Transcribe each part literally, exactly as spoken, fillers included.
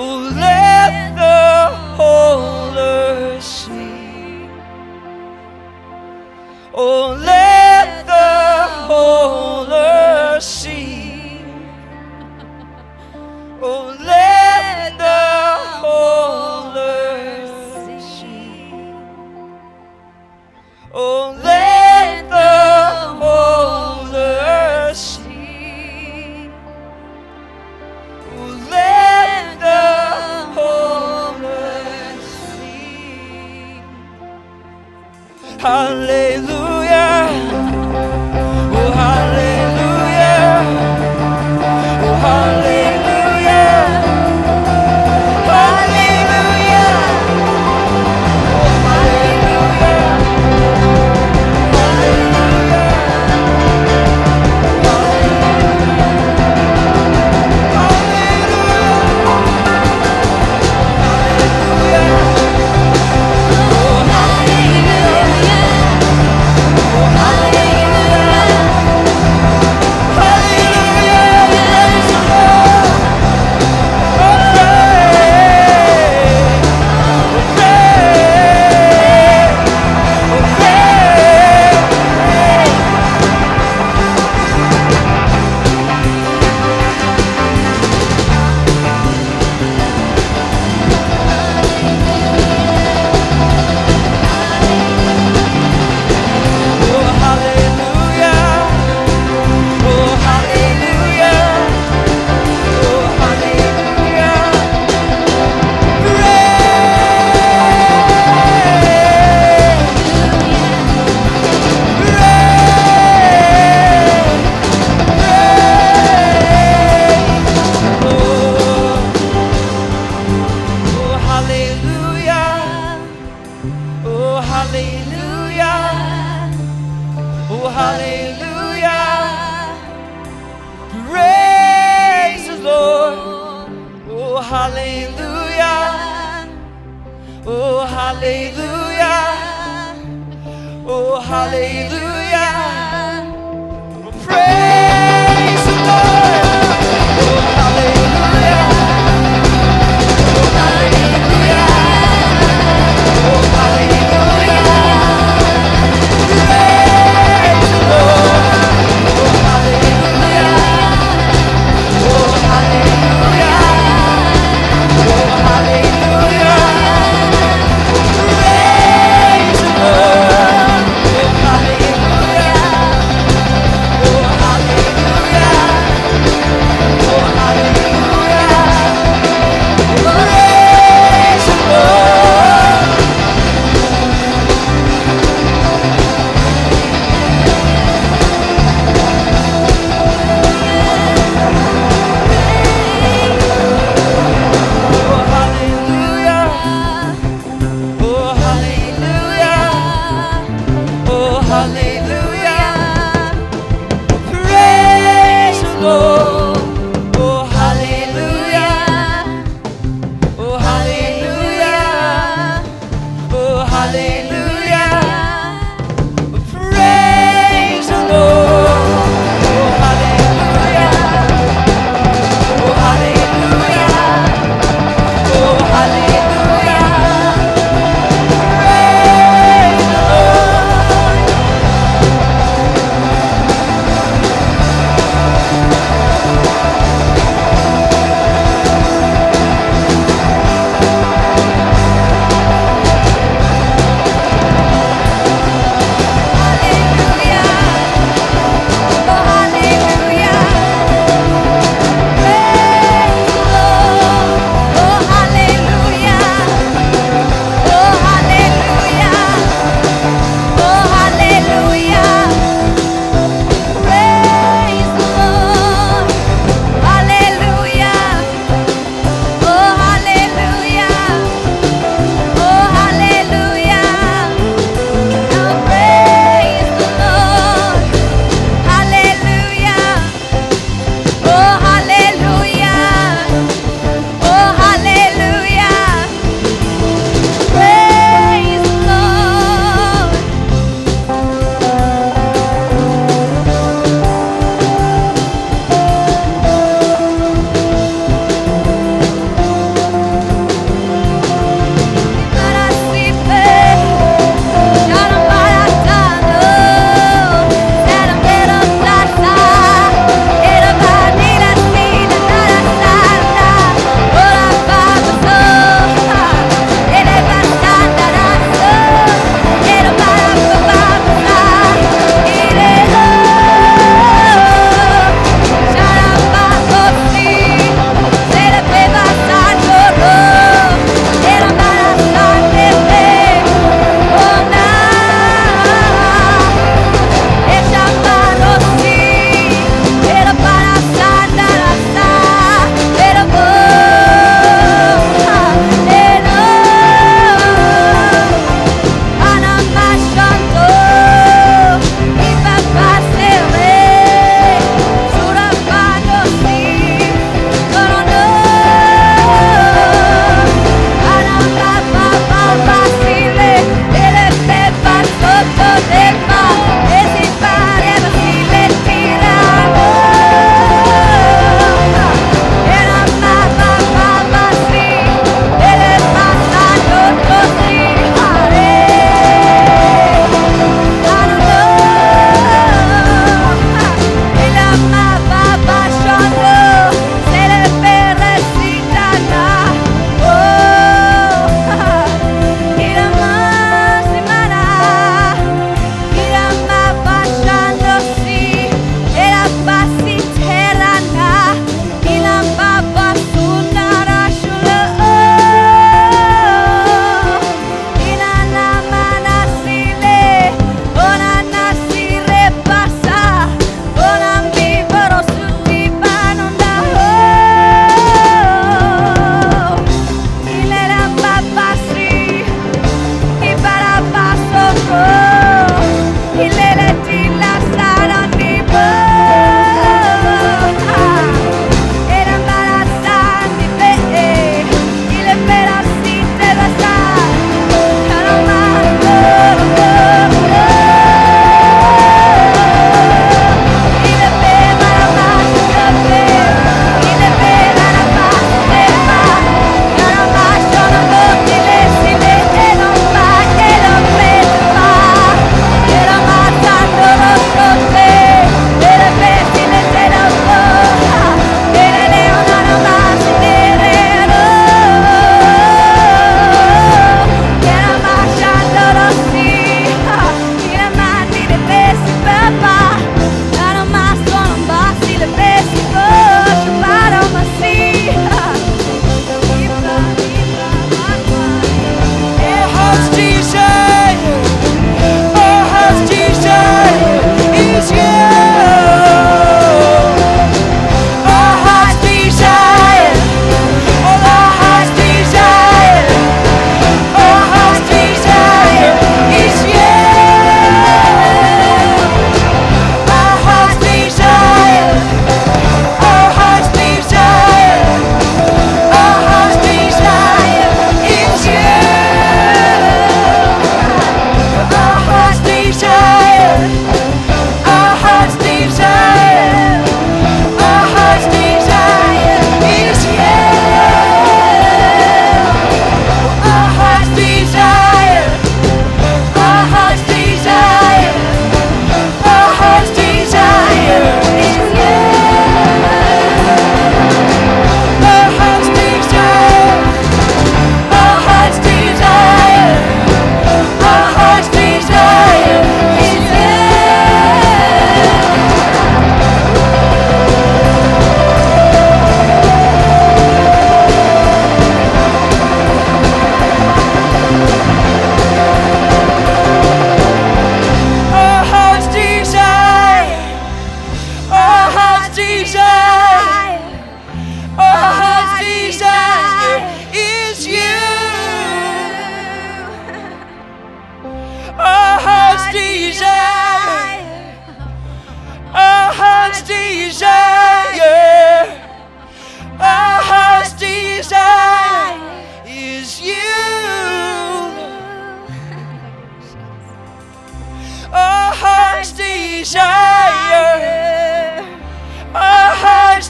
Oh, let the whole earth sing. Oh, let the whole earth sing. Oh, let the whole earth sing. Oh, let the whole earth sing. Oh, let hallelujah, oh hallelujah, oh hallelujah, hallelujah, oh hallelujah, hallelujah, oh hallelujah. Hallelujah.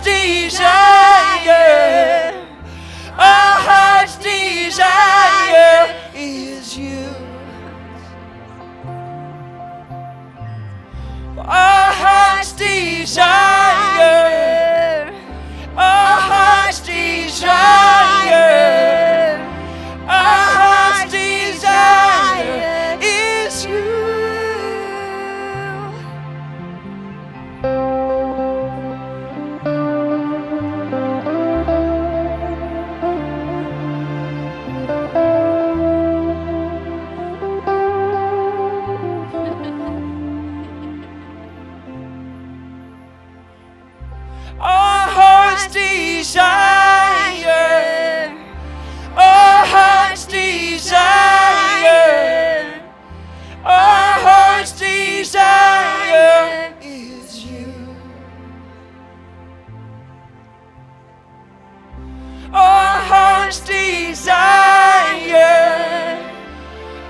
heart's desire, our heart's desire is you. Our heart's desire, our heart's desire, our heart's desire is you. Our heart's desire, our heart's desire, our heart's desire is you. Our heart's desire,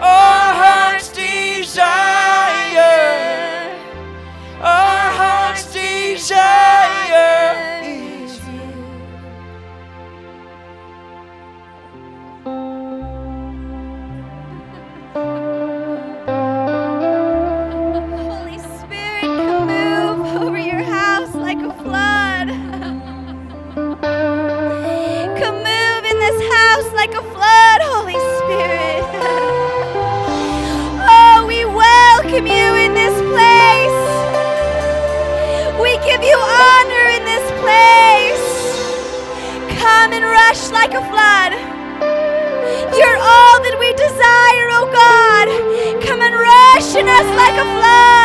our heart's desire, our heart's desire is you. Holy Spirit, come move over your house like a flood. Come move in this house like a flood, Holy Spirit. Oh, we welcome you in this place. We give you honor in this place. Come and rush like a flood. You're all that we desire, oh God. Come and rush in us like a flood.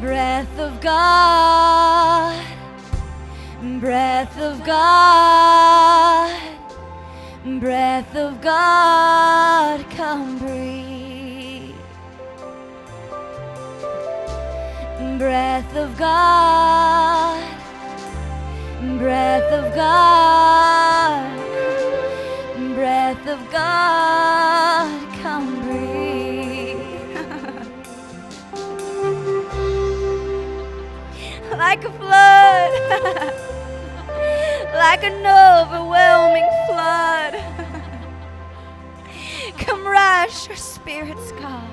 Breath of God, breath of God, breath of God, come breathe. Breath of God, breath of God, breath of God, come breathe. Like a flood, like an overwhelming flood. Come rush your spirits, God.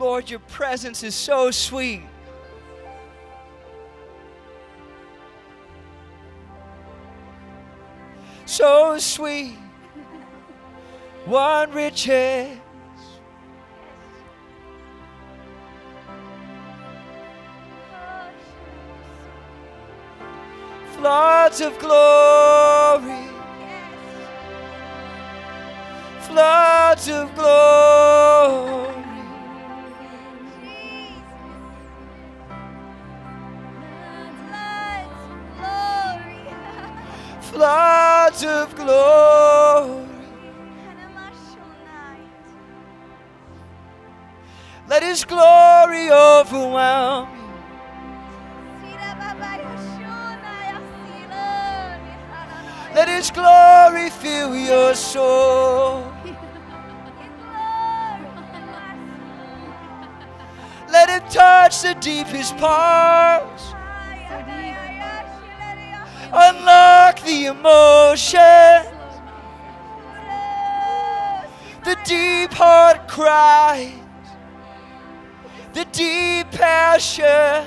Lord, your presence is so sweet. So sweet. What riches Floods of glory. Floods of glory. Floods of glory. Let His glory overwhelm you. Let His glory fill your soul. Let it touch the deepest parts. Unlock the emotions. The deep heart cries. The deep passion.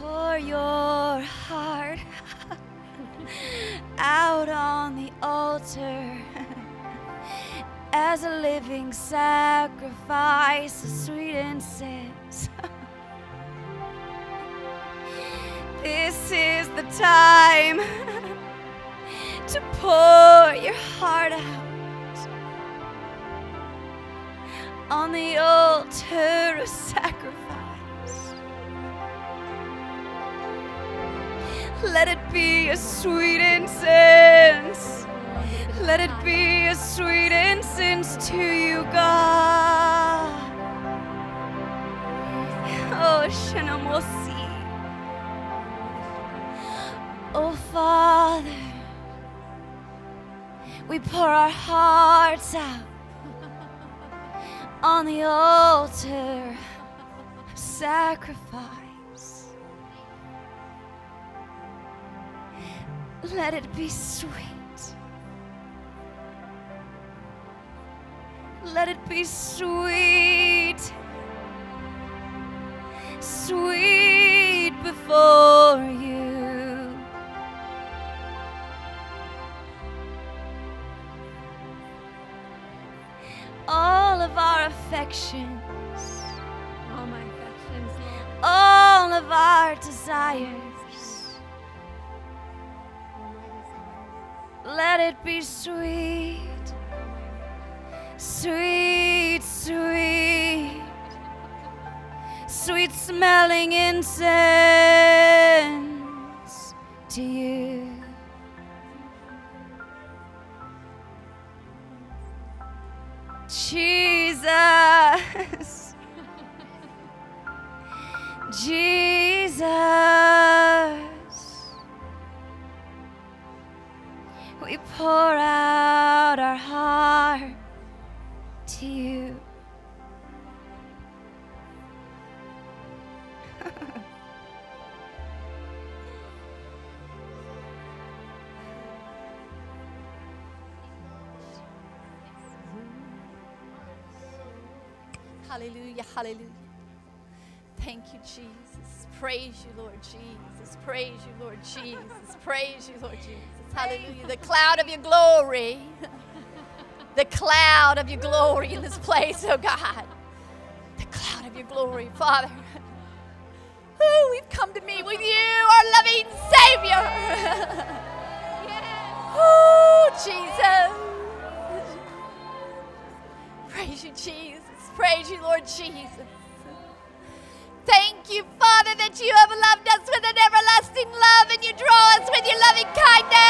Pour your heart out on the altar as a living sacrifice, sweet incense. This is the time to pour your heart out on the altar of sacrifice. Let it be a sweet incense. Let it be a sweet incense to you, God. Oh, Shanamosi. Oh, Father, we pour our hearts out on the altar of sacrifice. Let it be sweet. Let it be sweet. Sweet before you. All of our affections. All my affections. All of our desires. Let it be sweet, sweet, sweet, sweet smelling incense to you. Jesus, Jesus. We pour out our heart to you. Hallelujah, hallelujah. Thank you, Jesus. Praise you, Lord Jesus. Praise you, Lord Jesus. Praise you, Lord Jesus. Hallelujah. The cloud of your glory. The cloud of your glory in this place, oh God. The cloud of your glory, Father. Ooh, we've come to meet with you, our loving Savior. Oh, Jesus. Praise you, Jesus. Praise you, Lord Jesus. Thank you, Father, that you have loved us with an everlasting love and you draw us with your loving kindness.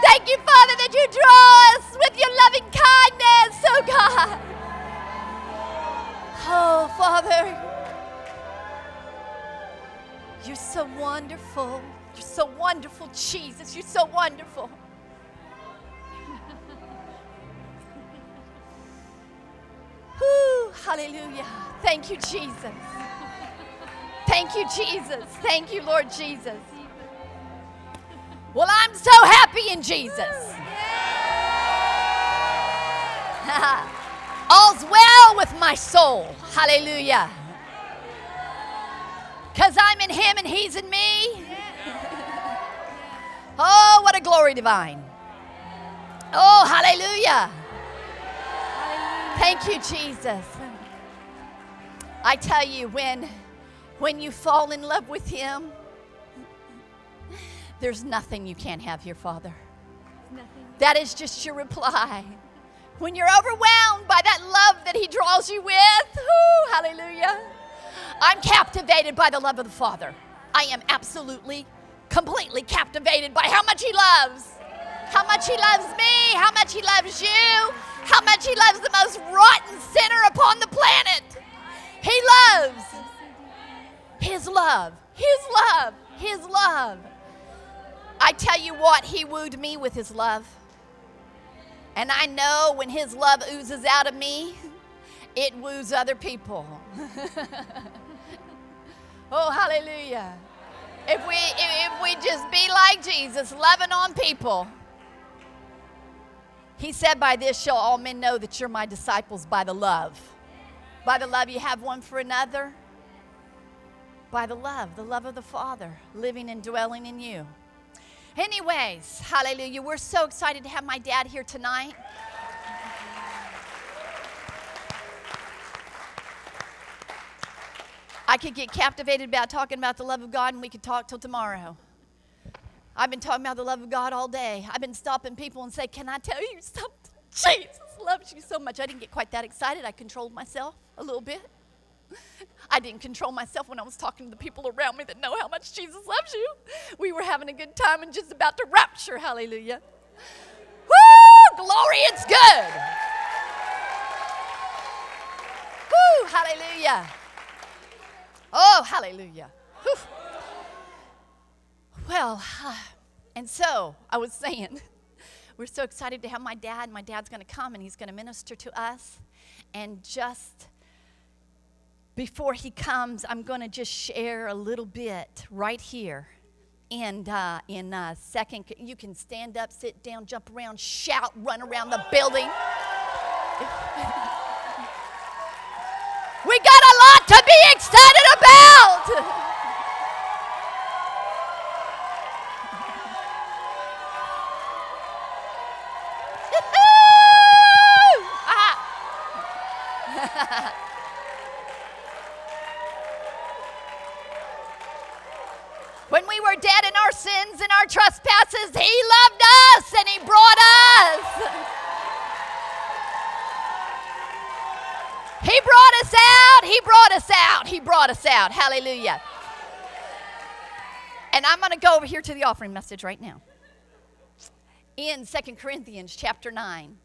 Thank you, Father, that you draw us with your loving kindness, oh God. Oh, Father, you're so wonderful. You're so wonderful, Jesus. You're so wonderful. Woo, hallelujah. Thank you, Jesus. Thank you, Jesus. Thank you, Lord Jesus. Well, I'm so happy in Jesus. All's well with my soul. Hallelujah. Because I'm in him and he's in me. Oh, what a glory divine. Oh, hallelujah. Thank you, Jesus. I tell you, when, when you fall in love with him, there's nothing you can't have here, Father. That is just your reply. When you're overwhelmed by that love that he draws you with, whoo, hallelujah. I'm captivated by the love of the Father. I am absolutely, completely captivated by how much he loves. How much he loves me, how much he loves you, how much he loves the most rotten sinner upon the planet. He loves. His love, his love, his love. I tell you what, he wooed me with his love. And I know when his love oozes out of me, it woos other people. Oh, hallelujah. If we, if we just be like Jesus, loving on people. He said, by this shall all men know that you're my disciples, by the love. By the love you have one for another. By the love, the love of the Father, living and dwelling in you. Anyways, hallelujah, we're so excited to have my dad here tonight. I could get captivated about talking about the love of God, and we could talk till tomorrow. I've been talking about the love of God all day. I've been stopping people and say, can I tell you something? Jesus loves you so much. I didn't get quite that excited. I controlled myself a little bit. I didn't control myself when I was talking to the people around me that know how much Jesus loves you. We were having a good time and just about to rapture. Hallelujah. Woo! Glory, it's good. Woo! Hallelujah. Oh, hallelujah. Woo. Well, and so I was saying, we're so excited to have my dad. My dad's going to come and he's going to minister to us. And just before he comes, I'm going to just share a little bit right here. And uh, in a second, you can stand up, sit down, jump around, shout, run around the building. We got a lot to be excited about. Ah. When we were dead in our sins and our trespasses, he loved us and he brought us. He brought us out. He brought us out. He brought us out. Hallelujah. And I'm going to go over here to the offering message right now. In Second Corinthians chapter nine.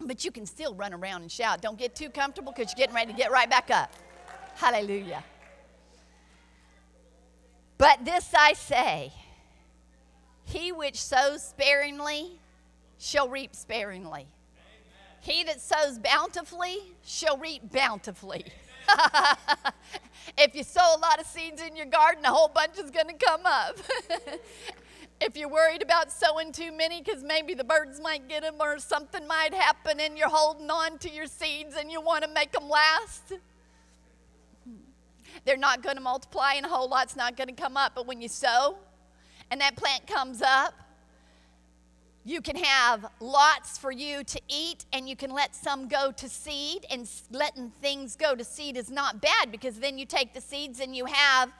But you can still run around and shout. Don't get too comfortable because you're getting ready to get right back up. Hallelujah. But this I say, he which sows sparingly shall reap sparingly. He that sows bountifully shall reap bountifully. If you sow a lot of seeds in your garden, a whole bunch is going to come up. If you're worried about sowing too many because maybe the birds might get them or something might happen and you're holding on to your seeds and you want to make them last, they're not going to multiply and a whole lot's not going to come up. But when you sow and that plant comes up, you can have lots for you to eat, and you can let some go to seed, and letting things go to seed is not bad because then you take the seeds and you have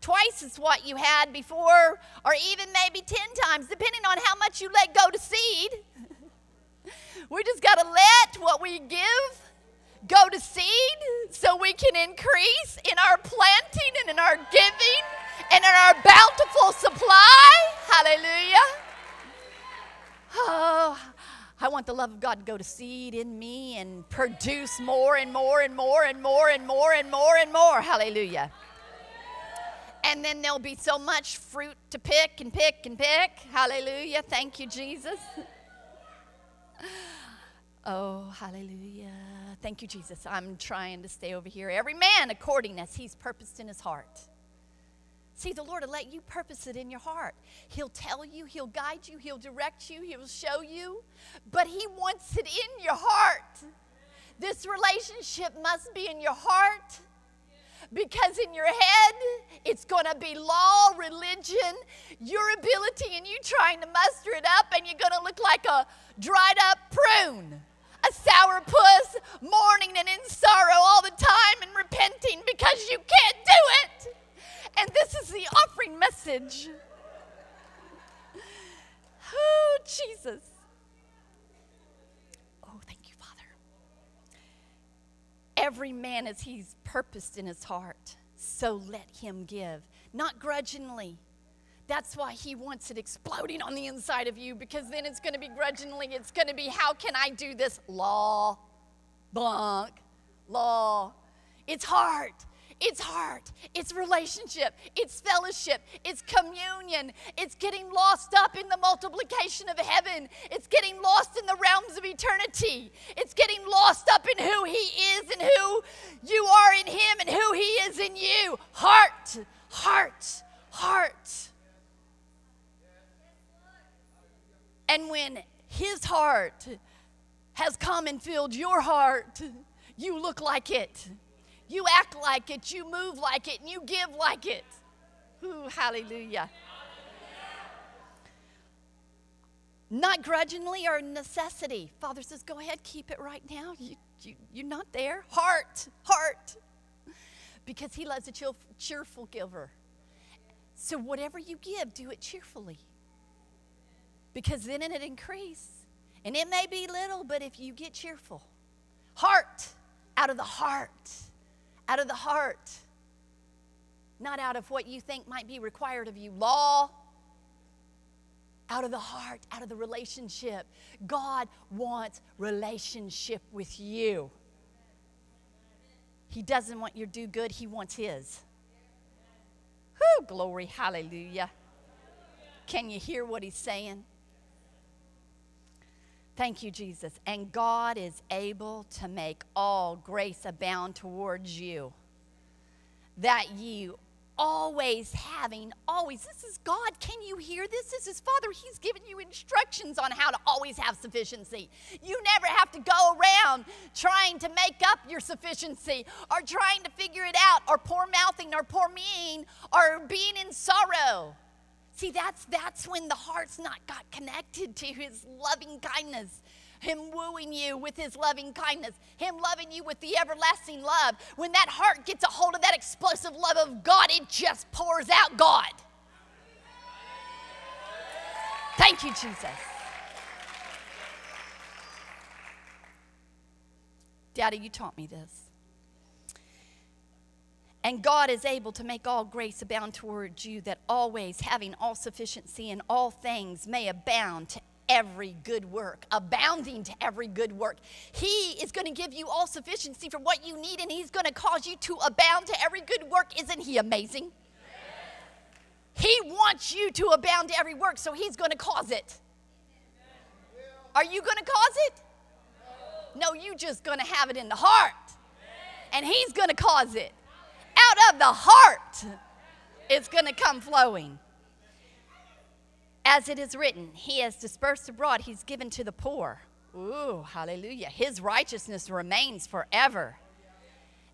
twice as what you had before, or even maybe ten times, depending on how much you let go to seed. We just got to let what we give go to seed so we can increase in our planting and in our giving and in our bountiful supply. Hallelujah. Oh, I want the love of God to go to seed in me and produce more and more and more and more and more and more and more. Hallelujah. And then there'll be so much fruit to pick and pick and pick. Hallelujah. Thank you, Jesus. Oh, hallelujah. Thank you, Jesus. I'm trying to stay over here. Every man according as he's purposed in his heart. See, the Lord will let you purpose it in your heart. He'll tell you, he'll guide you, he'll direct you, he'll show you. But he wants it in your heart. This relationship must be in your heart, because in your head, it's going to be law, religion, your ability, and you trying to muster it up, and you're going to look like a dried-up prune, a sourpuss, mourning and in sorrow all the time and repenting because you can't do it. And this is the offering message. Oh, Jesus. Oh, thank you, Father. Every man as he's purposed in his heart, so let him give, not grudgingly. That's why he wants it exploding on the inside of you, because then it's going to be grudgingly. It's going to be, how can I do this? Law, blank, law. It's hard. It's heart, it's relationship, it's fellowship, it's communion, it's getting lost up in the multiplication of heaven, it's getting lost in the realms of eternity, it's getting lost up in who He is and who you are in Him and who He is in you. Heart, heart, heart. And when His heart has come and filled your heart, you look like it. You act like it, you move like it, and you give like it. Ooh, hallelujah. Hallelujah. Not grudgingly or necessity. Father says, go ahead, keep it right now. You, you, you're not there. Heart, heart. Because He loves a cheerful, cheerful giver. So whatever you give, do it cheerfully. Because then it increases. And it may be little, but if you get cheerful. Heart, out of the heart. Out of the heart, not out of what you think might be required of you. Law, out of the heart, out of the relationship. God wants relationship with you. He doesn't want your do good. He wants His. Whew, glory, hallelujah. Can you hear what He's saying? Thank you, Jesus. And God is able to make all grace abound towards you, that you always having, always, this is God. Can you hear this? This is Father. He's given you instructions on how to always have sufficiency. You never have to go around trying to make up your sufficiency or trying to figure it out or poor mouthing or poor mean or being in sorrow. See, that's, that's when the heart's not got connected to His loving kindness, Him wooing you with His loving kindness, Him loving you with the everlasting love. When that heart gets a hold of that explosive love of God, it just pours out God. Thank you, Jesus. Daddy, you taught me this. And God is able to make all grace abound towards you, that always having all sufficiency in all things may abound to every good work. Abounding to every good work. He is going to give you all sufficiency for what you need, and He's going to cause you to abound to every good work. Isn't He amazing? Yes. He wants you to abound to every work, so He's going to cause it. Are you going to cause it? No, you're just going to have it in the heart, and He's going to cause it. Out of the heart, it's going to come flowing. As it is written, He has dispersed abroad, He's given to the poor. Ooh, hallelujah. His righteousness remains forever.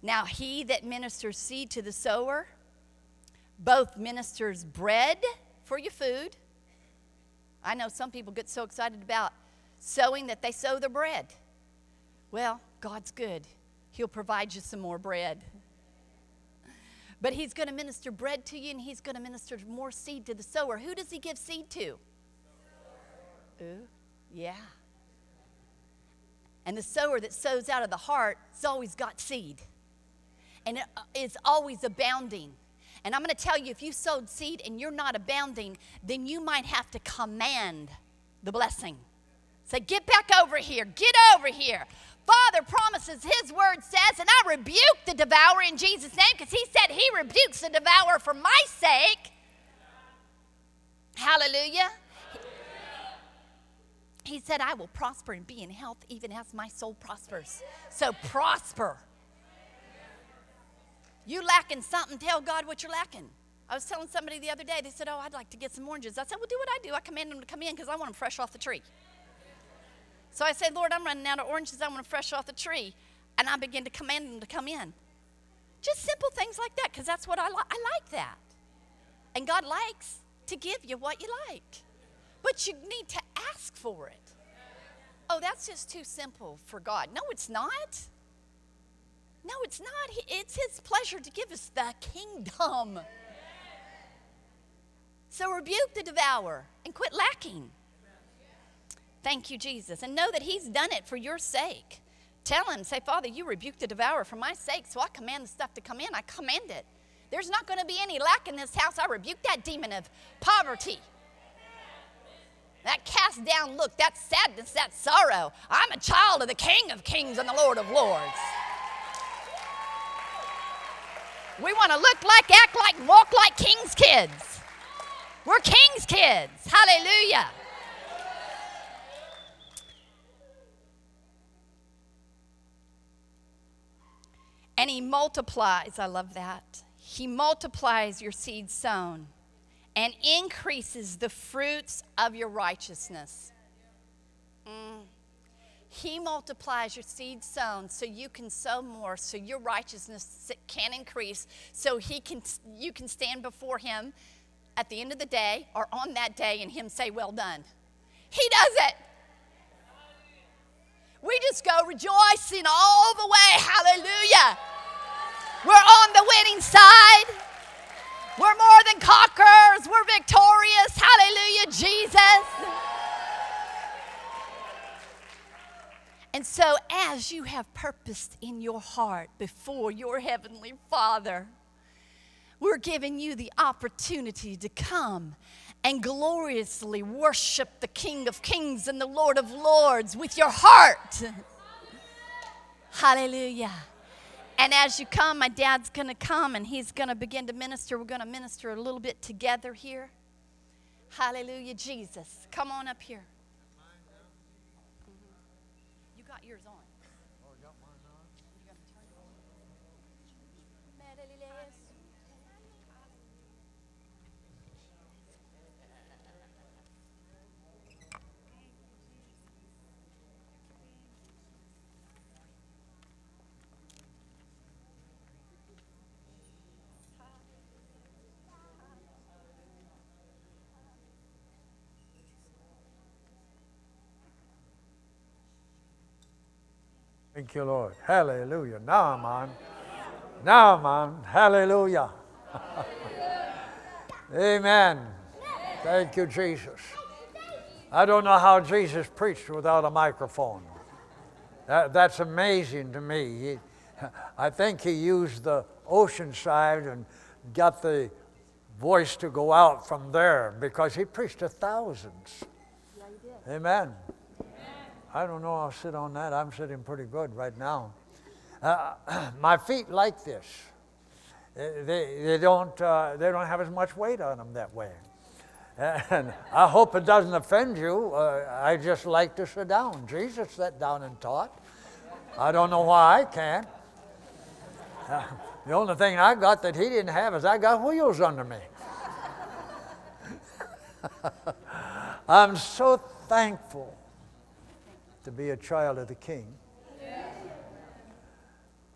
Now he that ministers seed to the sower, both ministers bread for your food. I know some people get so excited about sowing that they sow the bread. Well, God's good. He'll provide you some more bread. But He's going to minister bread to you, and He's going to minister more seed to the sower. Who does He give seed to? Ooh, yeah. And the sower that sows out of the heart has always got seed. And it is always abounding. And I'm going to tell you, if you sowed seed and you're not abounding, then you might have to command the blessing. Say, get back over here. Get over here. Father promises, His word says, and I rebuke the devourer in Jesus' name, because He said He rebukes the devourer for my sake. Hallelujah. He said, I will prosper and be in health even as my soul prospers. So prosper. You lacking something, tell God what you're lacking. I was telling somebody the other day, they said, oh, I'd like to get some oranges. I said, well, do what I do. I command them to come in because I want them fresh off the tree. So I said, Lord, I'm running out of oranges. I want them fresh off the tree. and I begin to command them to come in. Just simple things like that, because that's what I like. I like that. And God likes to give you what you like. But you need to ask for it. Oh, that's just too simple for God. No, it's not. No, it's not. It's His pleasure to give us the kingdom. So rebuke the devourer and quit lacking. Thank you, Jesus. And know that He's done it for your sake. Tell Him, say, Father, you rebuke the devourer for my sake, so I command the stuff to come in. I command it. There's not going to be any lack in this house. I rebuke that demon of poverty. That cast down look, that sadness, that sorrow. I'm a child of the King of Kings and the Lord of Lords. We want to look like, act like, walk like King's kids. We're King's kids. Hallelujah. And He multiplies. I love that. He multiplies your seed sown and increases the fruits of your righteousness. Mm. He multiplies your seed sown so you can sow more, so your righteousness can increase, so he can, you can stand before Him at the end of the day or on that day and Him say, well done. He does it. We just go rejoicing all the way. Hallelujah. We're on the winning side. We're more than conquerors. We're victorious. Hallelujah, Jesus. And so as you have purposed in your heart before your Heavenly Father, we're giving you the opportunity to come and gloriously worship the King of Kings and the Lord of Lords with your heart. Hallelujah. And as you come, my dad's going to come and he's going to begin to minister. We're going to minister a little bit together here. Hallelujah, Jesus. Come on up here. Mm-hmm. You got yours on. Oh, I got mine on. You got to turn it on. Thank you, Lord. Hallelujah. Now I'm on. Now I'm on. Hallelujah. Amen. Thank you, Jesus. I don't know how Jesus preached without a microphone. That, that's amazing to me. He, I think he used the ocean side and got the voice to go out from there because he preached to thousands. Amen. I don't know, I'll sit on that. I'm sitting pretty good right now. Uh, my feet like this. They, they, don't, uh, they don't have as much weight on them that way. And I hope it doesn't offend you. Uh, I just like to sit down. Jesus sat down and taught. I don't know why I can't. Uh, the only thing I got that he didn't have is I got wheels under me. I'm so thankful to be a child of the King. Yeah.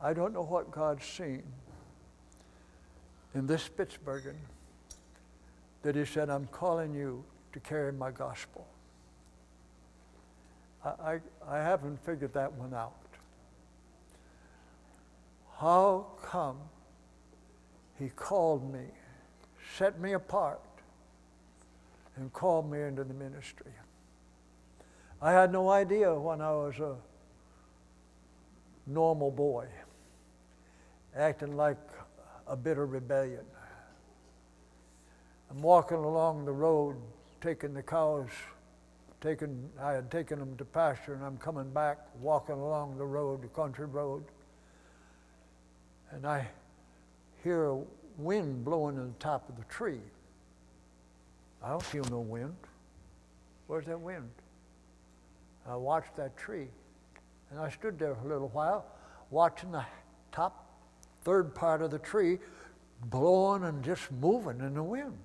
I don't know what God's seen in this Spitsbergen that he said, I'm calling you to carry my gospel. I, I, I haven't figured that one out. How come he called me, set me apart, and called me into the ministry? I had no idea when I was a normal boy, acting like a bit of rebellion. I'm walking along the road, taking the cows, taking, I had taken them to pasture, and I'm coming back, walking along the road, the country road, and I hear a wind blowing in the top of the tree. I don't feel no wind. Where's that wind? I watched that tree, and I stood there for a little while, watching the top third part of the tree blowing and just moving in the wind.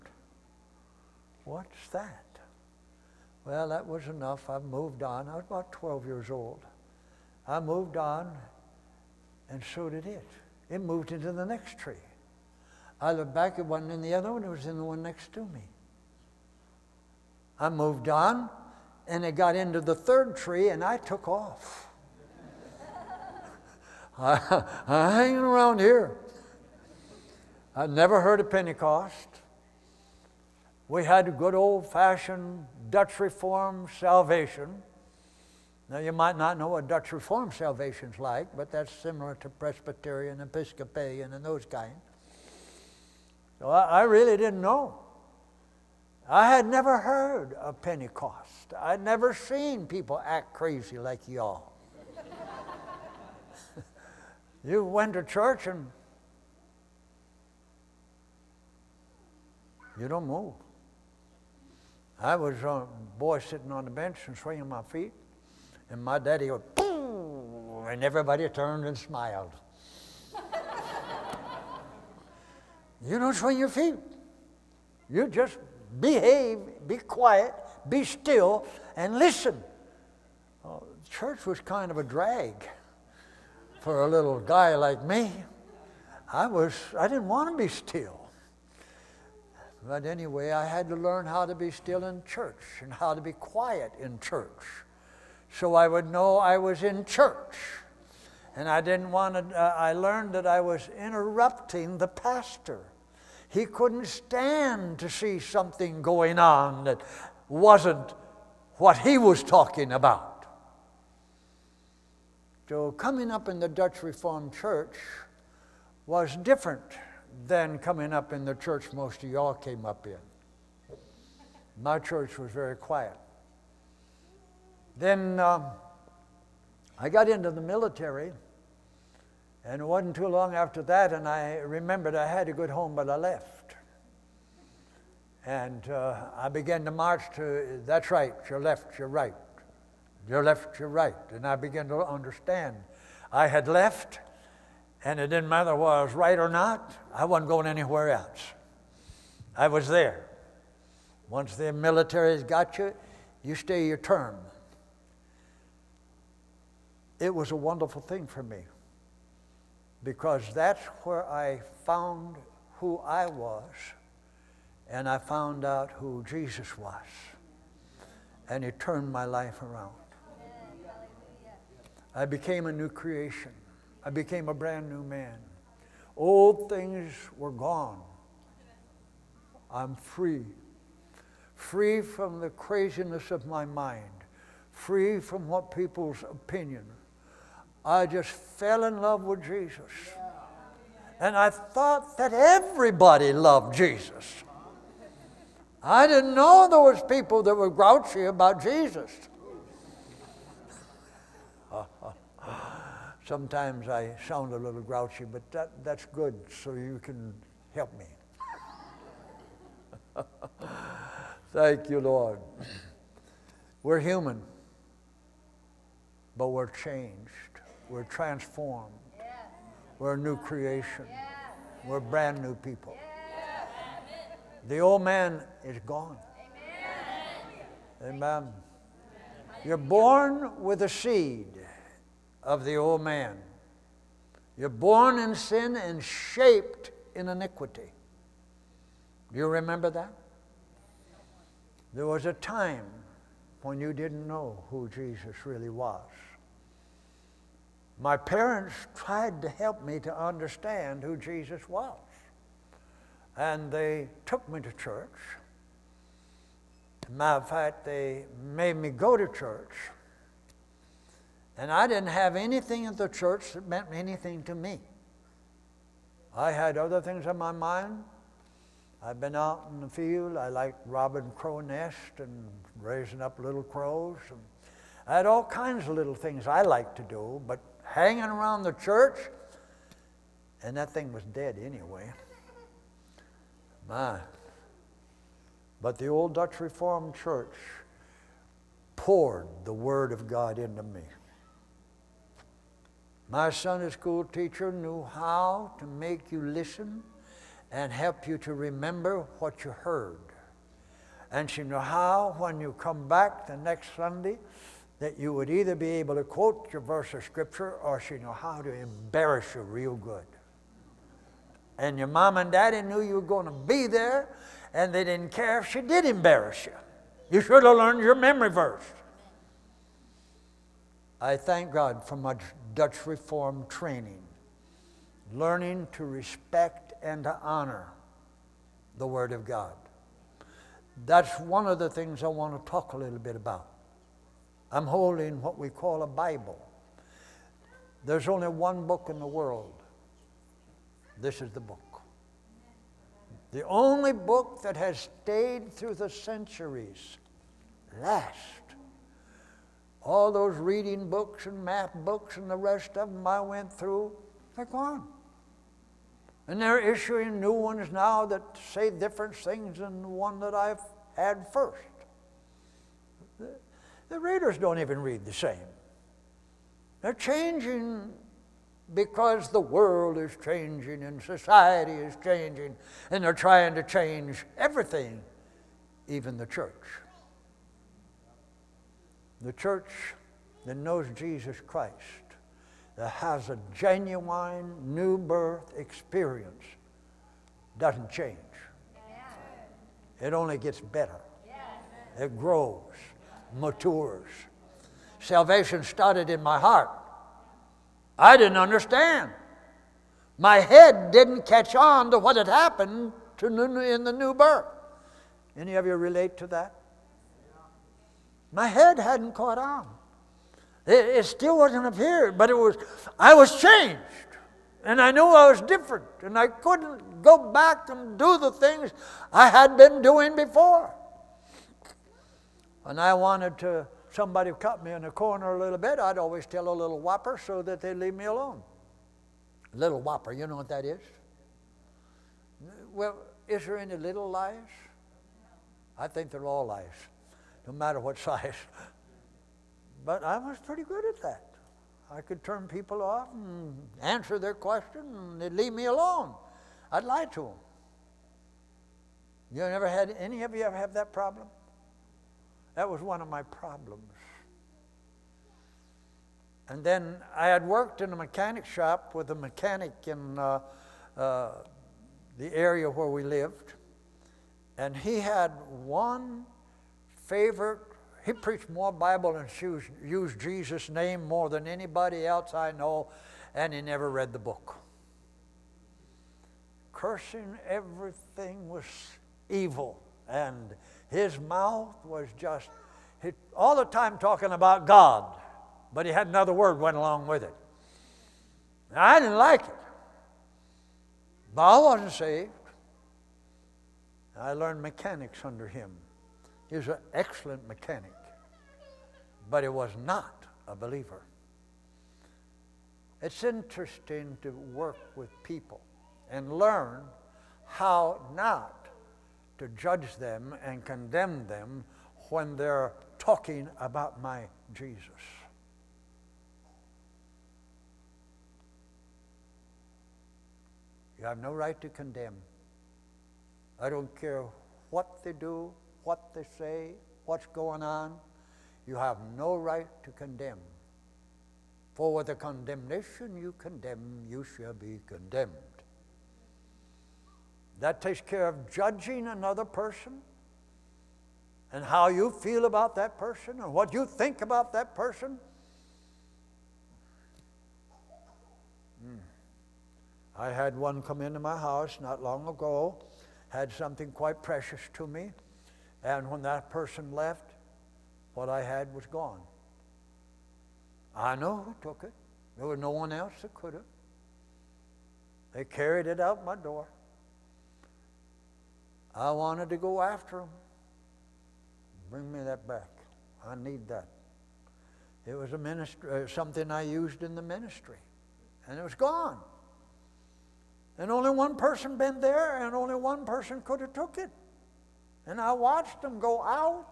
What's that? Well, that was enough. I moved on. I was about twelve years old. I moved on, And so did it. It moved into the next tree. I looked back at one in the other one, it was in the one next to me. I moved on, and it got into the third tree, and I took off. I, I'm hanging around here. I'd never heard of Pentecost. We had good old-fashioned Dutch Reformed salvation. Now, you might not know what Dutch Reformed salvation's like, but that's similar to Presbyterian, Episcopalian, and those kind. So I, I really didn't know. I had never heard of Pentecost. I'd never seen people act crazy like y'all. You went to church and you don't move. I was a boy sitting on the bench and swinging my feet. And my daddy went, boom, and everybody turned and smiled. You don't swing your feet. You just behave, be quiet, be still, and listen. Oh, church was kind of a drag for a little guy like me. I was, I didn't want to be still. But anyway, I had to learn how to be still in church and how to be quiet in church. So I would know I was in church. And I didn't want to, uh, I learned that I was interrupting the pastor. He couldn't stand to see something going on that wasn't what he was talking about. So coming up in the Dutch Reformed Church was different than coming up in the church most of y'all came up in. My church was very quiet. Then um, I got into the military, and it wasn't too long after that, and I remembered I had a good home, but I left. And uh, I began to march to, that's right, you're left, you're right. You're left, you're right. And I began to understand I had left, and it didn't matter whether I was right or not, I wasn't going anywhere else. I was there. Once the military's got you, you stay your term. It was a wonderful thing for me because that's where I found who I was and I found out who Jesus was, and it turned my life around. I became a new creation. I became a brand new man. Old things were gone. I'm free. Free from the craziness of my mind. Free from what people's opinion. I just fell in love with Jesus. And I thought that everybody loved Jesus. I didn't know there was people that were grouchy about Jesus. Sometimes I sound a little grouchy, but that, that's good, so you can help me. Thank you, Lord. We're human, but we're changed. We're transformed. Yeah. We're a new creation. Yeah. We're brand new people. Yeah. The old man is gone. Amen. Amen. You're born with a seed of the old man. You're born in sin and shaped in iniquity. Do you remember that? There was a time when you didn't know who Jesus really was. My parents tried to help me to understand who Jesus was. And they took me to church. As a matter of fact, they made me go to church. And I didn't have anything at the church that meant anything to me. I had other things on my mind. I've been out in the field. I like robbing crow nests and raising up little crows. And I had all kinds of little things I like to do, but hanging around the church, and that thing was dead anyway. My. But the old Dutch Reformed Church poured the Word of God into me. My Sunday school teacher knew how to make you listen and help you to remember what you heard. And she knew how, when you come back the next Sunday, that you would either be able to quote your verse of scripture or she know how to embarrass you real good. And your mom and daddy knew you were going to be there, and they didn't care if she did embarrass you. You should have learned your memory verse. I thank God for my Dutch Reformed training, learning to respect and to honor the Word of God. That's one of the things I want to talk a little bit about. I'm holding what we call a Bible. There's only one book in the world. This is the book. The only book that has stayed through the centuries, last. All those reading books and math books and the rest of them I went through, they're gone. And they're issuing new ones now that say different things than the one that I've had first. The, the readers don't even read the same. They're changing because the world is changing and society is changing, and they're trying to change everything, even the church. The church that knows Jesus Christ, that has a genuine new birth experience, doesn't change. Yeah. It only gets better. Yeah. It grows, matures. Salvation started in my heart. I didn't understand. My head didn't catch on to what had happened to in the new birth. Any of you relate to that? My head hadn't caught on. It, it still wasn't up here, but it was, I was changed. And I knew I was different. And I couldn't go back and do the things I had been doing before. And I wanted to, somebody cut me in the corner a little bit, I'd always tell a little whopper so that they'd leave me alone. A little whopper, you know what that is? Well, is there any little lies? I think they're all lies, no matter what size. But I was pretty good at that. I could turn people off and answer their question, and they'd leave me alone. I'd lie to them. You never had, any of you ever have that problem? That was one of my problems. And then I had worked in a mechanic shop with a mechanic in uh, uh, the area where we lived. And he had one favorite, he preached more Bible and used Jesus' name more than anybody else I know, and he never read the book. Cursing everything was evil, and his mouth was just, he, all the time talking about God, but he had another word went along with it. Now, I didn't like it, but I wasn't saved. I learned mechanics under him. He was an excellent mechanic, but he was not a believer. It's interesting to work with people and learn how not to judge them and condemn them when they're talking about my Jesus. You have no right to condemn. I don't care what they do, what they say, what's going on. You have no right to condemn. For with the condemnation you condemn, you shall be condemned. That takes care of judging another person and how you feel about that person and what you think about that person. Mm. I had one come into my house not long ago, had something quite precious to me, and when that person left, what I had was gone. I know who took it. There was no one else that could have. They carried it out my door. I wanted to go after him. Bring me that back. I need that. It was a ministry, something I used in the ministry, and it was gone. And only one person been there, and only one person could have took it. And I watched them go out,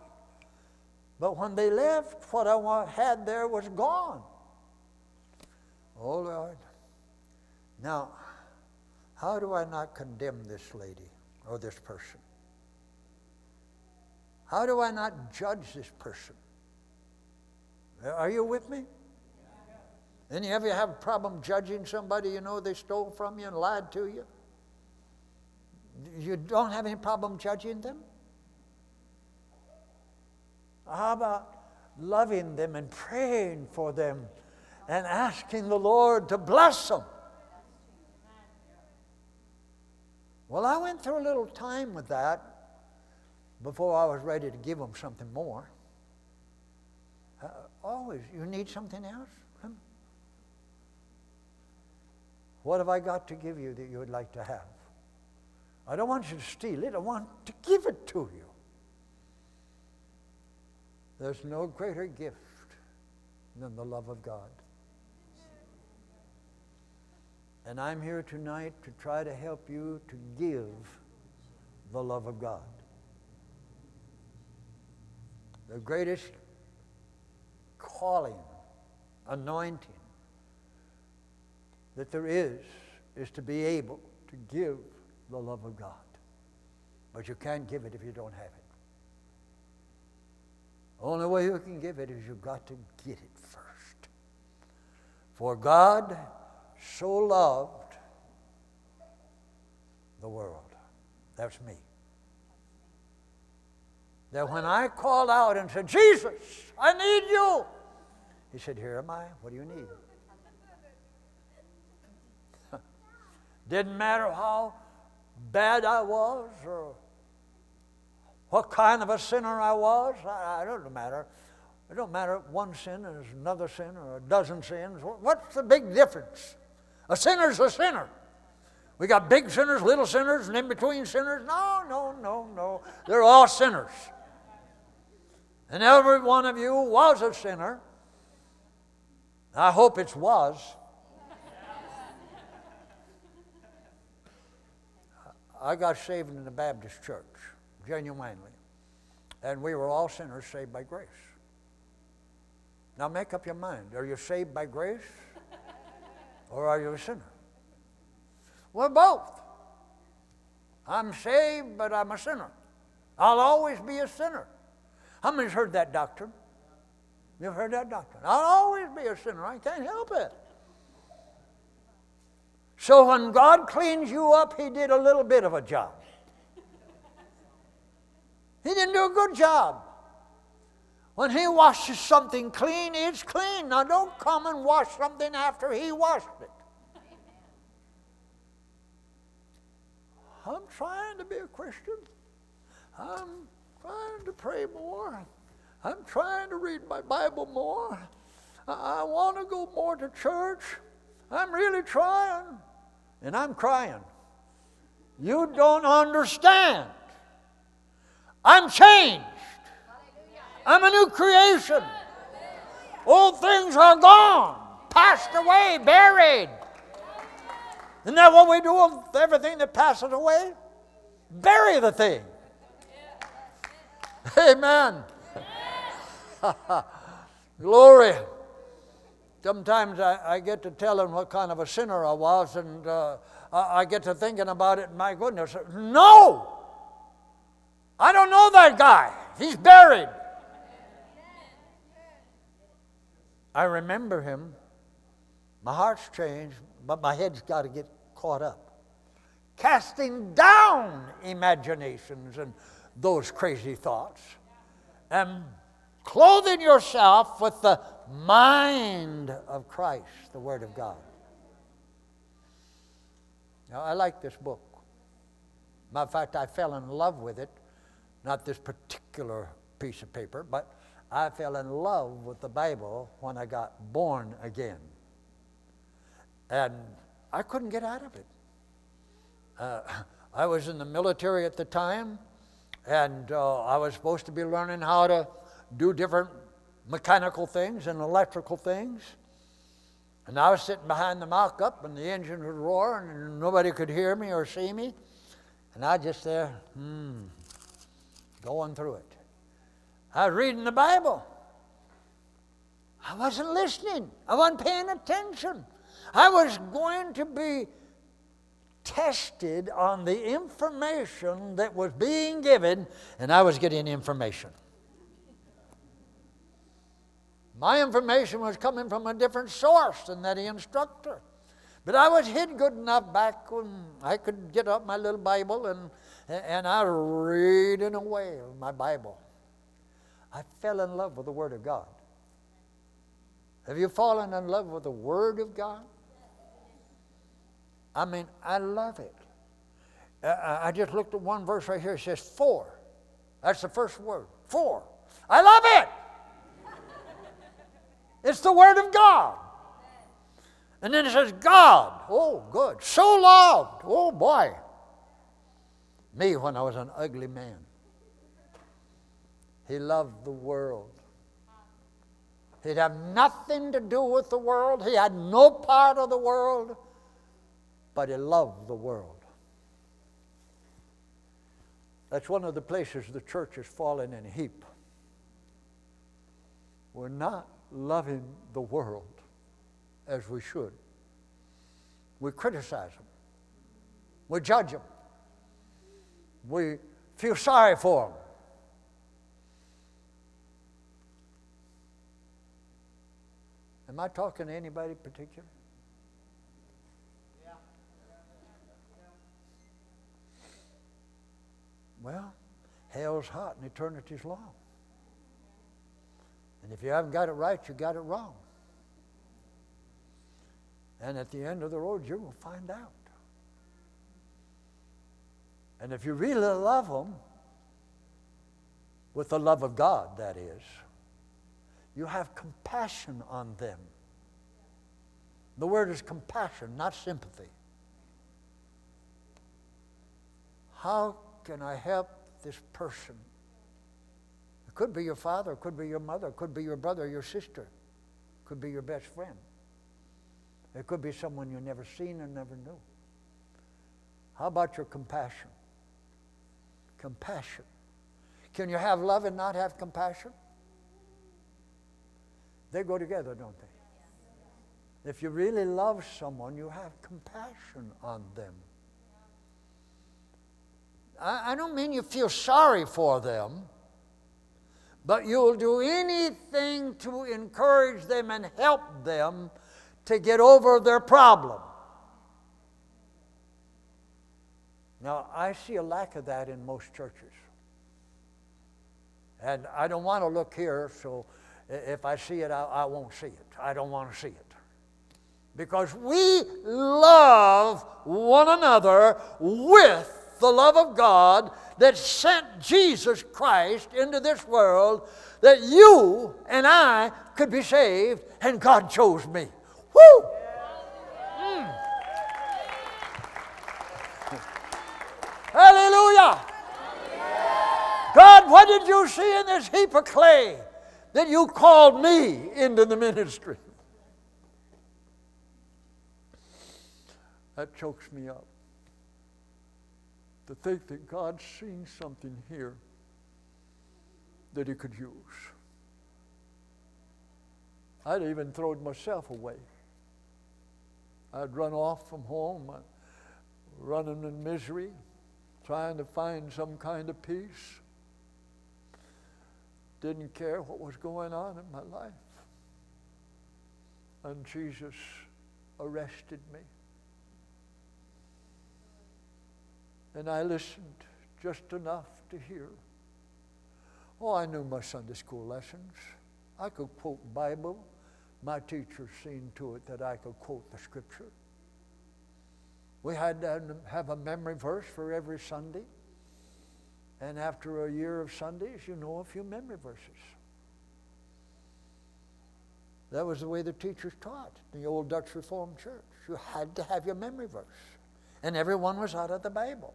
but when they left, what I had there was gone. Oh, Lord. Now, how do I not condemn this lady? Or this person? How do I not judge this person? Are you with me? Any of you have a problem judging somebody you know they stole from you and lied to you? You don't have any problem judging them? How about loving them and praying for them and asking the Lord to bless them? Well, I went through a little time with that before I was ready to give them something more. Uh, always, you need something else? What have I got to give you that you would like to have? I don't want you to steal it. I want to give it to you. There's no greater gift than the love of God. And I'm here tonight to try to help you to give the love of God. The greatest calling, anointing, that there is, is to be able to give the love of God. But you can't give it if you don't have it. The only way you can give it is you've got to get it first. For God so loved the world. That's me. That when I called out and said, Jesus, I need you, He said, here am I. What do you need? Didn't matter how bad I was or what kind of a sinner I was. I, I don't matter. It don't matter one sin is another sin or a dozen sins. What's the big difference? A sinner's a sinner. We got big sinners, little sinners, and in-between sinners. No, no, no, no. They're all sinners. And every one of you was a sinner. I hope it's was. I got saved in the Baptist church, genuinely. And we were all sinners saved by grace. Now make up your mind. Are you saved by grace? Or are you a sinner? Well, both. I'm saved, but I'm a sinner. I'll always be a sinner. How many's heard that doctrine? You've heard that doctrine. I'll always be a sinner. I can't help it. So when God cleans you up, He did a little bit of a job. He didn't do a good job. When He washes something clean, it's clean. Now don't come and wash something after He washed it. I'm trying to be a Christian. I'm trying to pray more. I'm trying to read my Bible more. I, I want to go more to church. I'm really trying. And I'm crying. You don't understand. I'm changed. I'm a new creation. Old things are gone, passed away, buried. Isn't that what we do with everything that passes away? Bury the thing. Amen. Glory. Sometimes I, I get to telling what kind of a sinner I was, and uh, I, I get to thinking about it, my goodness. No! I don't know that guy. He's buried. I remember him. My heart's changed, but my head's got to get caught up. Casting down imaginations and those crazy thoughts, and clothing yourself with the mind of Christ, the Word of God. Now, I like this book. Matter of fact, I fell in love with it. Not this particular piece of paper, but I fell in love with the Bible when I got born again. And I couldn't get out of it. Uh, I was in the military at the time, and uh, I was supposed to be learning how to do different mechanical things and electrical things. And I was sitting behind the mock-up, and the engine would roar, and nobody could hear me or see me. And I just there, hmm, going through it. I was reading the Bible. I wasn't listening. I wasn't paying attention. I was going to be tested on the information that was being given, and I was getting information. My information was coming from a different source than that instructor. But I was hid good enough back when I could get up my little Bible and, and I was reading away my Bible. I fell in love with the Word of God. Have you fallen in love with the Word of God? I mean, I love it. I just looked at one verse right here. It says four. That's the first word. Four. I love it. It's the Word of God. And then it says God. Oh, good. So loved. Oh, boy. Me when I was an ugly man. He loved the world. He'd have nothing to do with the world. He had no part of the world. But he loved the world. That's one of the places the church has fallen in a heap. We're not loving the world as we should. We criticize them. We judge them. We feel sorry for them. Am I talking to anybody in particular? Well, hell's hot and eternity's long. And if you haven't got it right, you got it wrong. And at the end of the road, you're going to find out. And if you really love them, with the love of God, that is, you have compassion on them. The word is compassion, not sympathy. How can I help this person? It could be your father, it could be your mother, it could be your brother, your sister, it could be your best friend. It could be someone you've never seen and never knew. How about your compassion? Compassion. Can you have love and not have compassion? They go together, don't they? If you really love someone, you have compassion on them. I don't mean you feel sorry for them, but you'll do anything to encourage them and help them to get over their problem. Now, I see a lack of that in most churches. And I don't want to look here, so if I see it, I, I won't see it. I don't want to see it. Because we love one another with the love of God that sent Jesus Christ into this world that you and I could be saved, and God chose me. Woo! Mm. Hallelujah! God, what did you see in this heap of clay that you called me into the ministry? That chokes me up. To think that God's seen something here that he could use. I'd even thrown myself away. I'd run off from home, running in misery, trying to find some kind of peace. Didn't care what was going on in my life. And Jesus arrested me. And I listened just enough to hear. Oh, I knew my Sunday school lessons. I could quote the Bible. My teacher seen to it that I could quote the Scripture. We had to have a memory verse for every Sunday. And after a year of Sundays, you know a few memory verses. That was the way the teachers taught in the old Dutch Reformed Church. You had to have your memory verse. And everyone was out of the Bible.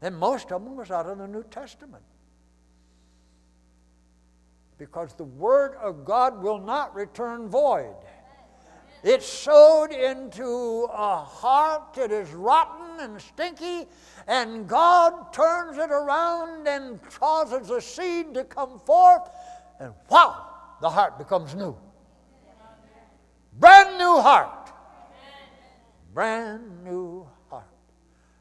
And most of them was out of the New Testament. Because the Word of God will not return void. It's sowed into a heart that is rotten and stinky, and God turns it around and causes the seed to come forth, and wow, the heart becomes new. Brand new heart. Brand new heart.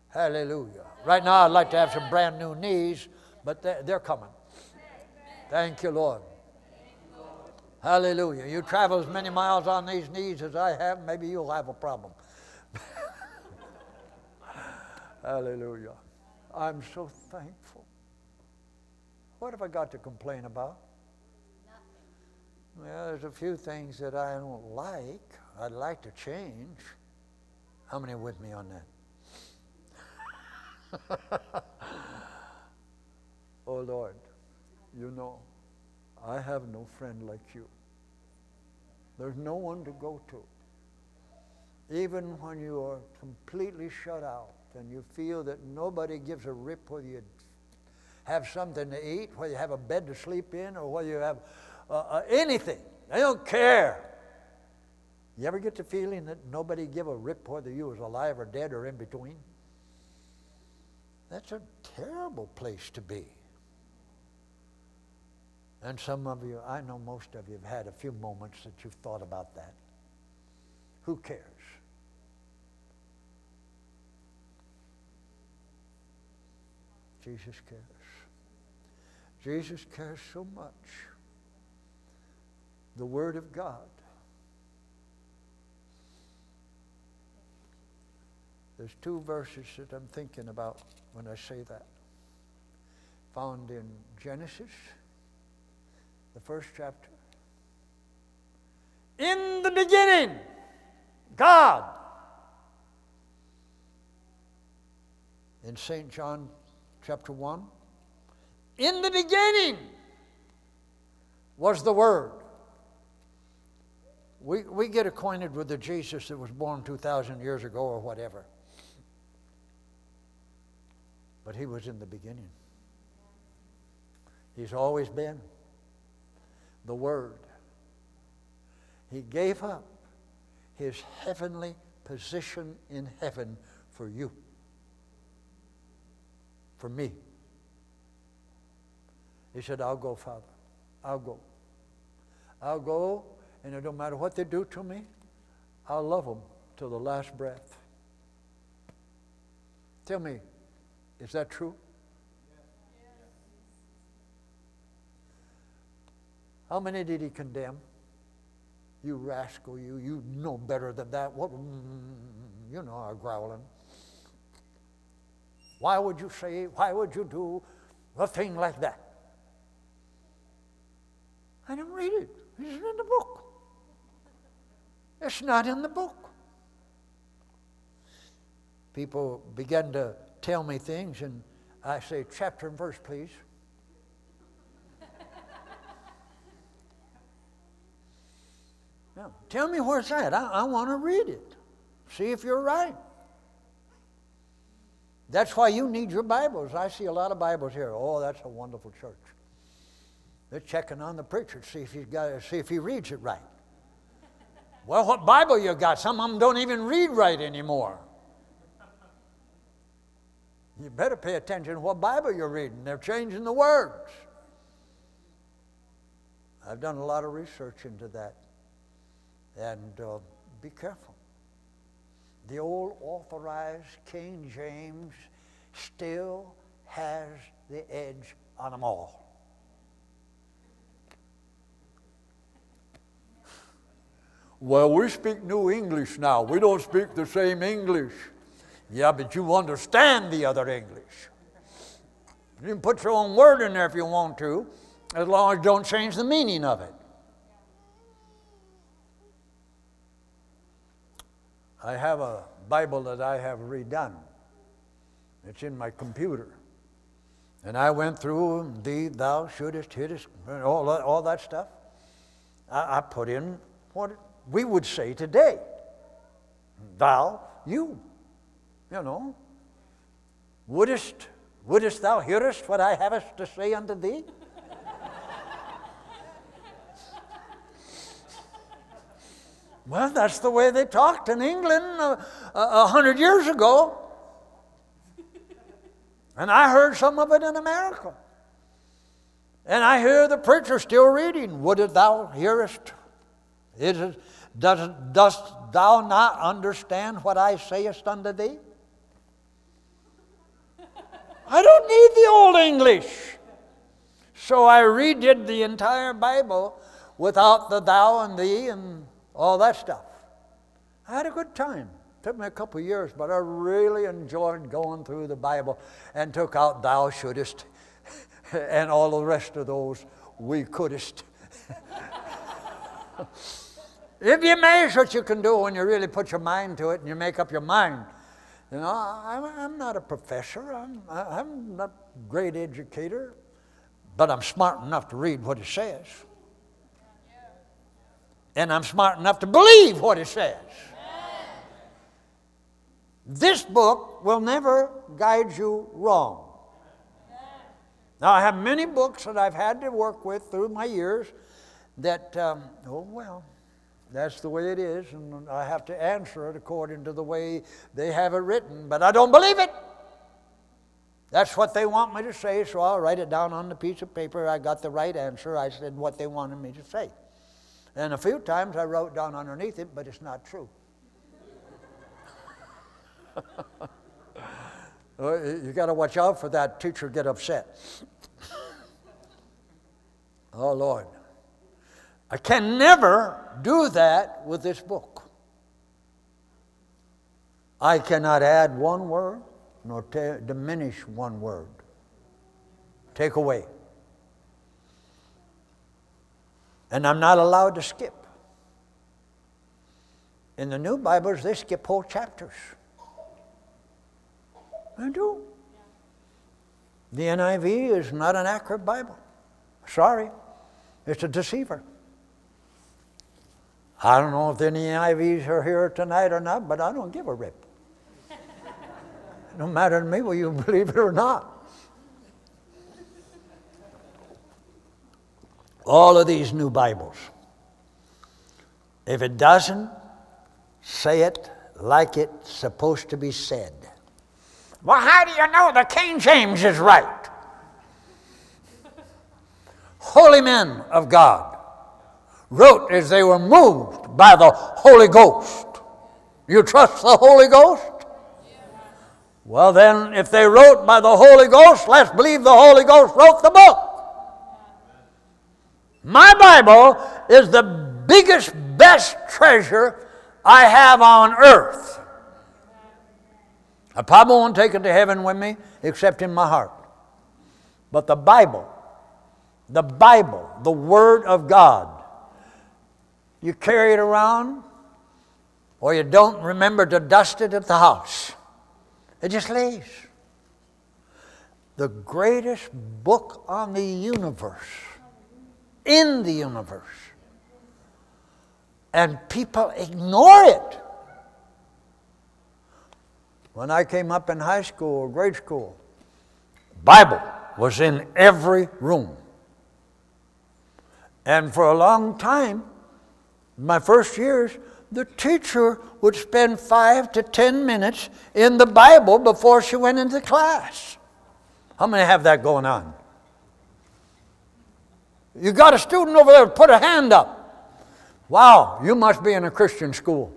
Hallelujah. Right now I'd like to have some brand new knees, but they're coming. Thank you, Lord. Hallelujah. You travel as many miles on these knees as I have, maybe you'll have a problem. Hallelujah. I'm so thankful. What have I got to complain about? Nothing. Well, there's a few things that I don't like. I'd like to change. How many are with me on that? Oh, Lord, you know, I have no friend like you. There's no one to go to. Even when you are completely shut out and you feel that nobody gives a rip whether you have something to eat, whether you have a bed to sleep in, or whether you have uh, uh, anything. They don't care. You ever get the feeling that nobody give a rip whether you was alive or dead or in between? That's a terrible place to be. And some of you, I know most of you have had a few moments that you've thought about that. Who cares? Jesus cares. Jesus cares so much. The Word of God. There's two verses that I'm thinking about when I say that. Found in Genesis. The first chapter. In the beginning, God. In Saint John chapter one. In the beginning was the Word. We, we get acquainted with the Jesus that was born two thousand years ago or whatever. But He was in the beginning. He's always been. The Word. He gave up His heavenly position in heaven for you, for me. He said, I'll go, Father. I'll go. I'll go, and it don't matter what they do to me, I'll love them till the last breath. Tell me, is that true? How many did He condemn? You rascal, you, you know better than that. What, you know, are growling. Why would you say, why would you do a thing like that? I didn't read it. It isn't in the book. It's not in the book. People began to tell me things, and I say, chapter and verse, please. Now, tell me where it's at. I, I want to read it. See if you're right. That's why you need your Bibles. I see a lot of Bibles here. Oh, that's a wonderful church. They're checking on the preacher to see if he's got, see if he reads it right. Well, what Bible you got? Some of them don't even read right anymore. You better pay attention to what Bible you're reading. They're changing the words. I've done a lot of research into that. And uh, be careful. The old authorized King James still has the edge on them all. Well, we speak New English now. We don't speak the same English. Yeah, but you understand the other English. You can put your own word in there if you want to, as long as don't change the meaning of it. I have a Bible that I have redone. It's in my computer. And I went through thee, thou, shouldest, hittest, all that, all that stuff. I, I put in what we would say today. Thou, you, you know. Wouldest, wouldest thou hearest what I havest to say unto thee? Well, that's the way they talked in England a, a hundred years ago. And I heard some of it in America. And I hear the preacher still reading, wouldest thou hearest? Is it, does, dost thou not understand what I sayest unto thee? I don't need the old English. So I redid the entire Bible without the thou and thee and all that stuff. I had a good time. It took me a couple of years, but I really enjoyed going through the Bible and took out thou shouldest and all the rest of those we couldest. You'd be amazed what you can do when you really put your mind to it and you make up your mind. You know, I'm, I'm not a professor. I'm, I'm not a great educator, but I'm smart enough to read what it says. And I'm smart enough to believe what it says. Amen. This book will never guide you wrong. Amen. Now, I have many books that I've had to work with through my years that, um, oh, well, that's the way it is, and I have to answer it according to the way they have it written, but I don't believe it. That's what they want me to say, so I'll write it down on the piece of paper. I got the right answer. I said what they wanted me to say. And a few times I wrote down underneath it, but it's not true. You got to watch out for that. Teacher get upset. Oh, Lord. I can never do that with this book. I cannot add one word, nor diminish one word. Take away. And I'm not allowed to skip. In the new Bibles, they skip whole chapters. I do. The N I V is not an accurate Bible. Sorry. It's a deceiver. I don't know if any N I Vs are here tonight or not, but I don't give a rip. It don't matter to me whether you believe it or not. All of these new Bibles. If it doesn't, say it like it's supposed to be said. Well, how do you know the King James is right? Holy men of God wrote as they were moved by the Holy Ghost. You trust the Holy Ghost? Well, then, if they wrote by the Holy Ghost, let's believe the Holy Ghost wrote the book. My Bible is the biggest, best treasure I have on earth. I probably won't take it to heaven with me, except in my heart. But the Bible, the Bible, the Word of God, you carry it around, or you don't remember to dust it at the house. It just lays. The greatest book on the universe. In the universe. And people ignore it. When I came up in high school or grade school, the Bible was in every room. And for a long time, my first years, the teacher would spend five to ten minutes in the Bible before she went into class. How many have that going on? You got a student over there, put a hand up. Wow, you must be in a Christian school.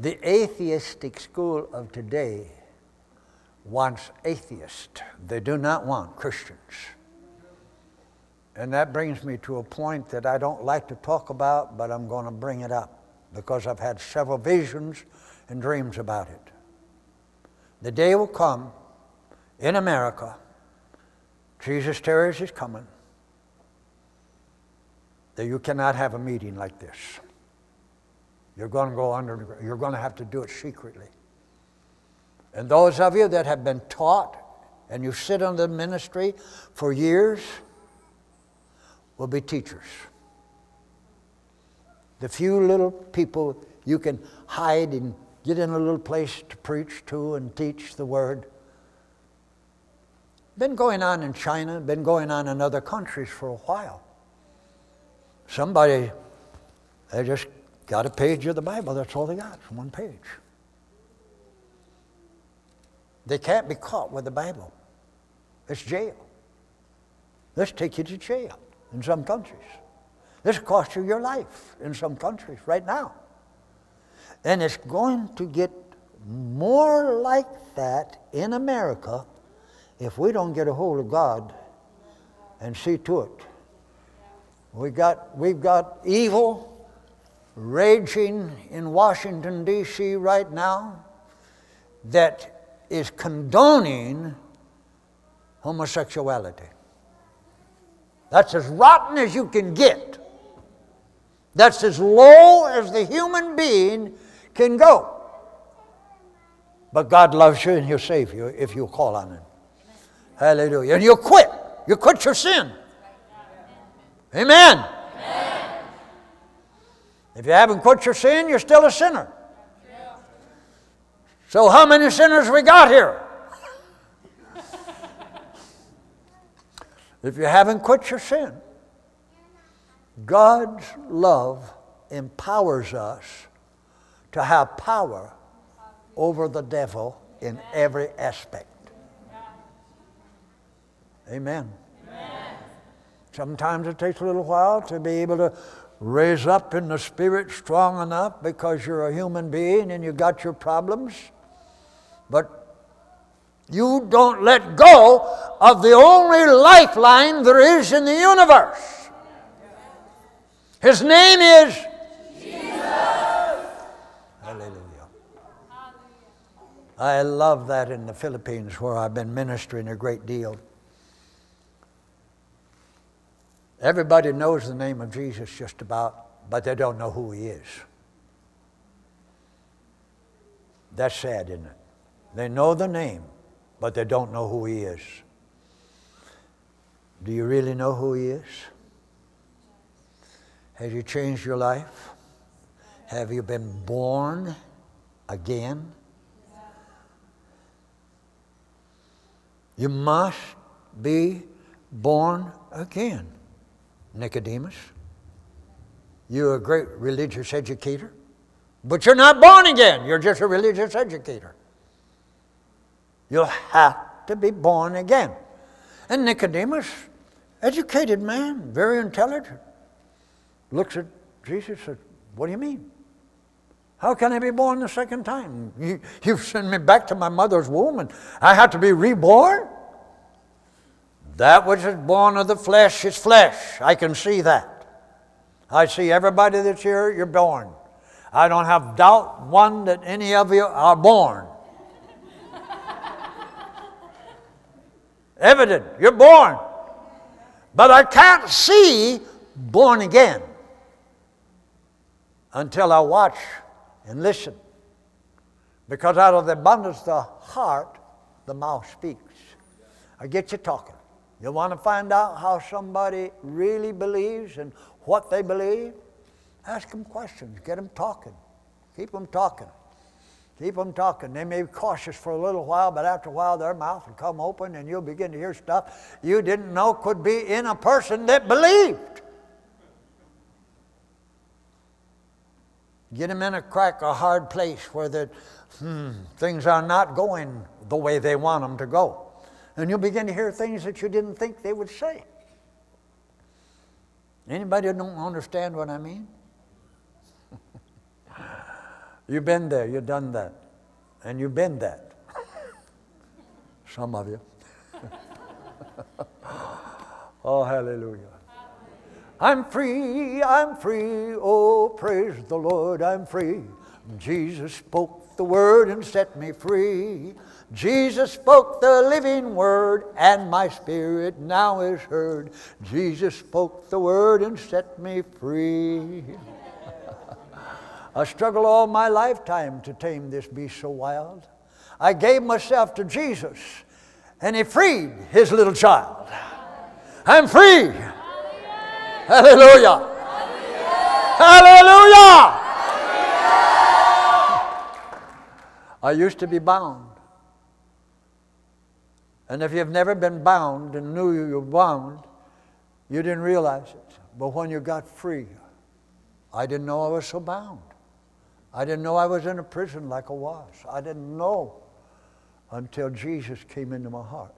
The atheistic school of today wants atheists. They do not want Christians. And that brings me to a point that I don't like to talk about, but I'm going to bring it up because I've had several visions and dreams about it. The day will come in America. Jesus tarries is coming, that you cannot have a meeting like this. You're going to go under, you're going to have to do it secretly. And those of you that have been taught and you sit under the ministry for years will be teachers. The few little people you can hide and get in a little place to preach to and teach the word. Been going on in China, been going on in other countries for a while. Somebody, they just got a page of the Bible, that's all they got, it's one page. They can't be caught with the Bible. It's jail. Let's take you to jail in some countries. This costs you your life in some countries right now. And it's going to get more like that in America if we don't get a hold of God and see to it. We got, we've got evil raging in Washington, D C right now that is condoning homosexuality. That's as rotten as you can get. That's as low as the human being can go. But God loves you and He'll save you if you call on Him. Hallelujah. And you'll quit. You quit your sin. Amen. Amen. If you haven't quit your sin, you're still a sinner. Yeah. So how many sinners we got here? If you haven't quit your sin, God's love empowers us to have power over the devil in every aspect. Amen. Amen. Sometimes it takes a little while to be able to raise up in the spirit strong enough, because you're a human being and you got your problems. But you don't let go of the only lifeline there is in the universe. His name is Jesus. Hallelujah. I love that in the Philippines, where I've been ministering a great deal. Everybody knows the name of Jesus just about, but they don't know who He is. That's sad, isn't it? They know the name, but they don't know who He is. Do you really know who He is? Has He changed your life? Have you been born again? You must be born again. Nicodemus, you're a great religious educator, but you're not born again. You're just a religious educator. You'll have to be born again. And Nicodemus, educated man, very intelligent, looks at Jesus and says, what do you mean? How can I be born the second time? You, you've sent me back to my mother's womb and I have to be reborn? That which is born of the flesh is flesh. I can see that. I see everybody that's here, you're born. I don't have doubt one that any of you are born. Evident, you're born. But I can't see born again until I watch and listen. Because out of the abundance of the heart, the mouth speaks. I get you talking. You want to find out how somebody really believes and what they believe? Ask them questions. Get them talking. Keep them talking. Keep them talking. They may be cautious for a little while, but after a while their mouth will come open and you'll begin to hear stuff you didn't know could be in a person that believed. Get them in a crack, a hard place where the, hmm, things are not going the way they want them to go. And you'll begin to hear things that you didn't think they would say. Anybody don't understand what I mean? You've been there, you've done that. And you've been that. Some of you. Oh, hallelujah. I'm free, I'm free. Oh, praise the Lord, I'm free. Jesus spoke the word and set me free. Jesus spoke the living word, and my spirit now is heard. Jesus spoke the word and set me free. I struggled all my lifetime to tame this beast so wild. I gave myself to Jesus, and He freed His little child. I'm free. Hallelujah. Hallelujah. I used to be bound. And if you've never been bound and knew you were bound, you didn't realize it. But when you got free, I didn't know I was so bound. I didn't know I was in a prison like I was. I didn't know until Jesus came into my heart.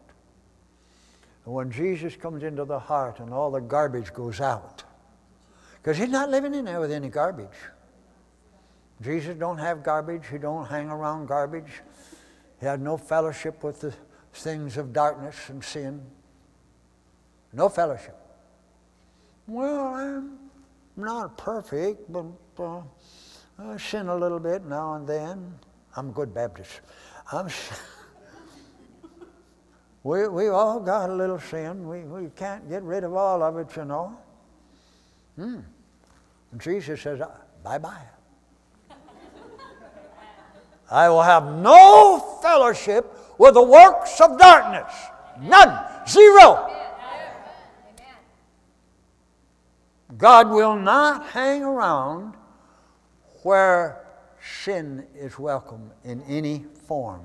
And when Jesus comes into the heart and all the garbage goes out, because He's not living in there with any garbage. Jesus don't have garbage. He don't hang around garbage. He had no fellowship with the things of darkness and sin. No fellowship. Well, I'm not perfect, but uh, I sin a little bit now and then. I'm a good Baptist. I'm we, we've all got a little sin. We, we can't get rid of all of it, you know. Hmm. And Jesus says, bye-bye. I will have no fellowship with the works of darkness. None. Zero. God will not hang around where sin is welcome in any form.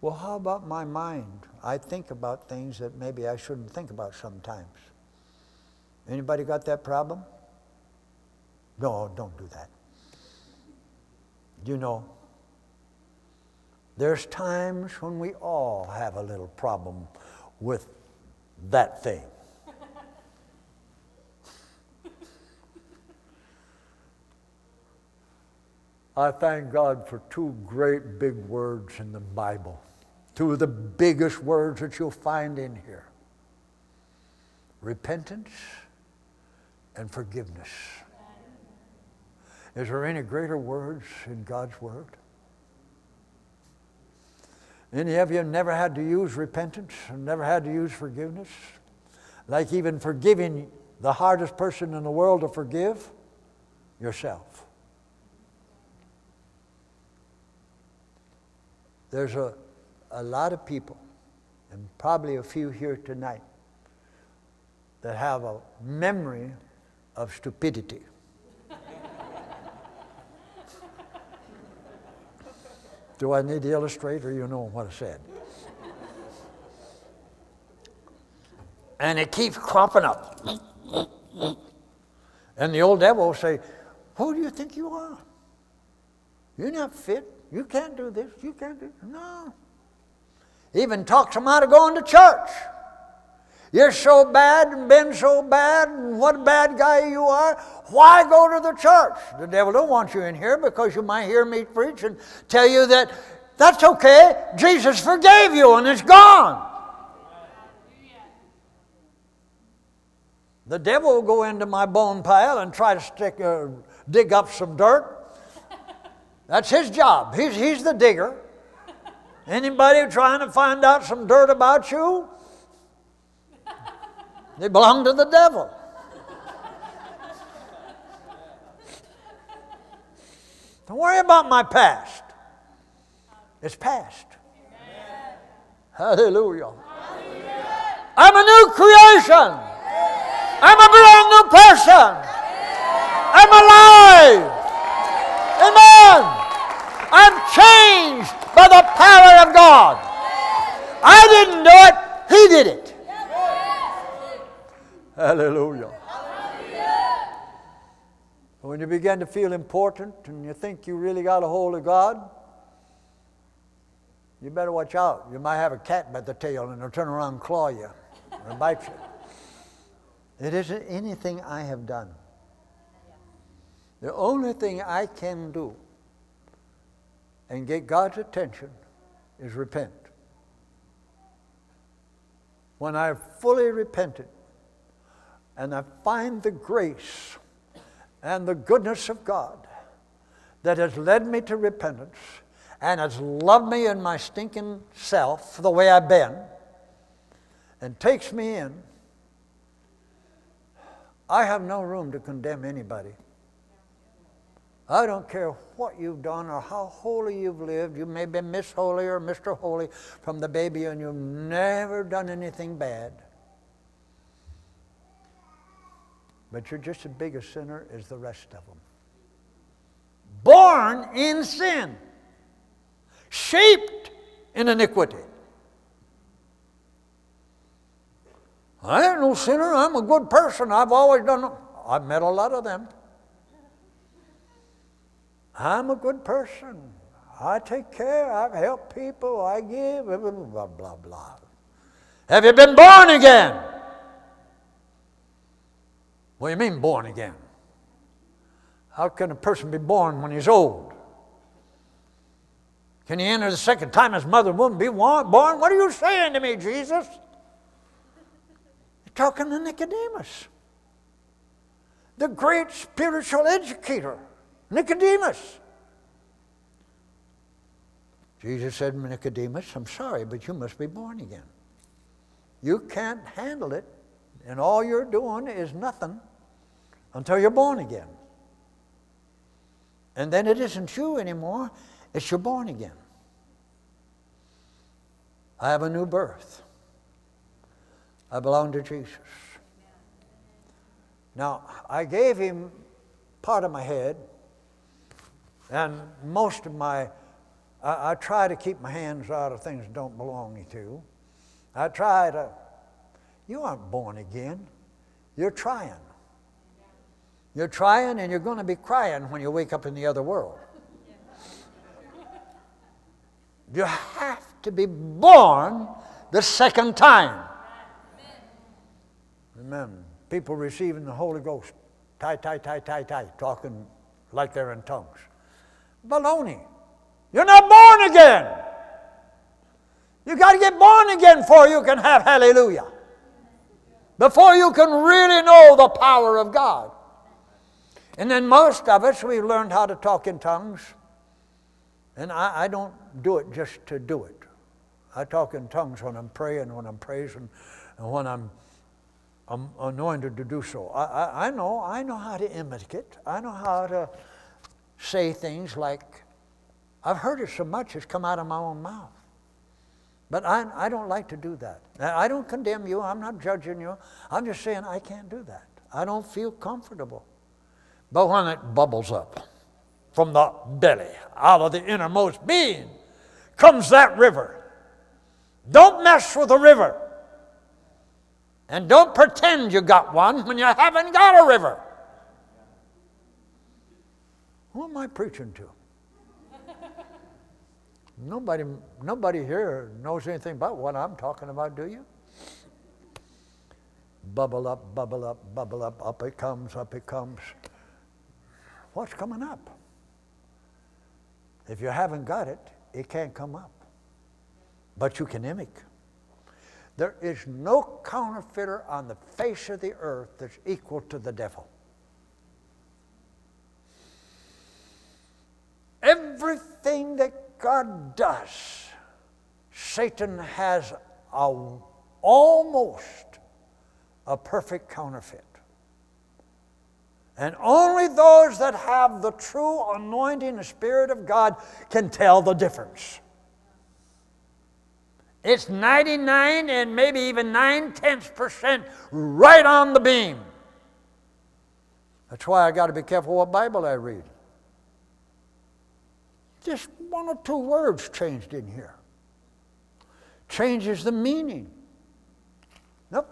Well, how about my mind? I think about things that maybe I shouldn't think about sometimes. Anybody got that problem? No, don't do that. You know, there's times when we all have a little problem with that thing. I thank God for two great big words in the Bible. Two of the biggest words that you'll find in here. Repentance and forgiveness. Is there any greater words in God's Word? Any of you never had to use repentance and never had to use forgiveness? Like even forgiving the hardest person in the world to forgive? Yourself. There's a, a lot of people, and probably a few here tonight, that have a memory of stupidity. Do I need to illustrate, or you know what I said? And it keeps cropping up. And the old devil will say, who do you think you are? You're not fit. You can't do this, you can't do this. No. Even talks them out of going to church. You're so bad and been so bad, and what a bad guy you are. Why go to the church? The devil don't want you in here because you might hear me preach and tell you that that's okay. Jesus forgave you and it's gone. The devil will go into my bone pile and try to stick, uh, dig up some dirt. That's his job. He's, he's the digger. Anybody trying to find out some dirt about you? They belong to the devil. Don't worry about my past. It's past. Amen. Hallelujah. Hallelujah. I'm a new creation. Amen. I'm a brand new person. Amen. I'm alive. Amen. I'm changed by the power of God. I didn't do it. He did it. Hallelujah. Hallelujah. When you begin to feel important and you think you really got a hold of God, you better watch out. You might have a cat by the tail and it'll turn around and claw you or bite you. It isn't anything I have done. The only thing I can do and get God's attention is repent. When I fully repented and I find the grace and the goodness of God that has led me to repentance and has loved me in my stinking self the way I've been and takes me in, I have no room to condemn anybody. I don't care what you've done or how holy you've lived. You may have been Miss Holy or Mister Holy from the baby and you've never done anything bad. But you're just as big a sinner as the rest of them. Born in sin. Shaped in iniquity. I ain't no sinner. I'm a good person. I've always done it. I've met a lot of them. I'm a good person. I take care. I help people. I give. Blah, blah, blah, blah. Have you been born again? What do you mean born again? How can a person be born when he's old? Can you enter the second time his mother wouldn't be born? What are you saying to me, Jesus? You're talking to Nicodemus, the great spiritual educator, Nicodemus. Jesus said, Nicodemus, I'm sorry, but you must be born again. You can't handle it, and all you're doing is nothing until you're born again. And then it isn't you anymore, it's you're born again. I have a new birth. I belong to Jesus. Now, I gave him part of my head, and most of my, I, I try to keep my hands out of things that don't belong to. I try to, you aren't born again, you're trying. You're trying and you're going to be crying when you wake up in the other world. You have to be born the second time. Amen. People receiving the Holy Ghost, tie, tie, tie, tie, tie, talking like they're in tongues. Baloney. You're not born again. You got to get born again before you can have hallelujah. Before you can really know the power of God. And then most of us, we've learned how to talk in tongues. And I, I don't do it just to do it. I talk in tongues when I'm praying, when I'm praising, and when I'm I'm anointed to do so. I, I, I know, I know how to imitate. I know how to say things like, I've heard it so much it's come out of my own mouth. But I, I don't like to do that. I don't condemn you. I'm not judging you. I'm just saying I can't do that. I don't feel comfortable. But when it bubbles up from the belly, out of the innermost being, comes that river. Don't mess with the river. And don't pretend you got one when you haven't got a river. Who am I preaching to? Nobody, nobody here knows anything about what I'm talking about, do you? Bubble up, bubble up, bubble up, up it comes, up it comes. What's coming up? If you haven't got it, it can't come up. But you can mimic. There is no counterfeiter on the face of the earth that's equal to the devil. Everything that God does, Satan has a, almost a perfect counterfeit. And only those that have the true anointing and Spirit of God can tell the difference. It's ninety-nine and maybe even nine tenths percent right on the beam. That's why I got to be careful what Bible I read. Just one or two words changed in here. Changes the meaning. Nope.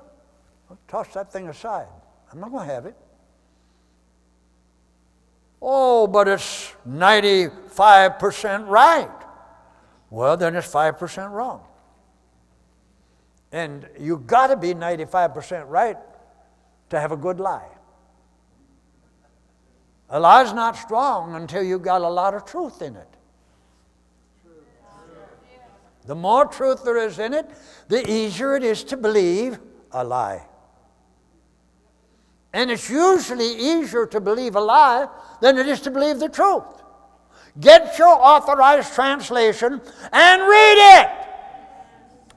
I'll toss that thing aside. I'm not going to have it. Oh, but it's ninety-five percent right. Well, then it's five percent wrong. And you've got to be ninety-five percent right to have a good lie. A lie's not strong until you've got a lot of truth in it. The more truth there is in it, the easier it is to believe a lie. And it's usually easier to believe a lie than it is to believe the truth. Get your authorized translation and read it.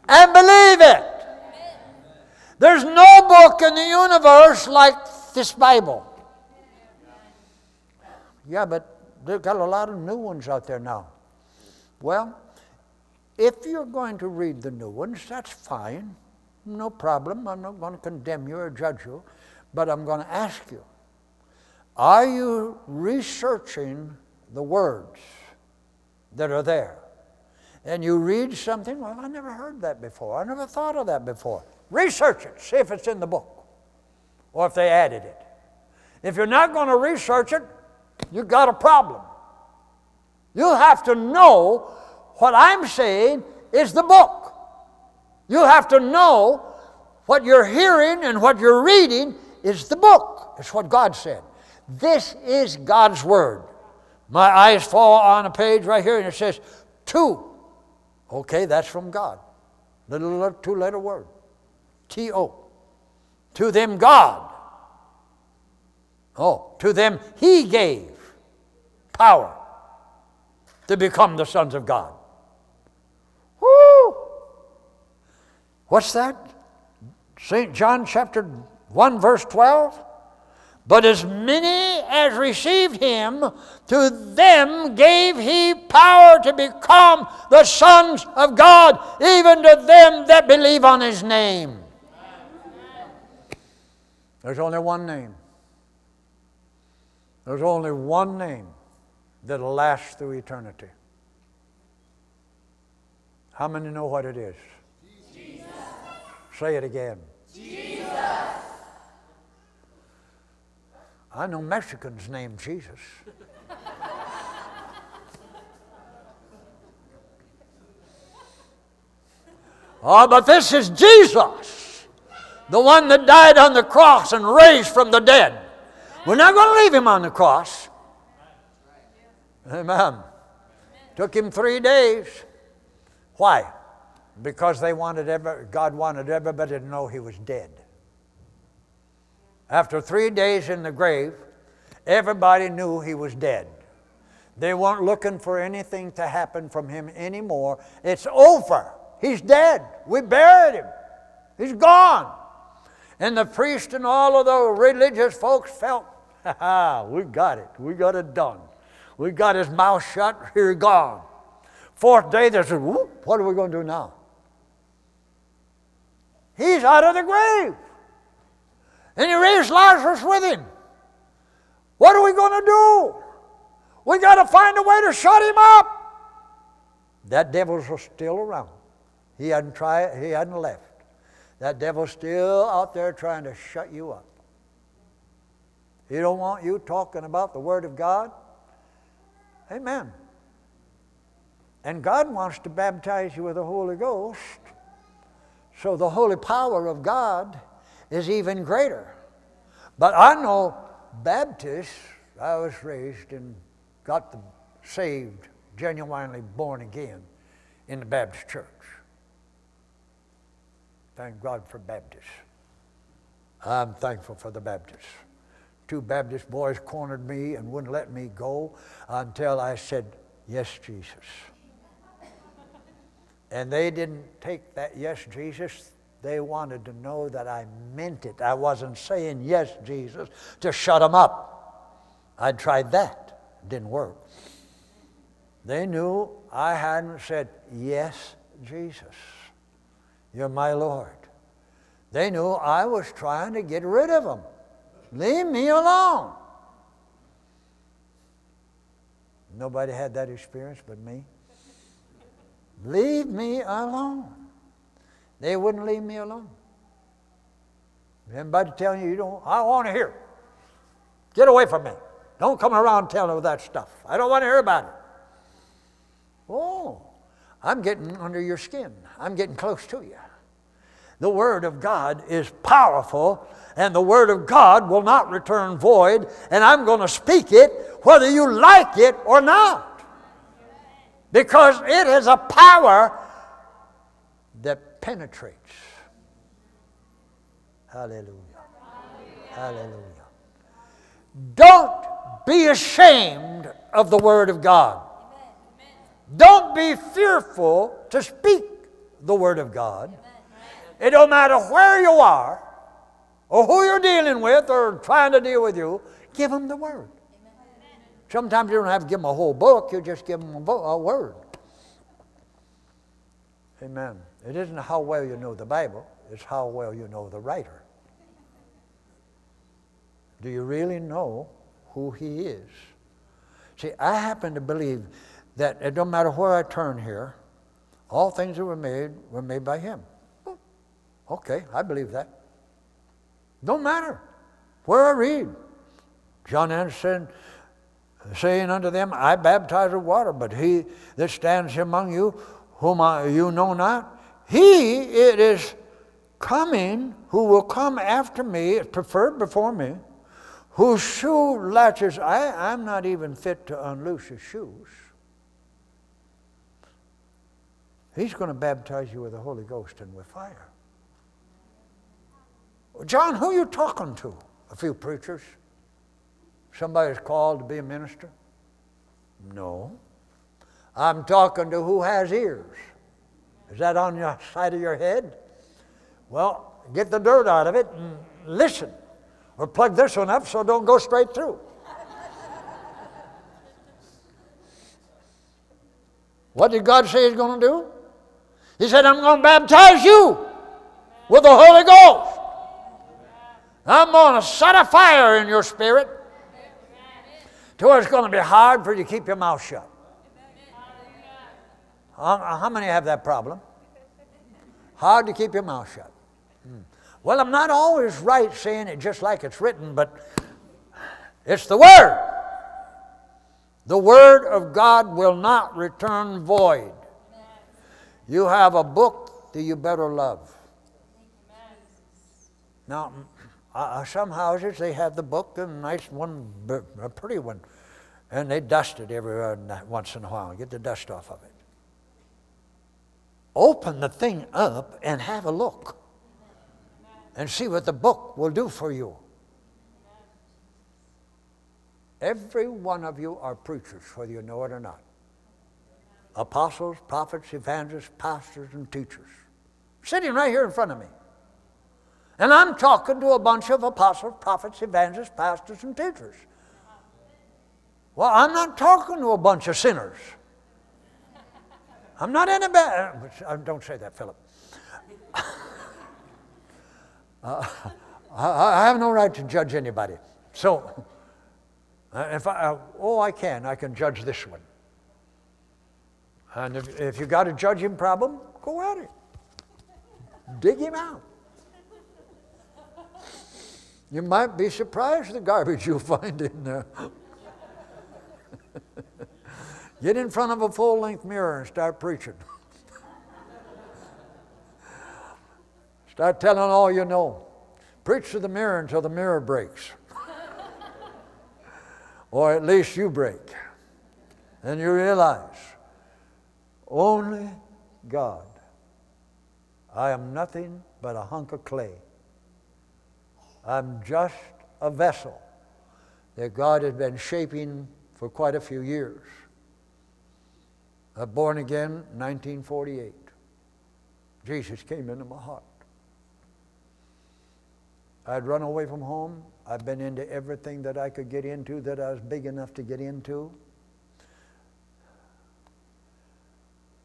And believe it. There's no book in the universe like this Bible. Yeah, but they've got a lot of new ones out there now. Well, if you're going to read the new ones, that's fine. No problem. I'm not going to condemn you or judge you. But I'm going to ask you, are you researching the words that are there? And you read something, well, I never heard that before. I never thought of that before. Research it. See if it's in the book or if they added it. If you're not going to research it, you've got a problem. You have to know what I'm saying is the book. You have to know what you're hearing and what you're reading is the book. It's what God said. This is God's Word. My eyes fall on a page right here and it says, Two. Okay, that's from God. Little two-letter word. T O. To them God. Oh, to them He gave power to become the sons of God. Woo! What's that? Saint John chapter one, verse twelve. But as many as received Him, to them gave He power to become the sons of God, even to them that believe on His name. There's only one name. There's only one name that'll last through eternity. How many know what it is? Jesus. Say it again. Jesus. I know Mexicans named Jesus. Oh, but this is Jesus, the one that died on the cross and raised from the dead. We're not going to leave Him on the cross. Amen. Amen. Took Him three days. Why? Because they wanted every, God wanted everybody to know He was dead. After three days in the grave, everybody knew He was dead. They weren't looking for anything to happen from Him anymore. It's over. He's dead. We buried Him. He's gone. And the priest and all of the religious folks felt, ha ha, we got it. We got it done. We got His mouth shut. He's gone. Fourth day, they said, whoop, what are we going to do now? He's out of the grave. And He raised Lazarus with Him. What are we going to do? We got to find a way to shut Him up. That devil's still around. He hadn't tried. He hadn't left. That devil's still out there trying to shut you up. He don't want you talking about the Word of God. Amen. And God wants to baptize you with the Holy Ghost. So the holy power of God is even greater. But I know Baptists, I was raised and got the saved, genuinely born again in the Baptist church. Thank God for Baptists. I'm thankful for the Baptists. Two Baptist boys cornered me and wouldn't let me go until I said, yes, Jesus. And they didn't take that yes, Jesus. They wanted to know that I meant it. I wasn't saying yes, Jesus, to shut them up. I tried that. It didn't work. They knew I hadn't said, yes, Jesus, You're my Lord. They knew I was trying to get rid of them. Leave me alone. Nobody had that experience but me. Leave me alone. They wouldn't leave me alone. Anybody telling you, you don't, I want to hear it. Get away from me. Don't come around telling me that stuff. I don't want to hear about it. Oh, I'm getting under your skin. I'm getting close to you. The Word of God is powerful, and the Word of God will not return void, and I'm going to speak it whether you like it or not. Because it is a power that penetrates. Hallelujah. Hallelujah. Hallelujah. Don't be ashamed of the Word of God. Amen. Don't be fearful to speak the Word of God. Amen. It don't matter where you are or who you're dealing with or trying to deal with you, give them the Word. Amen. Sometimes you don't have to give them a whole book, you just give them a, a word. Amen. It isn't how well you know the Bible, it's how well you know the writer. Do you really know who he is? See, I happen to believe that it don't matter where I turn here, all things that were made were made by him. Okay, I believe that. Don't matter where I read. John Anderson, saying unto them, I baptize with water, but he that stands among you, whom I, you know not, he it is coming, who will come after me, preferred before me, whose shoe latches I, I'm not even fit to unloose his shoes. He's going to baptize you with the Holy Ghost and with fire. John, who are you talking to? A few preachers? Somebody's called to be a minister? No. I'm talking to who has ears. Is that on the side of your head? Well, get the dirt out of it and listen. Or plug this one up so it don't go straight through. What did God say He's going to do? He said, I'm going to baptize you with the Holy Ghost. I'm going to set a fire in your spirit to where it's going to be hard for you to keep your mouth shut. How many have that problem? Hard to keep your mouth shut. Well, I'm not always right saying it just like it's written, but it's the Word. The Word of God will not return void. Amen. You have a book that you better love. Amen. Now, uh, some houses, they have the book, and a nice one, a pretty one, and they dust it every once in a while, get the dust off of it. Open the thing up and have a look and see what the book will do for you. Every one of you are preachers, whether you know it or not. Apostles, prophets, evangelists, pastors, and teachers. Sitting right here in front of me. And I'm talking to a bunch of apostles, prophets, evangelists, pastors, and teachers. Well, I'm not talking to a bunch of sinners. I'm not in a bad... Don't say that, Philip. uh, I have no right to judge anybody. So... If I, oh, I can. I can judge this one. And if, if you've got a judging problem, go at it. Dig him out. You might be surprised at the garbage you'll find in there. Get in front of a full-length mirror and start preaching. Start telling all you know. Preach to the mirror until the mirror breaks. Or at least you break, and you realize, only God. I am nothing but a hunk of clay. I'm just a vessel that God has been shaping for quite a few years. I'm born again in nineteen forty-eight. Jesus came into my heart. I'd run away from home. I've been into everything that I could get into that I was big enough to get into.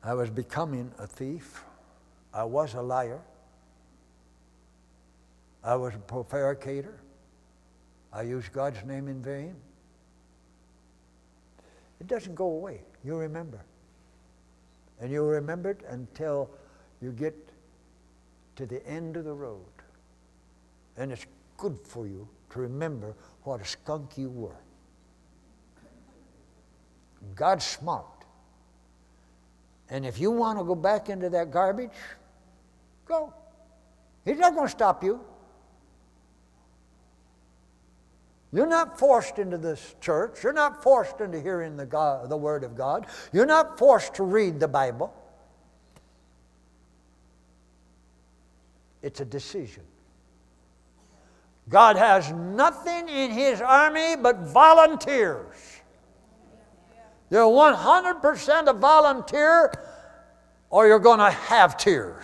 I was becoming a thief. I was a liar. I was a prevaricator. I used God's name in vain. It doesn't go away. You remember. And you'll remember it until you get to the end of the road. And it's good for you to remember what a skunk you were. God's smart. And if you want to go back into that garbage, go. He's not going to stop you. You're not forced into this church. You're not forced into hearing the, God, the Word of God. You're not forced to read the Bible. It's a decision. God has nothing in His army but volunteers. You're one hundred percent a volunteer, or you're going to have tears.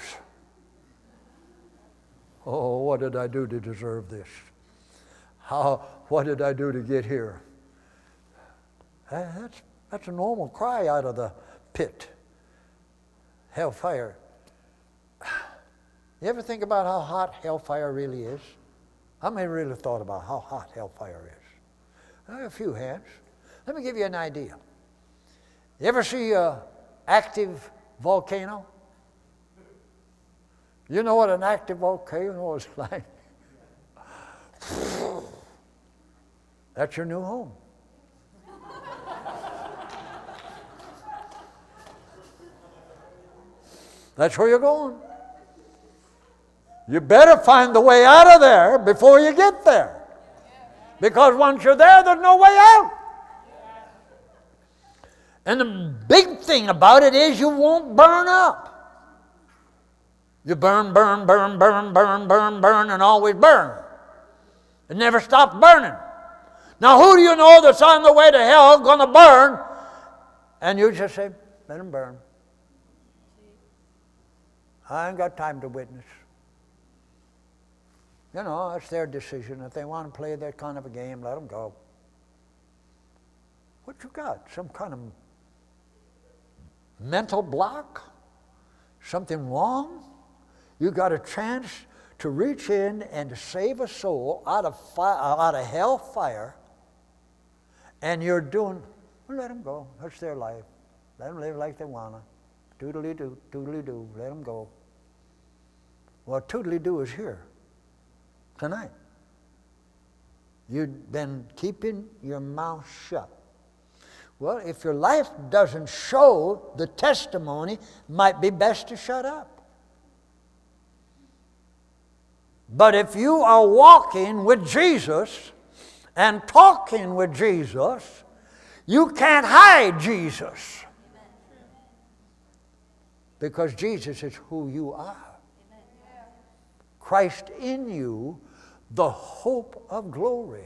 Oh, what did I do to deserve this? How, what did I do to get here? That's, that's a normal cry out of the pit. Hellfire. You ever think about how hot hellfire really is? How many really thought about how hot hellfire is? A few hands. Let me give you an idea. You ever see an active volcano? You know what an active volcano is like? That's your new home. That's where you're going. You better find the way out of there before you get there. Because once you're there, there's no way out. And the big thing about it is you won't burn up. You burn, burn, burn, burn, burn, burn, burn, and always burn. It never stops burning. Now, who do you know that's on the way to hell going to burn? And you just say, let him burn. I ain't got time to witness. You know, that's their decision. If they want to play that kind of a game, let them go. What you got? Some kind of mental block? Something wrong? You got a chance to reach in and to save a soul out of fire, out of hell fire, and you're doing, well, let them go. That's their life. Let them live like they want to. Doodly-doo, doodly-doo, let them go. Well, toodly-doo is here tonight. You've been keeping your mouth shut. Well, if your life doesn't show the testimony, might be best to shut up. But if you are walking with Jesus and talking with Jesus, you can't hide Jesus. Because Jesus is who you are. Christ in you, the hope of glory.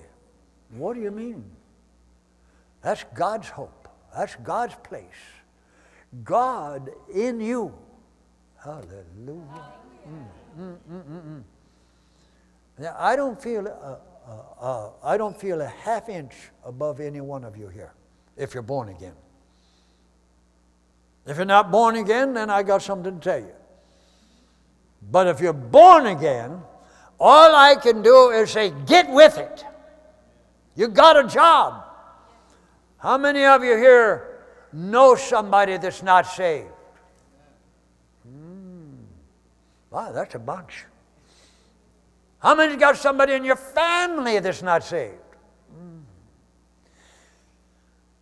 What do you mean? That's God's hope. That's God's place. God in you. Hallelujah. Mm, mm, mm, mm, mm. Now, I don't feel uh, uh, uh, I don't feel a half inch above any one of you here, if you're born again. If you're not born again, then I got something to tell you. But if you're born again, all I can do is say, get with it. You got a job. How many of you here know somebody that's not saved? Mm. Wow, that's a bunch. How many got somebody in your family that's not saved? Mm.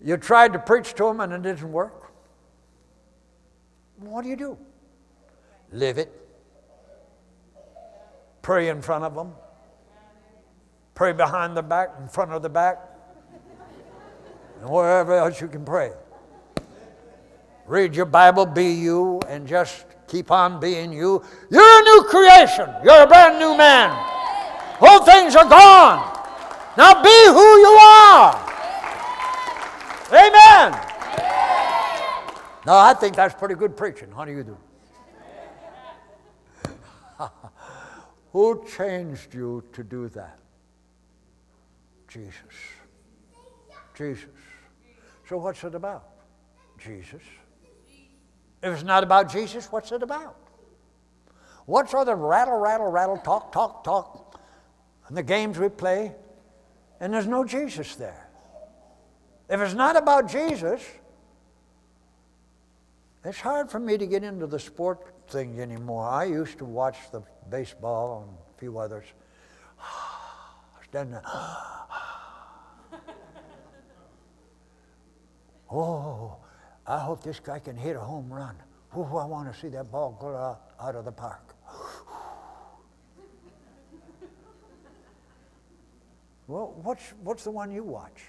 You tried to preach to them and it didn't work. What do you do? Live it. Pray in front of them. Pray behind the back, in front of the back. And wherever else you can pray. Read your Bible, be you, and just keep on being you. You're a new creation. You're a brand new man. Old things are gone. Now be who you are. Amen. Now I think that's pretty good preaching. How do you do? Who changed you to do that? Jesus. Jesus. So what's it about? Jesus. If it's not about Jesus, what's it about? What's all the rattle, rattle, rattle, talk, talk, talk, and the games we play, and there's no Jesus there? If it's not about Jesus, it's hard for me to get into the sport thing anymore. I used to watch the baseball and a few others. Stand there. Oh. I hope this guy can hit a home run. Ooh, I want to see that ball go out, out of the park. Well, what's, what's the one you watch?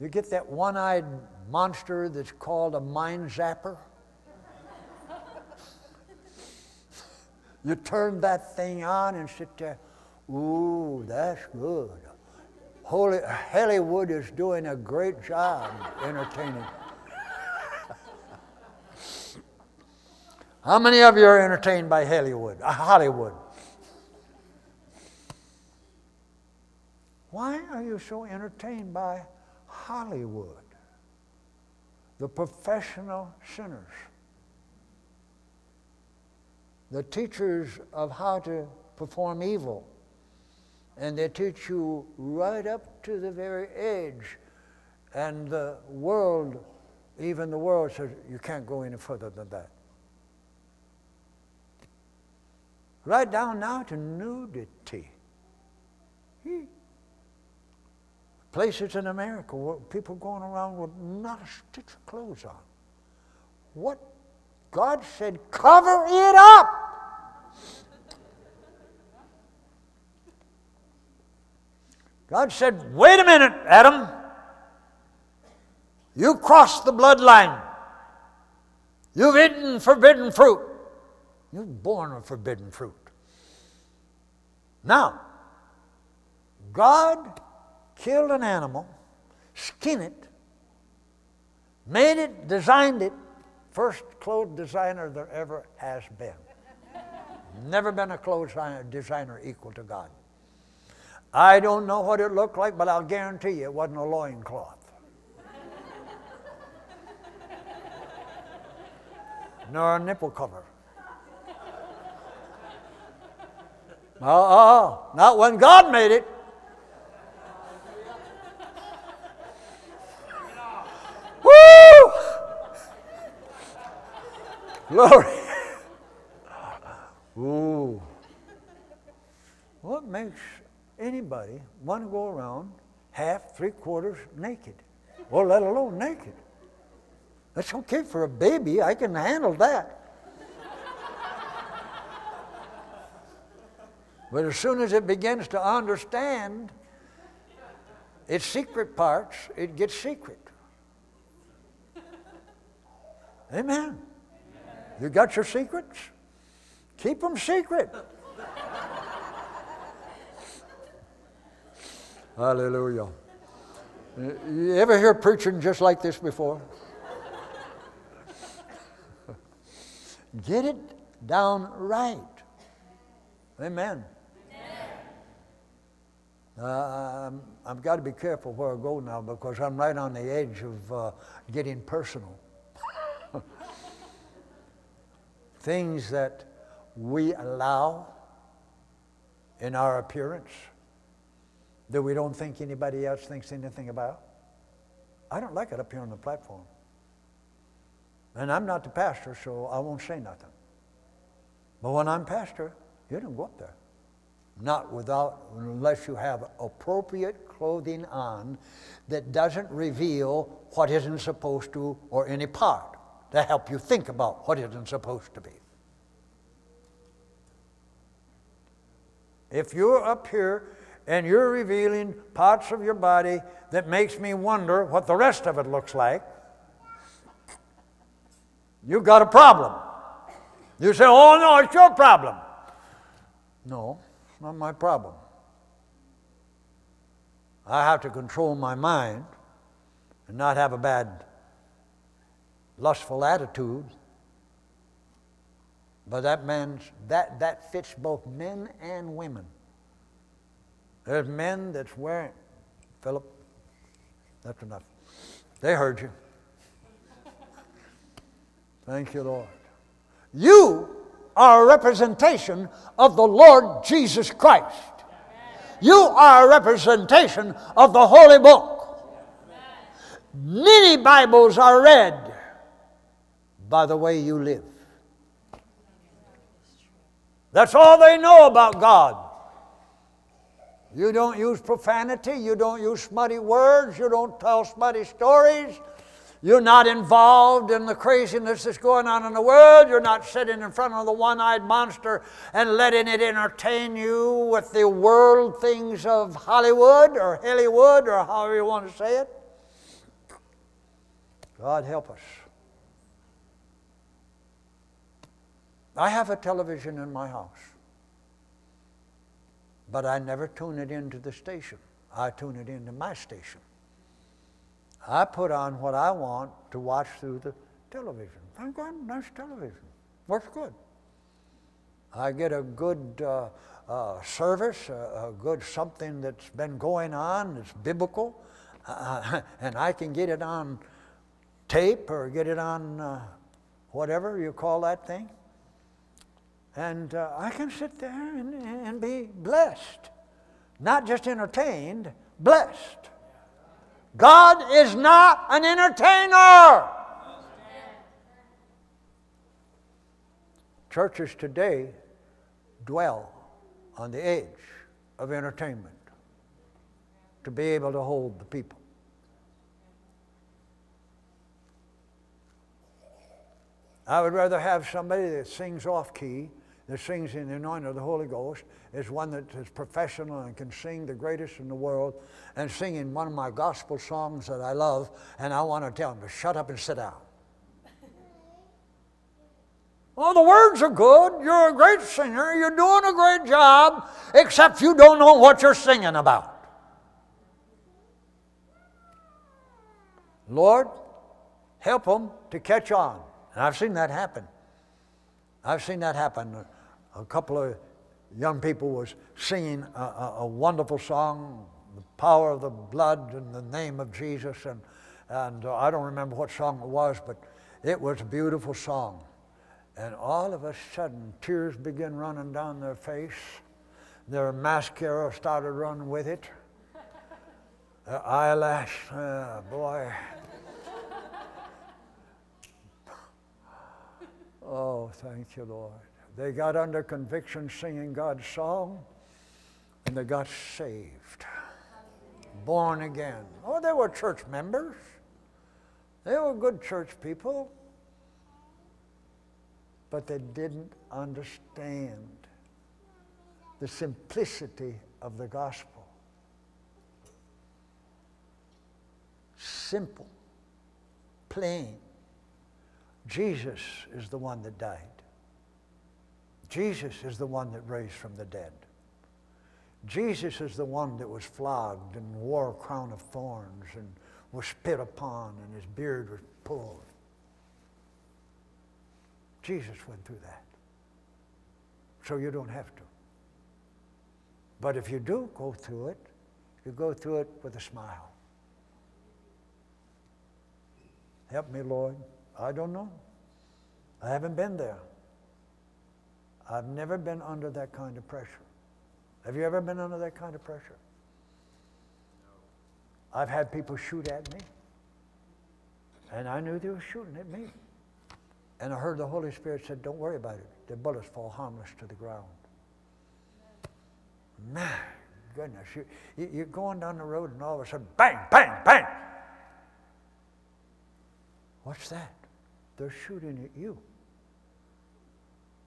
You get that one-eyed monster that's called a mind zapper? You turn that thing on and sit there. Ooh, that's good. Holy, Hollywood is doing a great job entertaining. How many of you are entertained by Hollywood? Hollywood. Why are you so entertained by Hollywood? The professional sinners. The teachers of how to perform evil. And they teach you right up to the very edge. And the world, even the world says, you can't go any further than that. Right down now to nudity. Hmm. Places in America where people going around with not a stitch of clothes on. What? God said, cover it up! God said, wait a minute, Adam. You crossed the bloodline. You've eaten forbidden fruit. You're born of forbidden fruit. Now, God killed an animal, skinned it, made it, designed it, first clothes designer there ever has been. Never been a clothes designer equal to God. I don't know what it looked like, but I'll guarantee you it wasn't a loincloth. Nor a nipple cover. Uh-uh, not when God made it. Woo! Glory. Ooh. What makes anybody want to go around half, three quarters naked? Well, let alone naked. That's okay for a baby. I can handle that. But as soon as it begins to understand its secret parts, it gets secret. Amen. Amen. You got your secrets? Keep them secret. Hallelujah. You ever hear preaching just like this before? Get it down right. Amen. Uh, I've got to be careful where I go now because I'm right on the edge of uh, getting personal. Things that we allow in our appearance that we don't think anybody else thinks anything about. I don't like it up here on the platform. And I'm not the pastor, so I won't say nothing. But when I'm pastor, you don't go up there. Not without, unless you have appropriate clothing on that doesn't reveal what isn't supposed to, or any part to help you think about what isn't supposed to be. If you're up here and you're revealing parts of your body that makes me wonder what the rest of it looks like, you've got a problem. You say, oh no, it's your problem. No. Not my problem. I have to control my mind and not have a bad, lustful attitude. But that man's that that fits both men and women. There's men that's wearing, Philip, that's enough. They heard you. Thank you, Lord. You are a representation of the Lord Jesus Christ. Amen. You are a representation of the Holy Book. Amen. Many Bibles are read by the way you live. That's all they know about God. You don't use profanity. You don't use smutty words. You don't tell smutty stories. You're not involved in the craziness that's going on in the world. You're not sitting in front of the one-eyed monster and letting it entertain you with the world things of Hollywood or Hollywood or however you want to say it. God help us. I have a television in my house, but I never tune it into the station. I tune it into my station. I put on what I want to watch through the television. Thank God, nice television. Works good. I get a good uh, uh, service, a, a good something that's been going on, that's biblical, uh, and I can get it on tape or get it on uh, whatever you call that thing. And uh, I can sit there and, and be blessed. Not just entertained, blessed. God is not an entertainer. Churches today dwell on the edge of entertainment to be able to hold the people. I would rather have somebody that sings off key, that sings in the anointing of the Holy Ghost, is one that is professional and can sing the greatest in the world, and singing one of my gospel songs that I love, and I want to tell him to shut up and sit down. Well, the words are good. You're a great singer. You're doing a great job, except you don't know what you're singing about. Lord, help them to catch on. And I've seen that happen. I've seen that happen. A couple of young people was singing a, a, a wonderful song, The Power of the Blood and the Name of Jesus. And, and I don't remember what song it was, but it was a beautiful song. And all of a sudden, tears began running down their face. Their mascara started running with it. Their eyelash, oh boy. Oh, thank you, Lord. They got under conviction singing God's song, and they got saved, born again. Oh, they were church members. They were good church people. But they didn't understand the simplicity of the gospel. Simple, plain. Jesus is the one that died. Jesus is the one that raised from the dead. Jesus is the one that was flogged and wore a crown of thorns and was spit upon and his beard was pulled. Jesus went through that. So you don't have to. But if you do go through it, you go through it with a smile. Help me, Lord. I don't know. I haven't been there. I've never been under that kind of pressure. Have you ever been under that kind of pressure? I've had people shoot at me, and I knew they were shooting at me. And I heard the Holy Spirit said, don't worry about it. The bullets fall harmless to the ground. My goodness. You, you're going down the road, and all of a sudden, bang, bang, bang. What's that? They're shooting at you.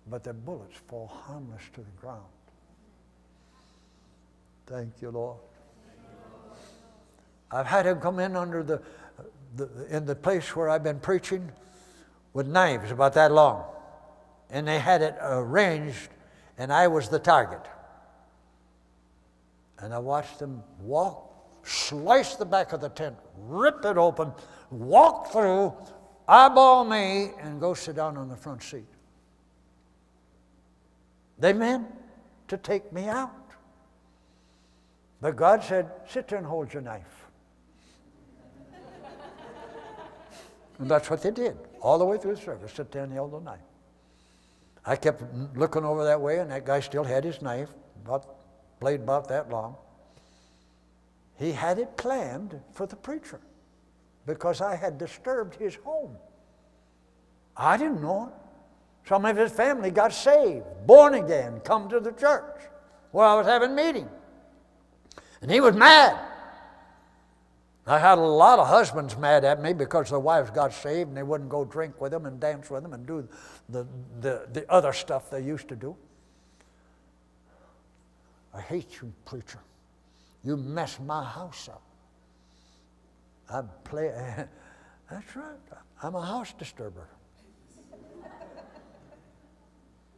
But their bullets fall harmless to the ground. Thank you, Lord. I've had him come in under the, the in the place where I've been preaching with knives about that long. And they had it arranged, and I was the target. And I watched them walk, slice the back of the tent, rip it open, walk through, eyeball me, and go sit down on the front seat. They meant to take me out. But God said, sit there and hold your knife. And that's what they did. All the way through the service, sit there and held the knife. I kept looking over that way, and that guy still had his knife, about, blade about that long. He had it planned for the preacher because I had disturbed his home. I didn't know it. Some of his family got saved, born again, come to the church where I was having a meeting. And he was mad. I had a lot of husbands mad at me because their wives got saved and they wouldn't go drink with them and dance with them and do the, the, the other stuff they used to do. I hate you, preacher. You mess my house up. I play, that's right, I'm a house disturber.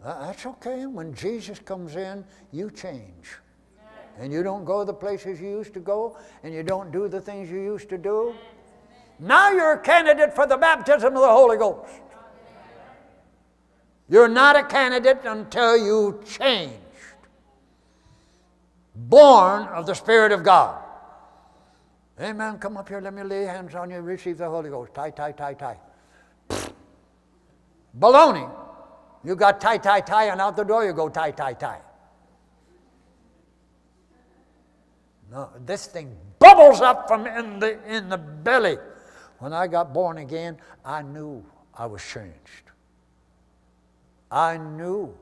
That's okay. When Jesus comes in, you change. And you don't go the places you used to go, and you don't do the things you used to do. Now you're a candidate for the baptism of the Holy Ghost. You're not a candidate until you changed. Born of the Spirit of God. Amen. Come up here. Let me lay hands on you. Receive the Holy Ghost. Tie, tie, tie, tie. Baloney. You got tie, tie, tie, and out the door you go tie, tie, tie. No, this thing bubbles up from in the, in the belly. When I got born again, I knew I was changed. I knew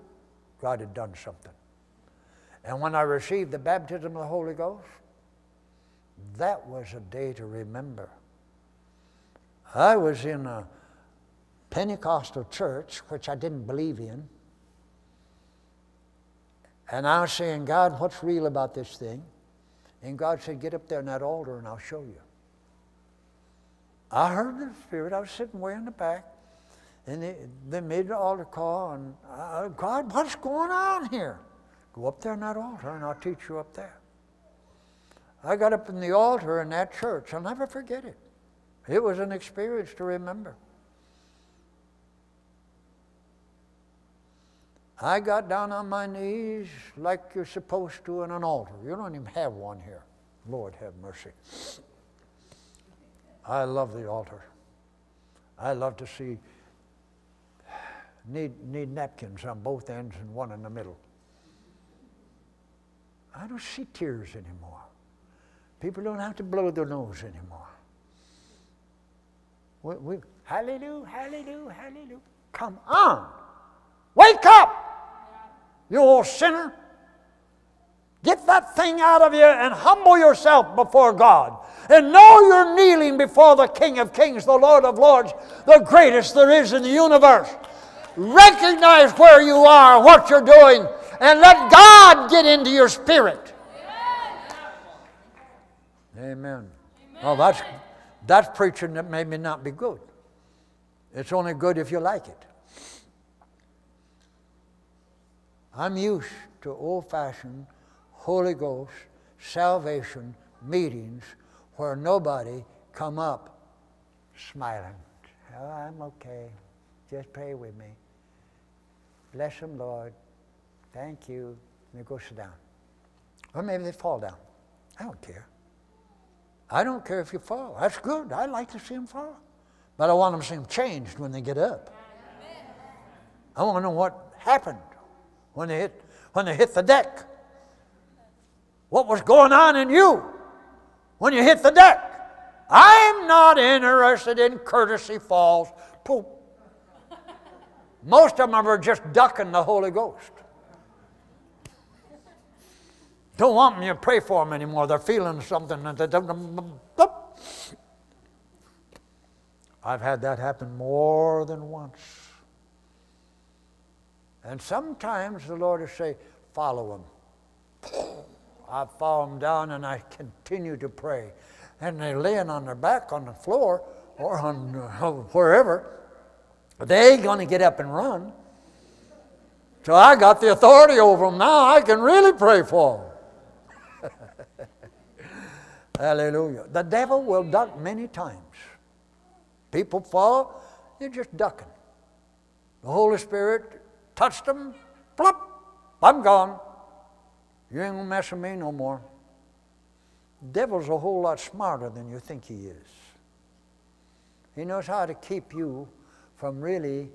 God had done something. And when I received the baptism of the Holy Ghost, that was a day to remember. I was in a Pentecostal church, which I didn't believe in. And I was saying, God, what's real about this thing? And God said, get up there in that altar and I'll show you. I heard the Spirit. I was sitting way in the back. And they, they made an altar call, and uh, God, what's going on here? Go up there on that altar, and I'll teach you up there. I got up in the altar in that church. I'll never forget it. It was an experience to remember. I got down on my knees like you're supposed to in an altar. You don't even have one here. Lord have mercy. I love the altar. I love to see need, need napkins on both ends and one in the middle. I don't see tears anymore. People don't have to blow their nose anymore. We, we, hallelujah, hallelujah, hallelujah. Come on. Wake up! You old sinner, get that thing out of you and humble yourself before God. And know you're kneeling before the King of Kings, the Lord of Lords, the greatest there is in the universe. Recognize where you are, what you're doing, and let God get into your spirit. Amen. Amen. Well, that's, that's preaching that may not be good. It's only good if you like it. I'm used to old-fashioned Holy Ghost salvation meetings where nobody come up smiling. Oh, I'm okay. Just pray with me. Bless them, Lord. Thank you. And they go sit down. Or maybe they fall down. I don't care. I don't care if you fall. That's good. I like to see them fall. But I want them to see them changed when they get up. I want to know what happened. When they hit, when they hit the deck, what was going on in you when you hit the deck? I'm not interested in courtesy falls. Poop. Most of them are just ducking the Holy Ghost. Don't want them to pray for them anymore. They're feeling something. I've had that happen more than once. And sometimes the Lord will say, follow them. I follow them down and I continue to pray. And they're laying on their back on the floor or on uh, wherever. They ain't going to get up and run. So I got the authority over them now. I can really pray for them. Hallelujah. The devil will duck many times. People fall, you're just ducking. The Holy Spirit touched them, plop, I'm gone. You ain't gonna mess with me no more. The devil's a whole lot smarter than you think he is. He knows how to keep you from really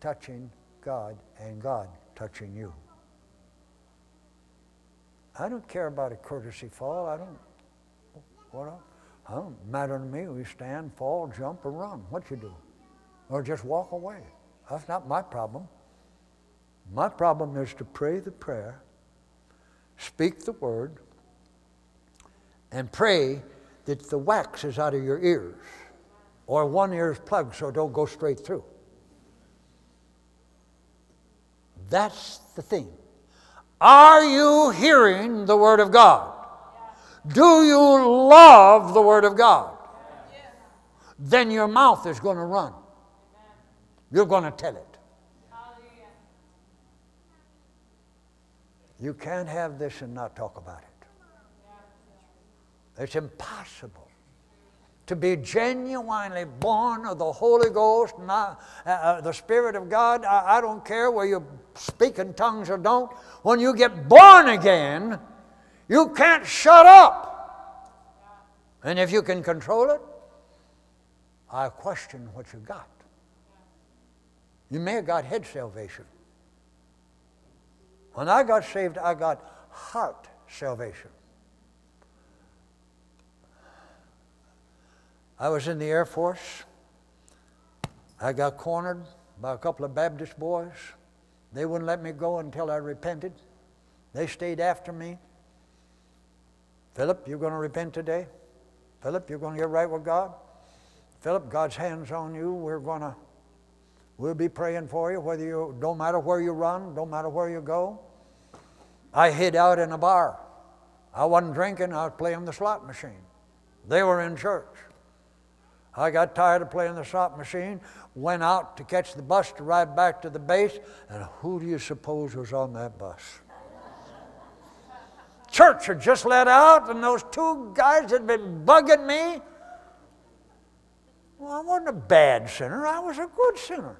touching God and God touching you. I don't care about a courtesy fall. I don't, what else? I don't matter to me. We stand, fall, jump, or run. What you do? Or just walk away. That's not my problem. My problem is to pray the prayer, speak the word, and pray that the wax is out of your ears, or one ear is plugged so it don't go straight through. That's the thing. Are you hearing the Word of God? Do you love the Word of God? Then your mouth is going to run. You're going to tell it. You can't have this and not talk about it. It's impossible to be genuinely born of the Holy Ghost, not, uh, uh, the Spirit of God. I, I don't care whether you speak in tongues or don't. When you get born again, you can't shut up. And if you can control it, I question what you got. You may have got head salvation. When I got saved, I got heart salvation. I was in the Air Force. I got cornered by a couple of Baptist boys. They wouldn't let me go until I repented. They stayed after me. Philip, you're going to repent today. Philip, you're going to get right with God. Philip, God's hands on you. We're going to We'll be praying for you, whether you, don't matter where you run, don't matter where you go. I hid out in a bar. I wasn't drinking, I was playing the slot machine. They were in church. I got tired of playing the slot machine, went out to catch the bus to ride back to the base, and who do you suppose was on that bus? Church had just let out, and those two guys had been bugging me. Well, I wasn't a bad sinner. I was a good sinner.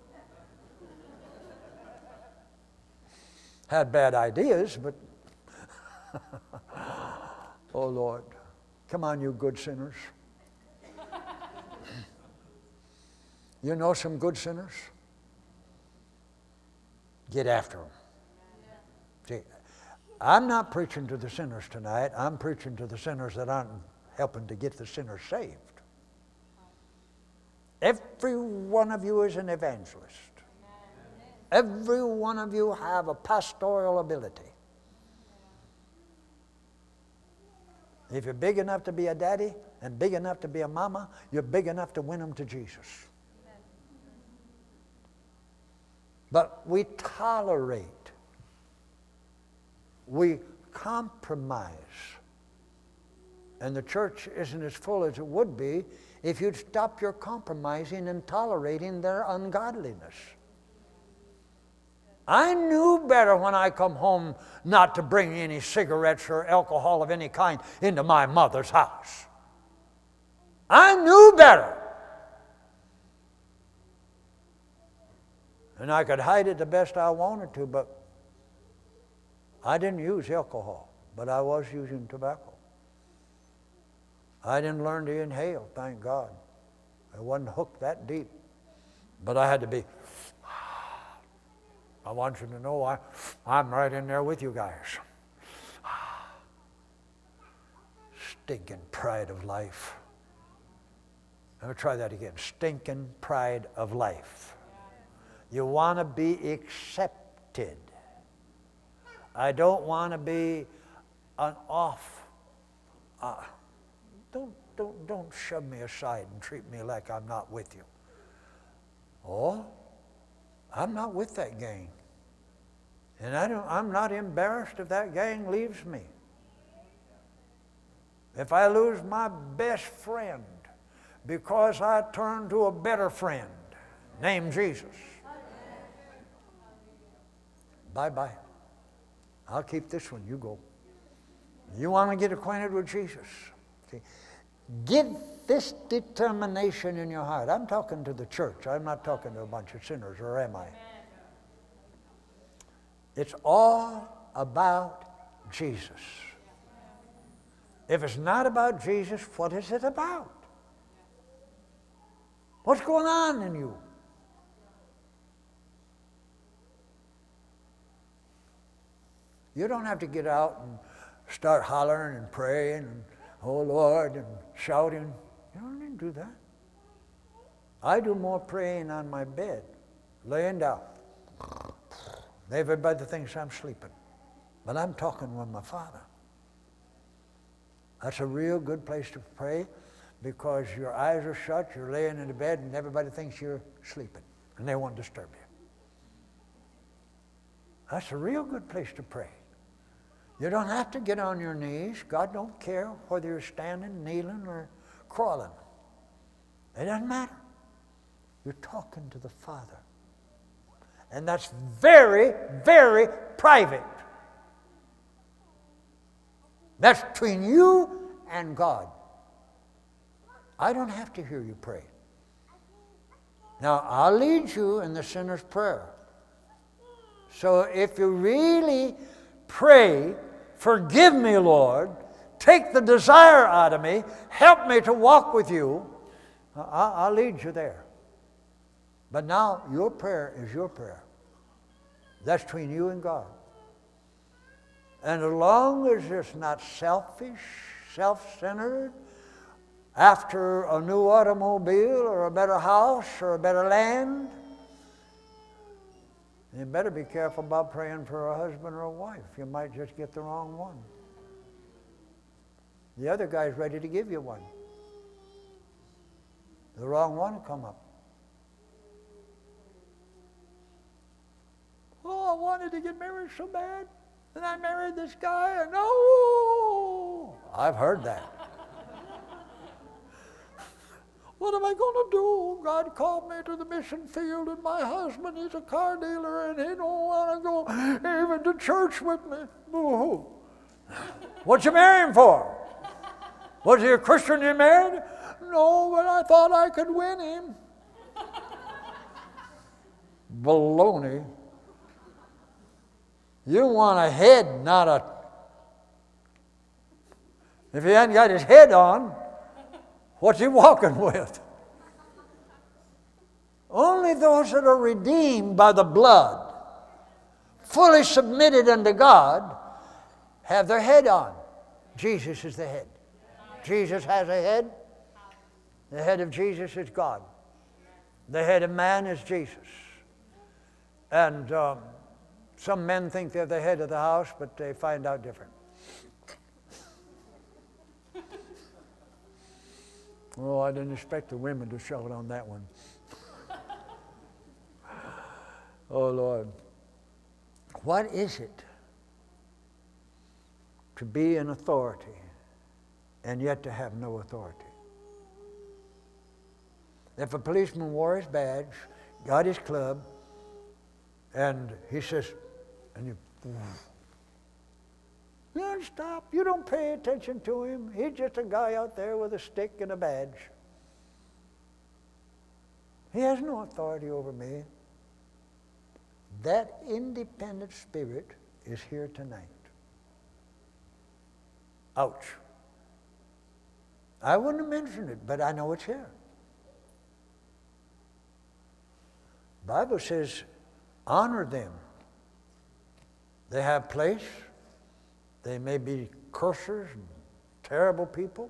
Had bad ideas, but... Oh, Lord, come on, you good sinners. You know some good sinners? Get after them. See, I'm not preaching to the sinners tonight. I'm preaching to the sinners that aren't helping to get the sinners saved. Every one of you is an evangelist. Every one of you have a pastoral ability. If you're big enough to be a daddy and big enough to be a mama, you're big enough to win them to Jesus. But we tolerate, we compromise. And the church isn't as full as it would be if you'd stop your compromising and tolerating their ungodliness. I knew better when I come home not to bring any cigarettes or alcohol of any kind into my mother's house. I knew better. And I could hide it the best I wanted to, but I didn't use alcohol, but I was using tobacco. I didn't learn to inhale, thank God. I wasn't hooked that deep, but I had to be. I want you to know I, I'm right in there with you guys. Stinking pride of life. Let me try that again. Stinking pride of life. You want to be accepted. I don't want to be an off. Uh, don't, don't, don't shove me aside and treat me like I'm not with you. Oh, I'm not with that gang. And I don't, I'm not embarrassed if that gang leaves me. If I lose my best friend because I turn to a better friend named Jesus, bye-bye. I'll keep this one. You go. You want to get acquainted with Jesus. See, get this determination in your heart. I'm talking to the church. I'm not talking to a bunch of sinners, or am I? It's all about Jesus. If it's not about Jesus, what is it about? What's going on in you? You don't have to get out and start hollering and praying and, oh Lord, and shouting. You don't need to do that. I do more praying on my bed, laying down. Everybody thinks I'm sleeping, but I'm talking with my Father. That's a real good place to pray, because your eyes are shut, you're laying in the bed, and everybody thinks you're sleeping, and they won't disturb you. That's a real good place to pray. You don't have to get on your knees. God don't care whether you're standing, kneeling, or crawling. It doesn't matter. You're talking to the Father. And that's very, very private. That's between you and God. I don't have to hear you pray. Now, I'll lead you in the sinner's prayer. So if you really pray, forgive me, Lord, take the desire out of me, help me to walk with you, I'll lead you there. But now your prayer is your prayer. That's between you and God. And as long as it's not selfish, self-centered, after a new automobile or a better house or a better land, you better be careful about praying for a husband or a wife. You might just get the wrong one. The other guy's ready to give you one. The wrong one will come up. Oh, I wanted to get married so bad, and I married this guy, and oh! I've heard that. What am I going to do? God called me to the mission field, and my husband, he's a car dealer, and he don't want to go even to church with me. Boo-hoo. What you marry him for? Was he a Christian you married? No, but I thought I could win him. Baloney. You want a head, not a... If he hadn't got his head on, what's he walking with? Only those that are redeemed by the blood, fully submitted unto God, have their head on. Jesus is the head. Jesus has a head. The head of Jesus is God. The head of man is Jesus. And um, some men think they're the head of the house, but they find out different. Oh, I didn't expect the women to shout on that one. Oh, Lord. What is it to be in authority and yet to have no authority? If a policeman wore his badge, got his club, and he says, and you, you don't stop, you don't pay attention to him. He's just a guy out there with a stick and a badge. He has no authority over me. That independent spirit is here tonight. Ouch. I wouldn't have mentioned it, but I know it's here. The Bible says, honor them. They have place. They may be cursers and terrible people,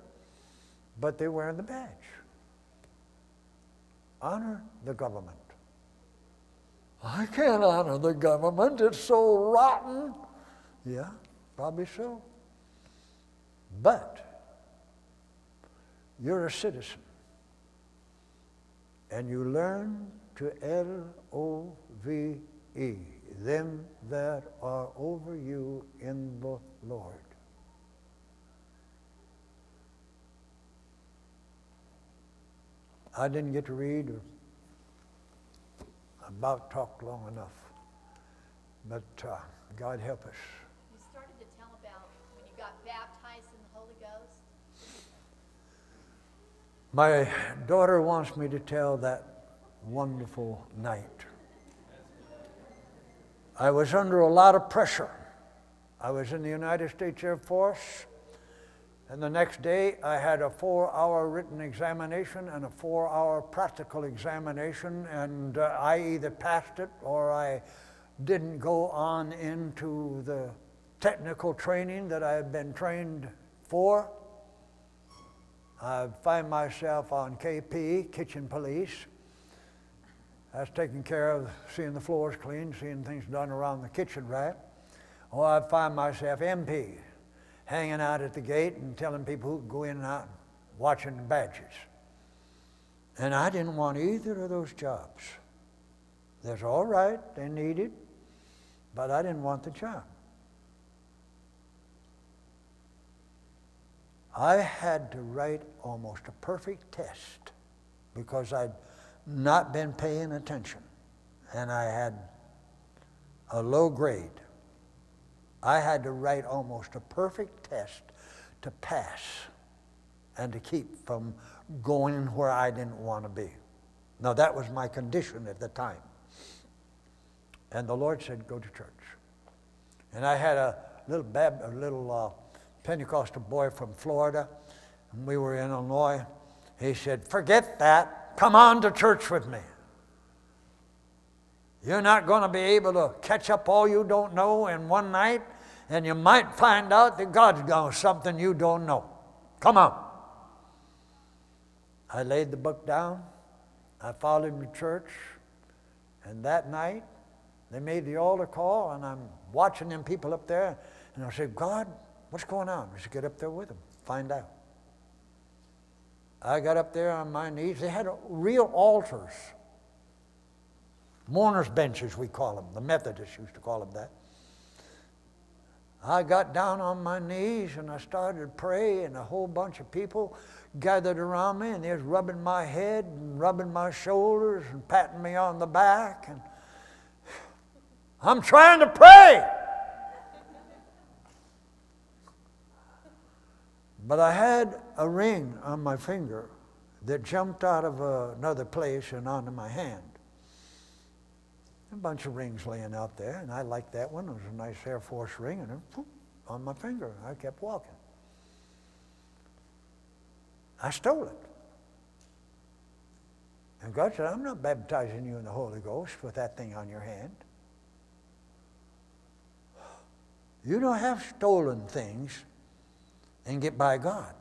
but they're wearing the badge. Honor the government. I can't honor the government. It's so rotten. Yeah, probably so. But you're a citizen, and you learn to L O V E, them that are over you in the Lord. I didn't get to read or about talk long enough, but uh, God help us. You started to tell about when you got baptized in the Holy Ghost. My daughter wants me to tell that wonderful night. I was under a lot of pressure. I was in the United States Air Force, and the next day I had a four hour written examination and a four hour practical examination, and uh, I either passed it or I didn't go on into the technical training that I had been trained for. I find myself on K P, Kitchen Police. That's taking care of seeing the floors cleaned, seeing things done around the kitchen, right? Or I'd find myself M P, hanging out at the gate and telling people who go in and out, watching the badges. And I didn't want either of those jobs. That's all right, they need it, but I didn't want the job. I had to write almost a perfect test because I'd not been paying attention, and I had a low grade. I had to write almost a perfect test to pass and to keep from going where I didn't want to be. Now, that was my condition at the time. And the Lord said, go to church. And I had a little, Bab a little uh, Pentecostal boy from Florida, and we were in Illinois. He said, forget that. Come on to church with me. You're not going to be able to catch up all you don't know in one night, and you might find out that God's got something you don't know. Come on. I laid the book down. I followed him to church. And that night, they made the altar call, and I'm watching them people up there. And I said, God, what's going on? We should get up there with them, find out. I got up there on my knees. They had real altars. Mourners' benches, we call them. The Methodists used to call them that. I got down on my knees and I started praying, and a whole bunch of people gathered around me, and they was rubbing my head and rubbing my shoulders and patting me on the back. And I'm trying to pray. But I had a ring on my finger that jumped out of uh, another place and onto my hand. A bunch of rings laying out there, and I liked that one. It was a nice Air Force ring, and it whoop, on my finger. I kept walking. I stole it. And God said, I'm not baptizing you in the Holy Ghost with that thing on your hand. You don't have stolen things and get by God.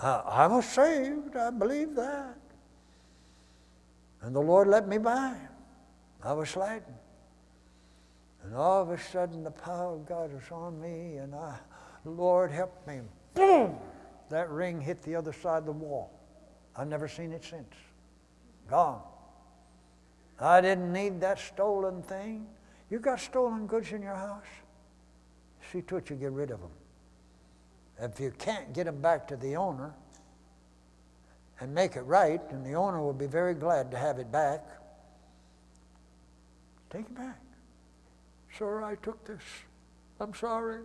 Uh, I was saved. I believed that. And the Lord let me by. I was sliding. And all of a sudden, the power of God was on me, and I, Lord, help me. Boom! That ring hit the other side of the wall. I've never seen it since. Gone. I didn't need that stolen thing. You got stolen goods in your house? See to it you get rid of them. If you can't get them back to the owner and make it right, and the owner will be very glad to have it back, take it back. Sir, I took this. I'm sorry,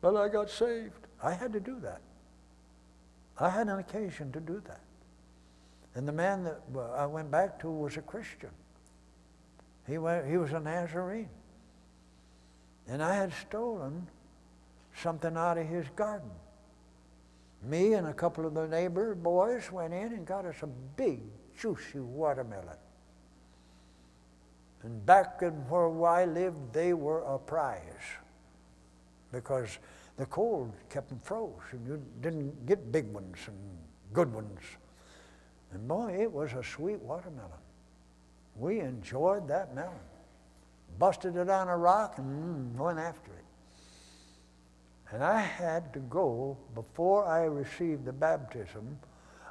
but I got saved. I had to do that. I had an occasion to do that. And the man that I went back to was a Christian. He, went, he was a Nazarene. And I had stolen something out of his garden. Me and a couple of the neighbor boys went in and got us a big, juicy watermelon. And back in where I lived, they were a prize because the cold kept them froze, and you didn't get big ones and good ones. And boy, it was a sweet watermelon. We enjoyed that melon. Busted it on a rock and went after it. And I had to go, before I received the baptism,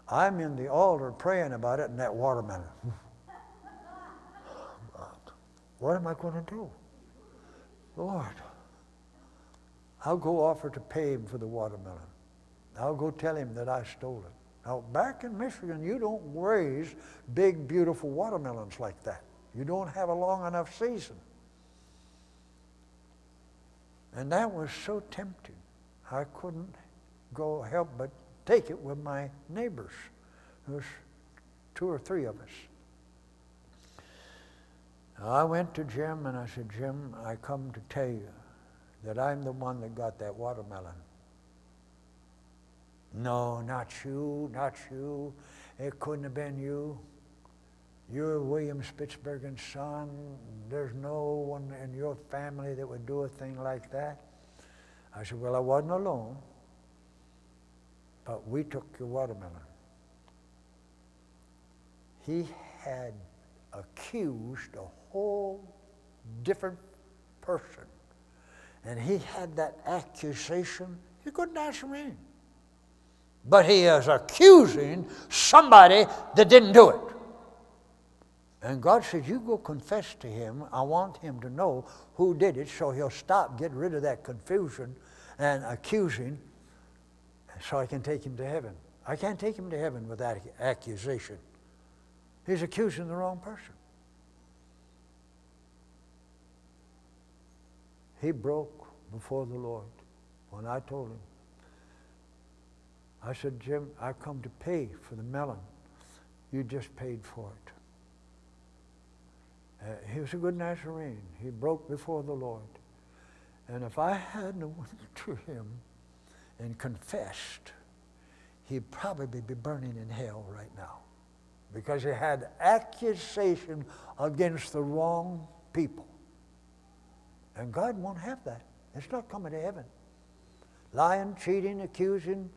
I'm in the altar praying about it and that watermelon. What am I going to do? Lord, I'll go offer to pay him for the watermelon. I'll go tell him that I stole it. Now, back in Michigan, you don't raise big, beautiful watermelons like that. You don't have a long enough season. And that was so tempting. I couldn't go help but take it with my neighbors. There was two or three of us. I went to Jim and I said, Jim, I come to tell you that I'm the one that got that watermelon. No, not you, not you. It couldn't have been you. You're William Spitsbergen's son. There's no one in your family that would do a thing like that. I said, well, I wasn't alone, but we took your watermelon. He had accused a whole different person. And he had that accusation. He couldn't answer me. But he is accusing somebody that didn't do it. And God says, you go confess to him. I want him to know who did it so he'll stop, get rid of that confusion and accusing so I can take him to heaven. I can't take him to heaven with that accusation. He's accusing the wrong person. He broke before the Lord when I told him. I said, Jim, I come to pay for the melon. You just paid for it. Uh, he was a good Nazarene. He broke before the Lord. And if I hadn't went to him and confessed, he'd probably be burning in hell right now. Because he had accusation against the wrong people. And God won't have that. It's not coming to heaven. Lying, cheating, accusing,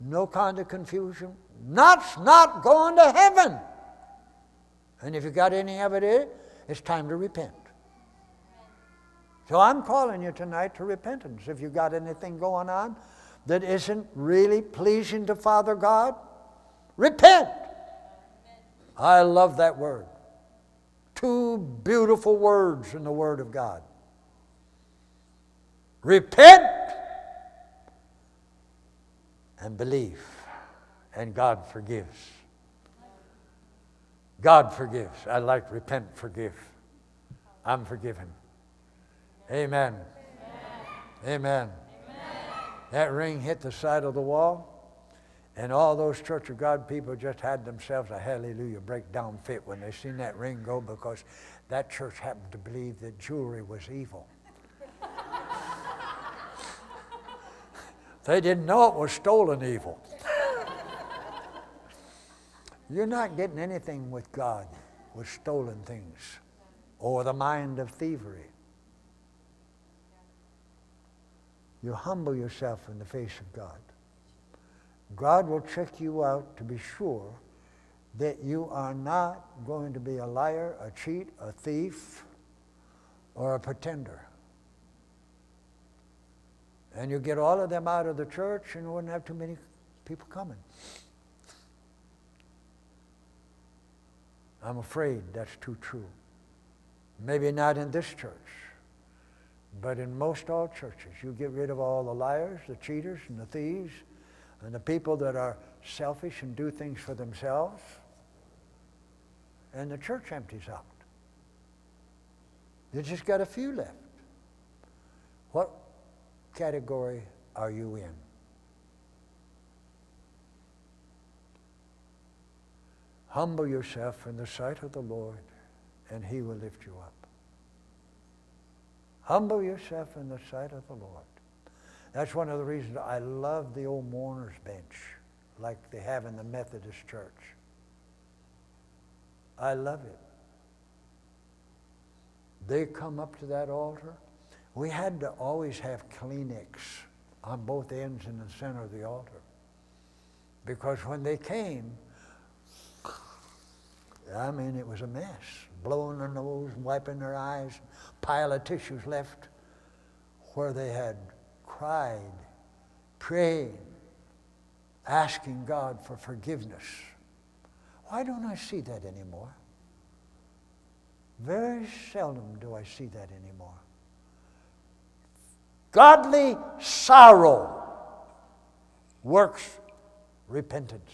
no kind of confusion. That's not going to heaven. And if you got any of it, it's time to repent. So I'm calling you tonight to repentance. If you got anything going on that isn't really pleasing to Father God, repent. I love that word. Two beautiful words in the Word of God. Repent and believe. And God forgives. God forgives. I like repent, forgive. I'm forgiven. Amen. Amen. Amen. Amen. That ring hit the side of the wall, and all those Church of God people just had themselves a hallelujah breakdown fit when they seen that ring go, because that church happened to believe that jewelry was evil. They didn't know it was stolen evil. You're not getting anything with God with stolen things or the mind of thievery. You humble yourself in the face of God. God will check you out to be sure that you are not going to be a liar, a cheat, a thief, or a pretender. And you get all of them out of the church and you wouldn't have too many people coming. I'm afraid that's too true. Maybe not in this church, but in most all churches. You get rid of all the liars, the cheaters, and the thieves, and the people that are selfish and do things for themselves, and the church empties out. You just got a few left. What category are you in? Humble yourself in the sight of the Lord, and He will lift you up. Humble yourself in the sight of the Lord. That's one of the reasons I love the old mourners bench like they have in the Methodist Church. I love it. They come up to that altar. We had to always have Kleenex on both ends in the center of the altar, because when they came, I mean, it was a mess. Blowing their nose, wiping their eyes, pile of tissues left where they had cried, praying, asking God for forgiveness. Why don't I see that anymore? Very seldom do I see that anymore. Godly sorrow works repentance.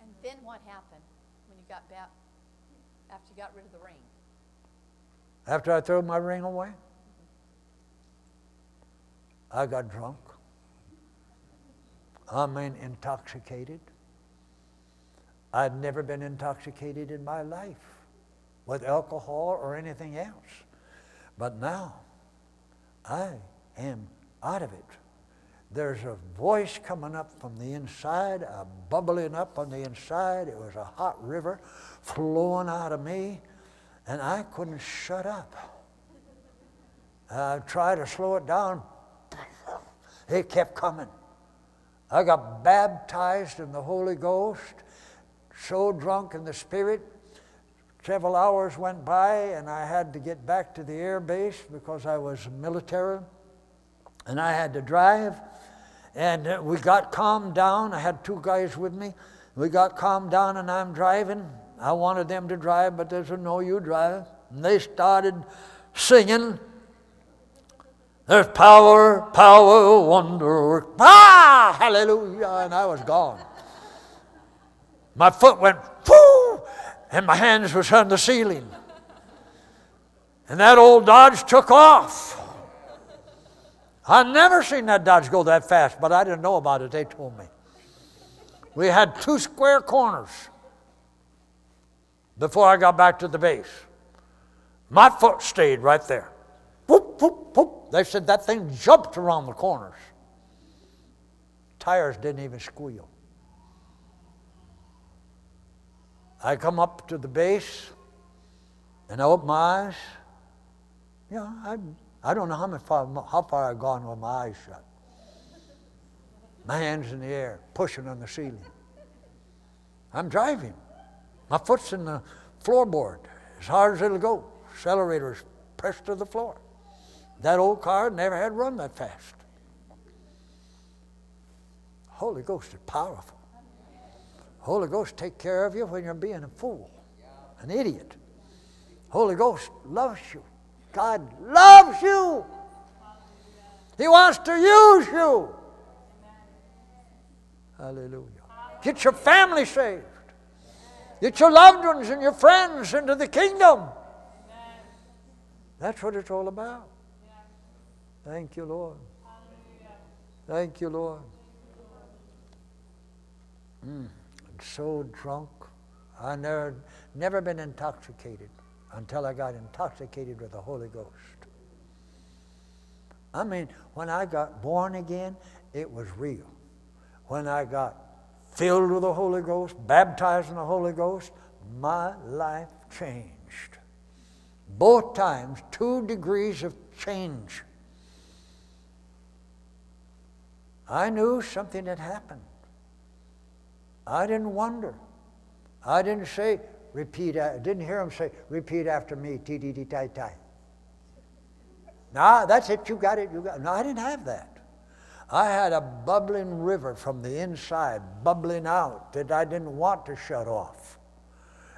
And then what happened when you got back, after you got rid of the ring? After I threw my ring away? I got drunk. I mean, intoxicated. I'd never been intoxicated in my life with alcohol or anything else. But now, I am out of it. There's a voice coming up from the inside, a bubbling up on the inside. It was a hot river flowing out of me, and I couldn't shut up. I tried to slow it down. It kept coming. I got baptized in the Holy Ghost, so drunk in the Spirit. Several hours went by, and I had to get back to the air base because I was military, and I had to drive. And we got calmed down. I had two guys with me. We got calmed down, and I'm driving. I wanted them to drive, but they said, "No, you drive." And they started singing, "There's power, power, wonder work. Ah, hallelujah." And I was gone. My foot went, whoo, and my hands was on the ceiling. And that old Dodge took off. I'd never seen that Dodge go that fast, but I didn't know about it. They told me. We had two square corners before I got back to the base. My foot stayed right there. Whoop, whoop, whoop. They said that thing jumped around the corners. Tires didn't even squeal. I come up to the base, and I open my eyes. You know, I, I don't know how, much far, how far I've gone with my eyes shut. My hands in the air, pushing on the ceiling. I'm driving. My foot's in the floorboard, as hard as it'll go. Accelerator's pressed to the floor. That old car never had run that fast. Holy Ghost is powerful. Holy Ghost take care of you when you're being a fool, an idiot. Holy Ghost loves you. God loves you. He wants to use you. Hallelujah. Get your family saved. Get your loved ones and your friends into the kingdom. That's what it's all about. Thank you, Lord. Thank you, Lord. Mm, I'm so drunk. I've never, never been intoxicated until I got intoxicated with the Holy Ghost. I mean, when I got born again, it was real. When I got filled with the Holy Ghost, baptized in the Holy Ghost, my life changed. Both times, two degrees of change. I knew something had happened. I didn't wonder. I didn't say, repeat, I didn't hear him say, repeat after me, tee tee tee tie tie. Nah, that's it, you got it, you got it. No, I didn't have that. I had a bubbling river from the inside, bubbling out, that I didn't want to shut off.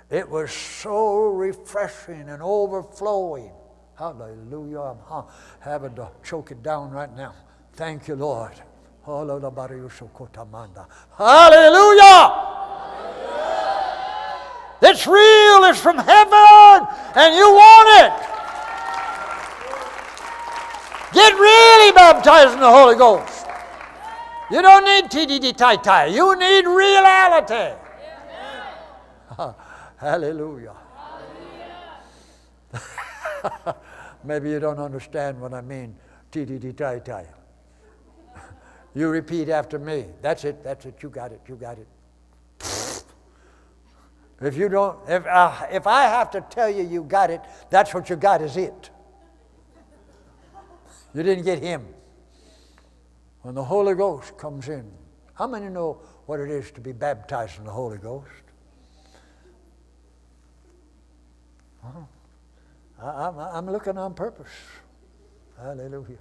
It was so refreshing and overflowing. Hallelujah, I'm huh, having to choke it down right now. Thank you, Lord. Hallelujah! Hallelujah. It's real, it's from heaven, and you want it. Get really baptized in the Holy Ghost. You don't need tee-dee-dee-tie-tie. You need reality. Uh, hallelujah. Hallelujah. Maybe you don't understand what I mean, tee-dee-dee-tie-tie. You repeat after me. That's it, that's it, you got it, you got it. If you don't, if I, if I have to tell you you got it, that's what you got is it. You didn't get him. When the Holy Ghost comes in, how many know what it is to be baptized in the Holy Ghost? Huh? I, I'm, I'm looking on purpose. Hallelujah.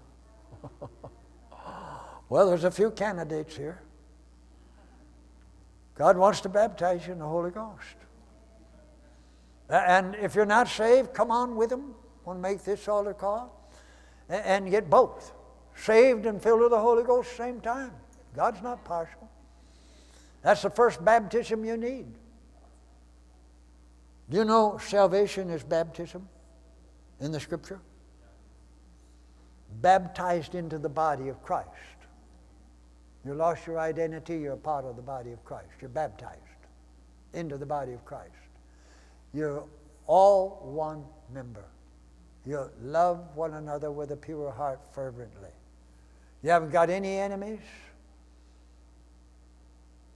Well, there's a few candidates here. God wants to baptize you in the Holy Ghost. And if you're not saved, come on with him. We'll make this altar call. And get both. Saved and filled with the Holy Ghost at the same time. God's not partial. That's the first baptism you need. Do you know salvation is baptism in the Scripture? Baptized into the body of Christ. You lost your identity, you're a part of the body of Christ. You're baptized into the body of Christ. You're all one member. You love one another with a pure heart fervently. You haven't got any enemies.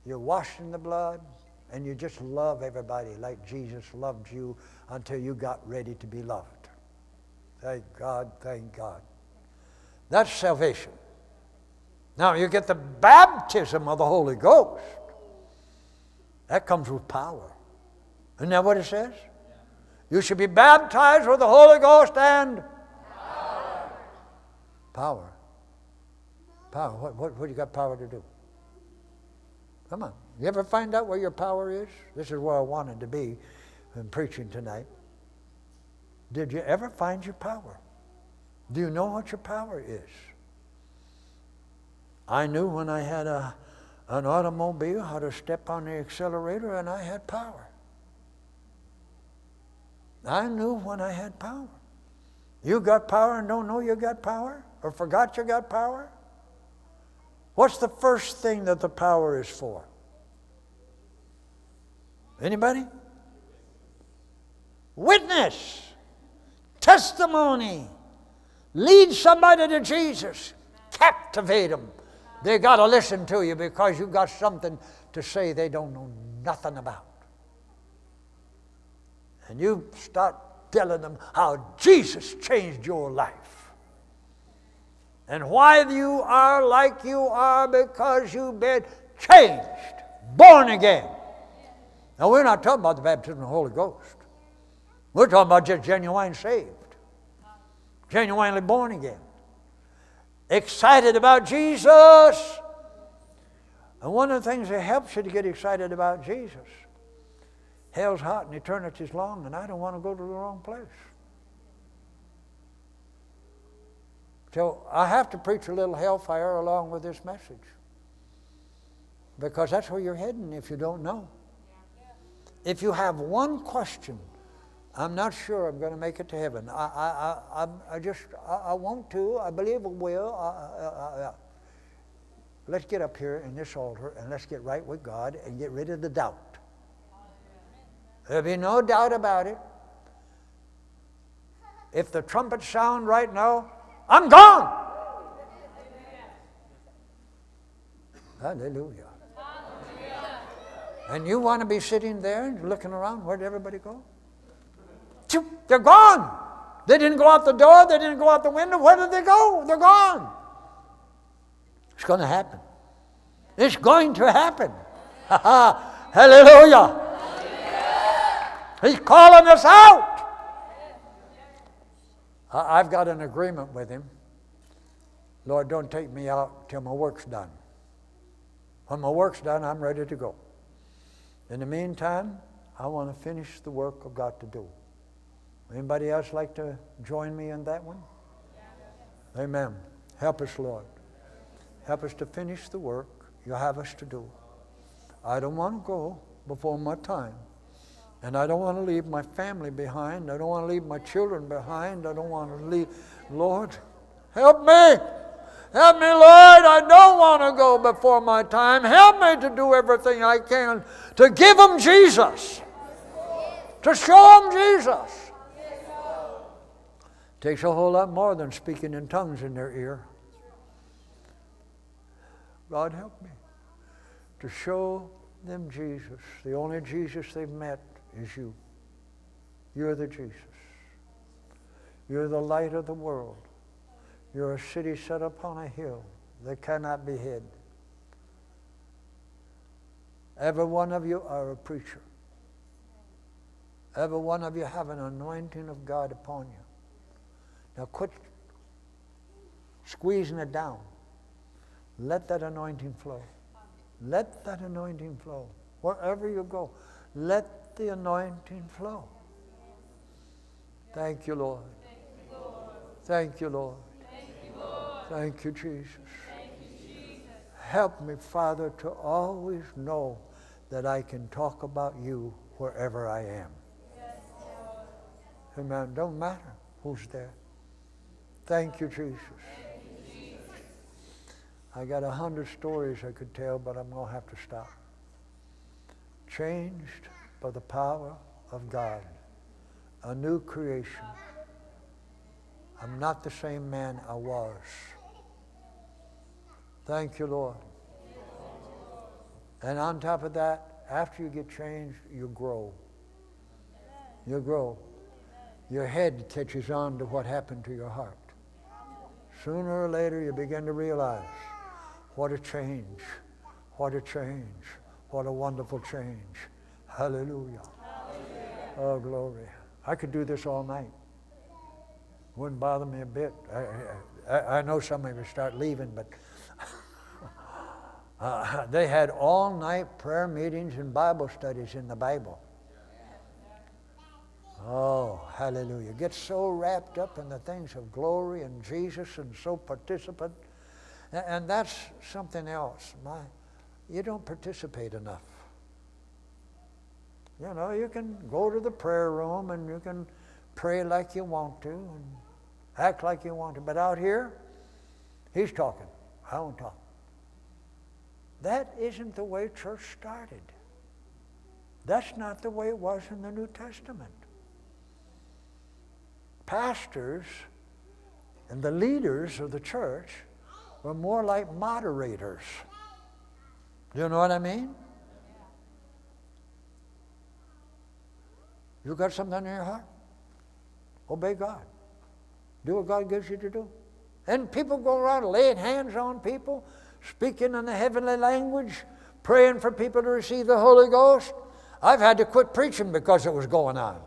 You're washed in the blood, and you just love everybody like Jesus loved you until you got ready to be loved. Thank God, thank God. That's salvation. Now you get the baptism of the Holy Ghost. That comes with power. Isn't that what it says? You should be baptized with the Holy Ghost and power. Power. Power. What, what, what do you got power to do? Come on. You ever find out where your power is? This is where I wanted to be in preaching tonight. Did you ever find your power? Do you know what your power is? I knew when I had a, an automobile how to step on the accelerator and I had power. I knew when I had power. You got power and don't know you got power? Or forgot you got power? What's the first thing that the power is for? Anybody? Witness. Testimony. Lead somebody to Jesus. Captivate them. They got to listen to you because you got something to say they don't know nothing about. And you start telling them how Jesus changed your life. And why you are like you are because you've been changed, born again. Now we're not talking about the baptism of the Holy Ghost. We're talking about just genuine saved. Genuinely born again. Excited about Jesus. And one of the things that helps you to get excited about Jesus, hell's hot and eternity's long, and I don't want to go to the wrong place. So I have to preach a little hellfire along with this message, because that's where you're heading if you don't know. If you have one question, I'm not sure I'm going to make it to heaven. I, I, I, I just, I, I want to, I believe I will. I, I, I, I. Let's get up here in this altar and let's get right with God and get rid of the doubt. There'll be no doubt about it. If the trumpets sound right now, I'm gone. Hallelujah. And you want to be sitting there and looking around, where'd everybody go? They're gone. They didn't go out the door. They didn't go out the window. Where did they go? They're gone. It's going to happen. It's going to happen. Hallelujah. He's calling us out. I've got an agreement with him. Lord, don't take me out till my work's done. When my work's done, I'm ready to go. In the meantime, I want to finish the work I've got to do. Anybody else like to join me in that one? Yeah. Amen. Help us, Lord. Help us to finish the work you have us to do. I don't want to go before my time. And I don't want to leave my family behind. I don't want to leave my children behind. I don't want to leave. Lord, help me. Help me, Lord. I don't want to go before my time. Help me to do everything I can to give them Jesus. To show them Jesus. It takes a whole lot more than speaking in tongues in their ear. God, help me to show them Jesus. The only Jesus they've met is you. You're the Jesus. You're the light of the world. You're a city set upon a hill that cannot be hid. Every one of you are a preacher. Every one of you have an anointing of God upon you. Now quit squeezing it down. Let that anointing flow. Let that anointing flow. Wherever you go, let the anointing flow. Thank you, Lord. Thank you, Lord. Thank you, Jesus. Help me, Father, to always know that I can talk about you wherever I am. Amen. Don't matter who's there. Thank you, Jesus. I got a hundred stories I could tell, but I'm going to have to stop. Changed by the power of God. A new creation. I'm not the same man I was. Thank you, Lord. And on top of that, after you get changed, you grow. You grow. Your head catches on to what happened to your heart. Sooner or later, you begin to realize what a change, what a change, what a wonderful change. Hallelujah. Hallelujah. Oh, glory. I could do this all night. Wouldn't bother me a bit. I, I, I know some of you start leaving, but uh, they had all night prayer meetings and Bible studies in the Bible. Oh, hallelujah. Get so wrapped up in the things of glory and Jesus and so participant. And, and that's something else. My, you don't participate enough. You know, you can go to the prayer room and you can pray like you want to and act like you want to. But out here, he's talking. I won't talk. That isn't the way church started. That's not the way it was in the New Testament. Pastors and the leaders of the church were more like moderators. Do you know what I mean? You got something in your heart? Obey God. Do what God gives you to do. And people go around laying hands on people, speaking in the heavenly language, praying for people to receive the Holy Ghost. I've had to quit preaching because it was going on.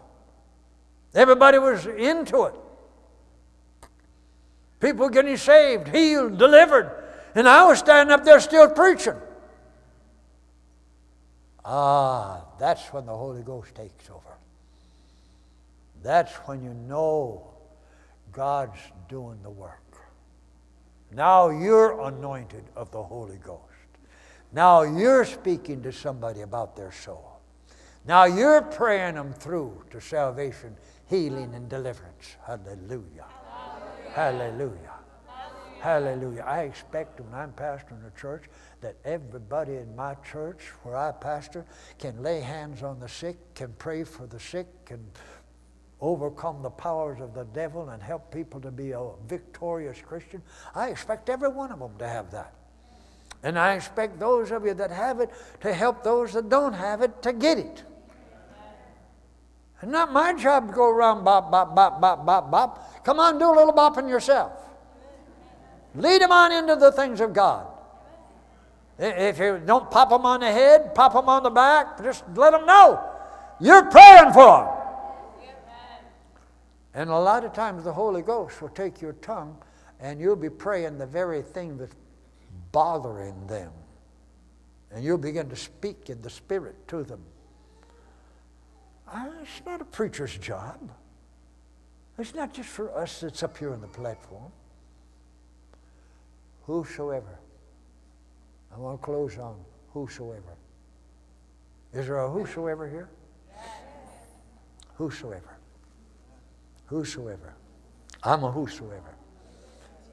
Everybody was into it. People getting saved, healed, delivered. And I was standing up there still preaching. Ah, that's when the Holy Ghost takes over. That's when you know God's doing the work. Now you're anointed of the Holy Ghost. Now you're speaking to somebody about their soul. Now you're praying them through to salvation, healing, and deliverance. Hallelujah. Hallelujah. Hallelujah. Hallelujah. I expect when I'm pastoring a church that everybody in my church where I pastor can lay hands on the sick, can pray for the sick, can overcome the powers of the devil and help people to be a victorious Christian. I expect every one of them to have that. And I expect those of you that have it to help those that don't have it to get it. It's not my job to go around bop, bop, bop, bop, bop, bop. Come on, do a little bopping yourself. Lead them on into the things of God. If you don't pop them on the head, pop them on the back, just let them know you're praying for them. And a lot of times the Holy Ghost will take your tongue and you'll be praying the very thing that's bothering them. And you'll begin to speak in the Spirit to them. It's not a preacher's job. It's not just for us that's up here on the platform. Whosoever. I want to close on whosoever. Is there a whosoever here? Yes. Whosoever. Whosoever. I'm a whosoever.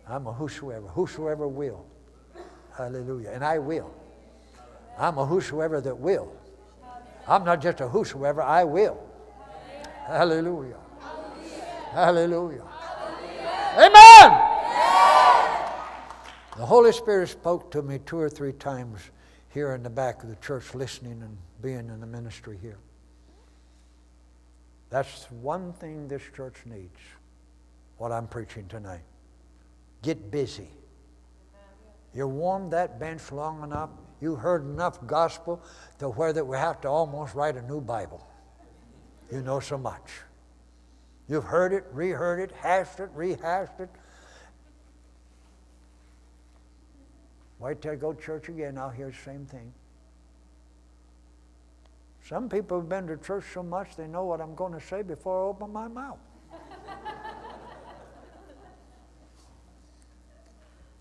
I'm a whosoever. Whosoever will. Hallelujah. And I will. I'm a whosoever that will. I'm not just a whosoever, I will. Hallelujah. Hallelujah. Hallelujah. Amen. The Holy Spirit spoke to me two or three times here in the back of the church, listening and being in the ministry here. That's one thing this church needs, what I'm preaching tonight. Get busy. You warmed that bench long enough, you heard enough gospel to where that we have to almost write a new Bible. You know so much. You've heard it, reheard it, hashed it, rehashed it. Wait till I go to church again, I'll hear the same thing. Some people have been to church so much they know what I'm going to say before I open my mouth.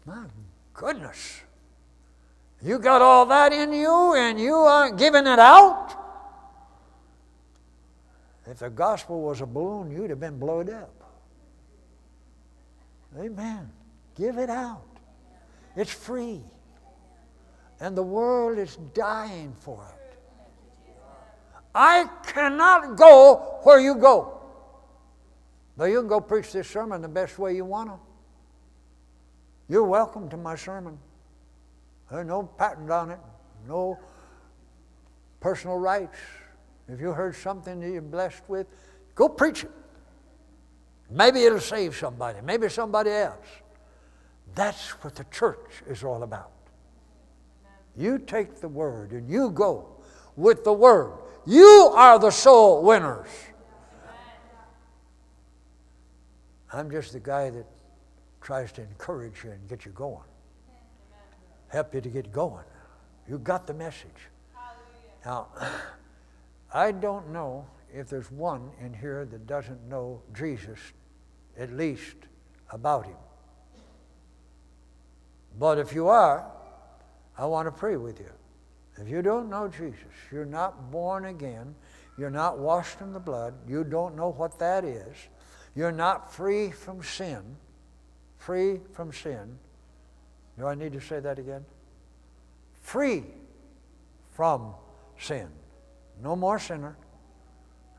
My goodness. You got all that in you and you aren't giving it out? If the gospel was a balloon, you'd have been blown up. Amen. Give it out. It's free. And the world is dying for it. I cannot go where you go. Though you can go preach this sermon the best way you want to. You're welcome to my sermon. There's no patent on it. No personal rights. If you heard something that you're blessed with, go preach it. Maybe it'll save somebody. Maybe somebody else. That's what the church is all about. You take the word and you go with the word. You are the soul winners. I'm just the guy that tries to encourage you and get you going. Help you to get going. You got the message. Now, I don't know if there's one in here that doesn't know Jesus, at least about him. But if you are, I want to pray with you. If you don't know Jesus, you're not born again, you're not washed in the blood, you don't know what that is, you're not free from sin, free from sin. Do I need to say that again? Free from sin. No more sinner.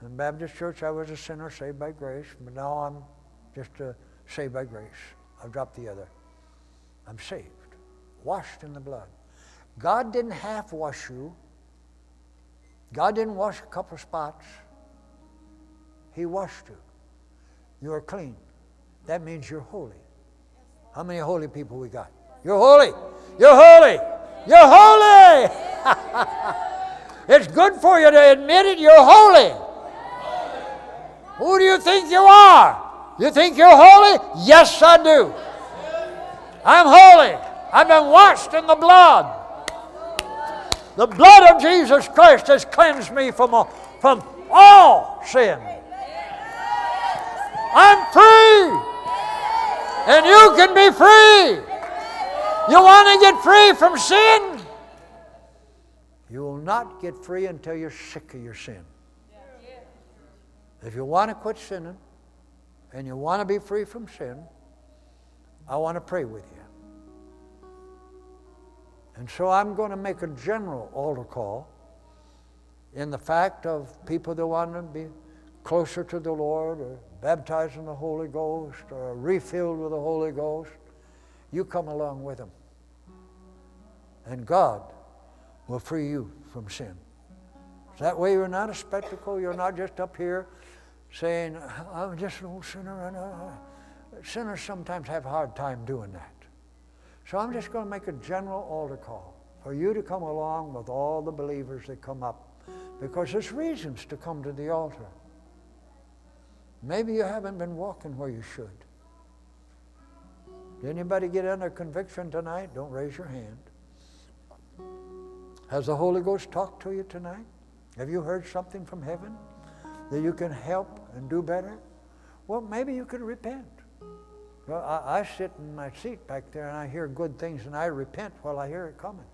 In Baptist Church, I was a sinner saved by grace, but now I'm just a saved by grace. I've dropped the other. I'm saved, washed in the blood. God didn't half wash you. God didn't wash a couple spots. He washed you. You are clean. That means you're holy. How many holy people we got? You're holy. You're holy. You're holy. It's good for you to admit it. You're holy. Who do you think you are? You think you're holy? Yes, I do. I'm holy. I've been washed in the blood. The blood of Jesus Christ has cleansed me from all, from all sin. I'm free. And you can be free. You want to get free from sin? You will not get free until you're sick of your sin. If you want to quit sinning and you want to be free from sin, I want to pray with you. And so I'm going to make a general altar call in the fact of people that want to be closer to the Lord or baptized in the Holy Ghost or refilled with the Holy Ghost. You come along with them. And God will free you from sin. So that way you're not a spectacle. You're not just up here saying, I'm just an old sinner. And uh, sinners sometimes have a hard time doing that. So I'm just going to make a general altar call for you to come along with all the believers that come up, because there's reasons to come to the altar. Maybe you haven't been walking where you should. Did anybody get under conviction tonight? Don't raise your hand. Has the Holy Ghost talked to you tonight? Have you heard something from heaven that you can help and do better? Well, maybe you could repent. Well, I, I sit in my seat back there and I hear good things and I repent while I hear it coming.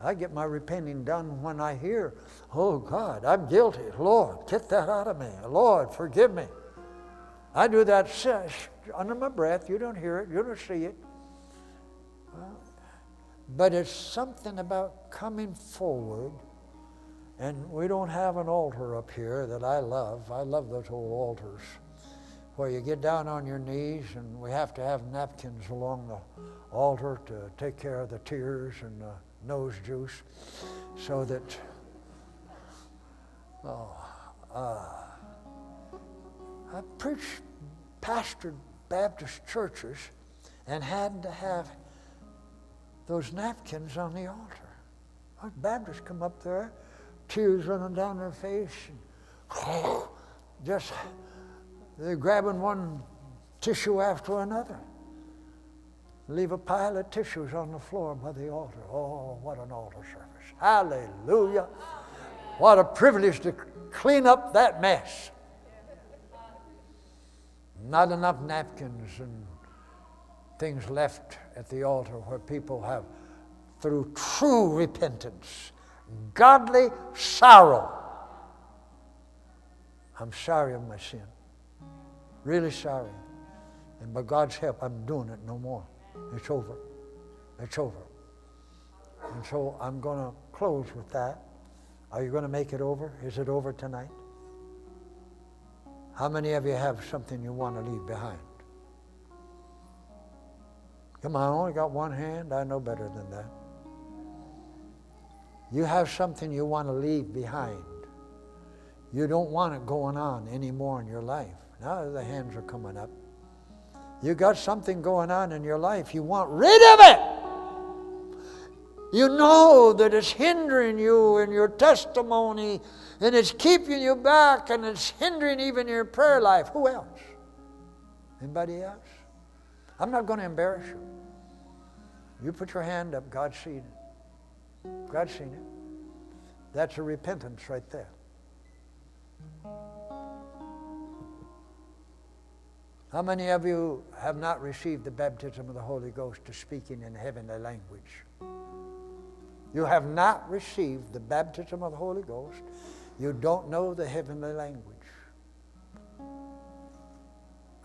I get my repenting done when I hear, oh God, I'm guilty. Lord, get that out of me. Lord, forgive me. I do that under my breath. You don't hear it. You don't see it. Well, but it's something about coming forward. And we don't have an altar up here that I love. I love those old altars where you get down on your knees, and we have to have napkins along the altar to take care of the tears and the nose juice so that, oh, uh, I preached, pastored Baptist churches and had to have those napkins on the altar. Those Baptists come up there, tears running down their face, and just they're grabbing one tissue after another. Leave a pile of tissues on the floor by the altar. Oh, what an altar service. Hallelujah. What a privilege to clean up that mess. Not enough napkins and things left at the altar where people have, through true repentance, godly sorrow. I'm sorry of my sin. Really sorry. And by God's help, I'm doing it no more. It's over. It's over. And so I'm going to close with that. Are you going to make it over? Is it over tonight? How many of you have something you want to leave behind? Come on, I only got one hand. I know better than that. You have something you want to leave behind. You don't want it going on anymore in your life. Now the hands are coming up. You got something going on in your life. You want rid of it. You know that it's hindering you in your testimony, and it's keeping you back, and it's hindering even your prayer life. Who else? Anybody else? I'm not going to embarrass you. You put your hand up, God's seen it. God's seen it. That's a repentance right there. How many of you have not received the baptism of the Holy Ghost to speaking in heavenly language? You have not received the baptism of the Holy Ghost. You don't know the heavenly language.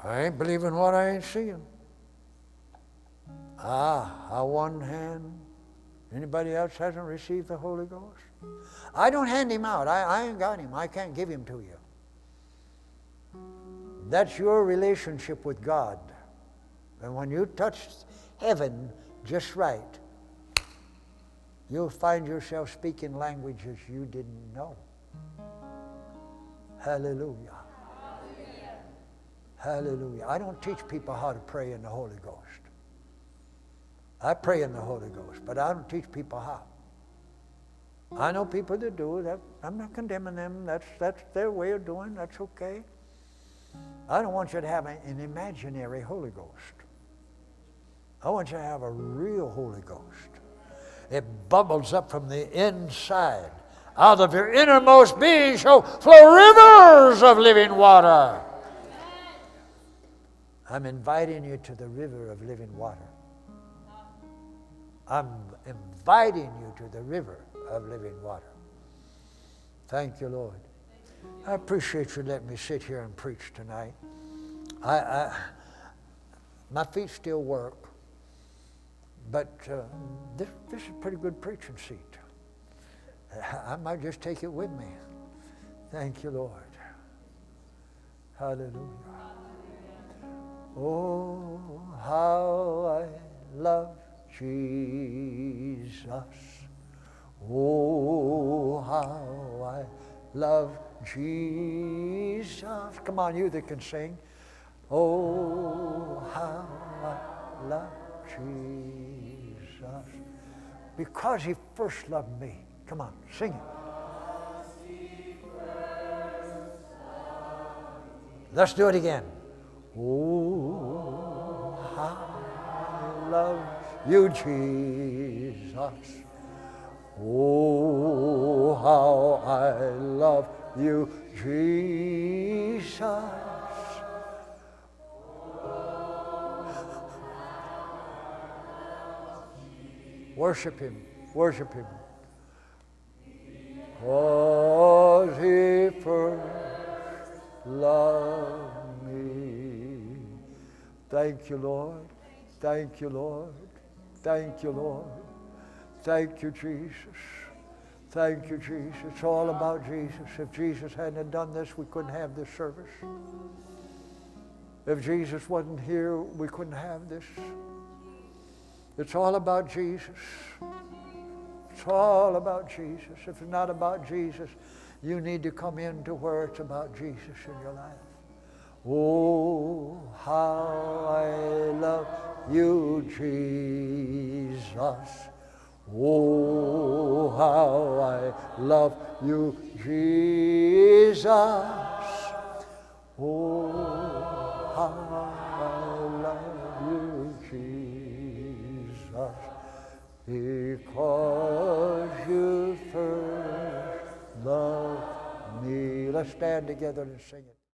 I ain't believing what I ain't seeing. Ah, I one hand. Anybody else hasn't received the Holy Ghost? I don't hand him out. I, I ain't got him. I can't give him to you. That's your relationship with God. And when you touch heaven just right, you'll find yourself speaking languages you didn't know. Hallelujah. Hallelujah. Hallelujah. I don't teach people how to pray in the Holy Ghost. I pray in the Holy Ghost, but I don't teach people how. I know people that do that. I'm not condemning them. That's, that's their way of doing. That's okay. I don't want you to have an imaginary Holy Ghost. I want you to have a real Holy Ghost. It bubbles up from the inside. Out of your innermost being shall flow rivers of living water. I'm inviting you to the river of living water. I'm inviting you to the river of living water. Thank you, Lord. I appreciate you letting me sit here and preach tonight. I, I, my feet still work, but uh, this, this is a pretty good preaching seat. I might just take it with me. Thank you, Lord. Hallelujah. Oh, how I love Jesus. Oh, how I love Jesus. Come on, you that can sing. Oh, how I love Jesus. Because he first loved me. Come on, sing it. Let's do it again. Oh, how I love you, Jesus. Oh, how I love you, Jesus. Worship him, worship him. Cause he first loved me. Thank you, Lord. Thank you, Lord. Thank you, Lord. Thank you, Jesus. Thank you, Jesus. It's all about Jesus. If Jesus hadn't done this, we couldn't have this service. If Jesus wasn't here, we couldn't have this. It's all about Jesus. It's all about Jesus. If it's not about Jesus, you need to come into where it's about Jesus in your life. Oh, how I love you, Jesus. Oh, how I love you, Jesus. Oh, how I love you, Jesus. Because you first loved me. Let's stand together and sing it.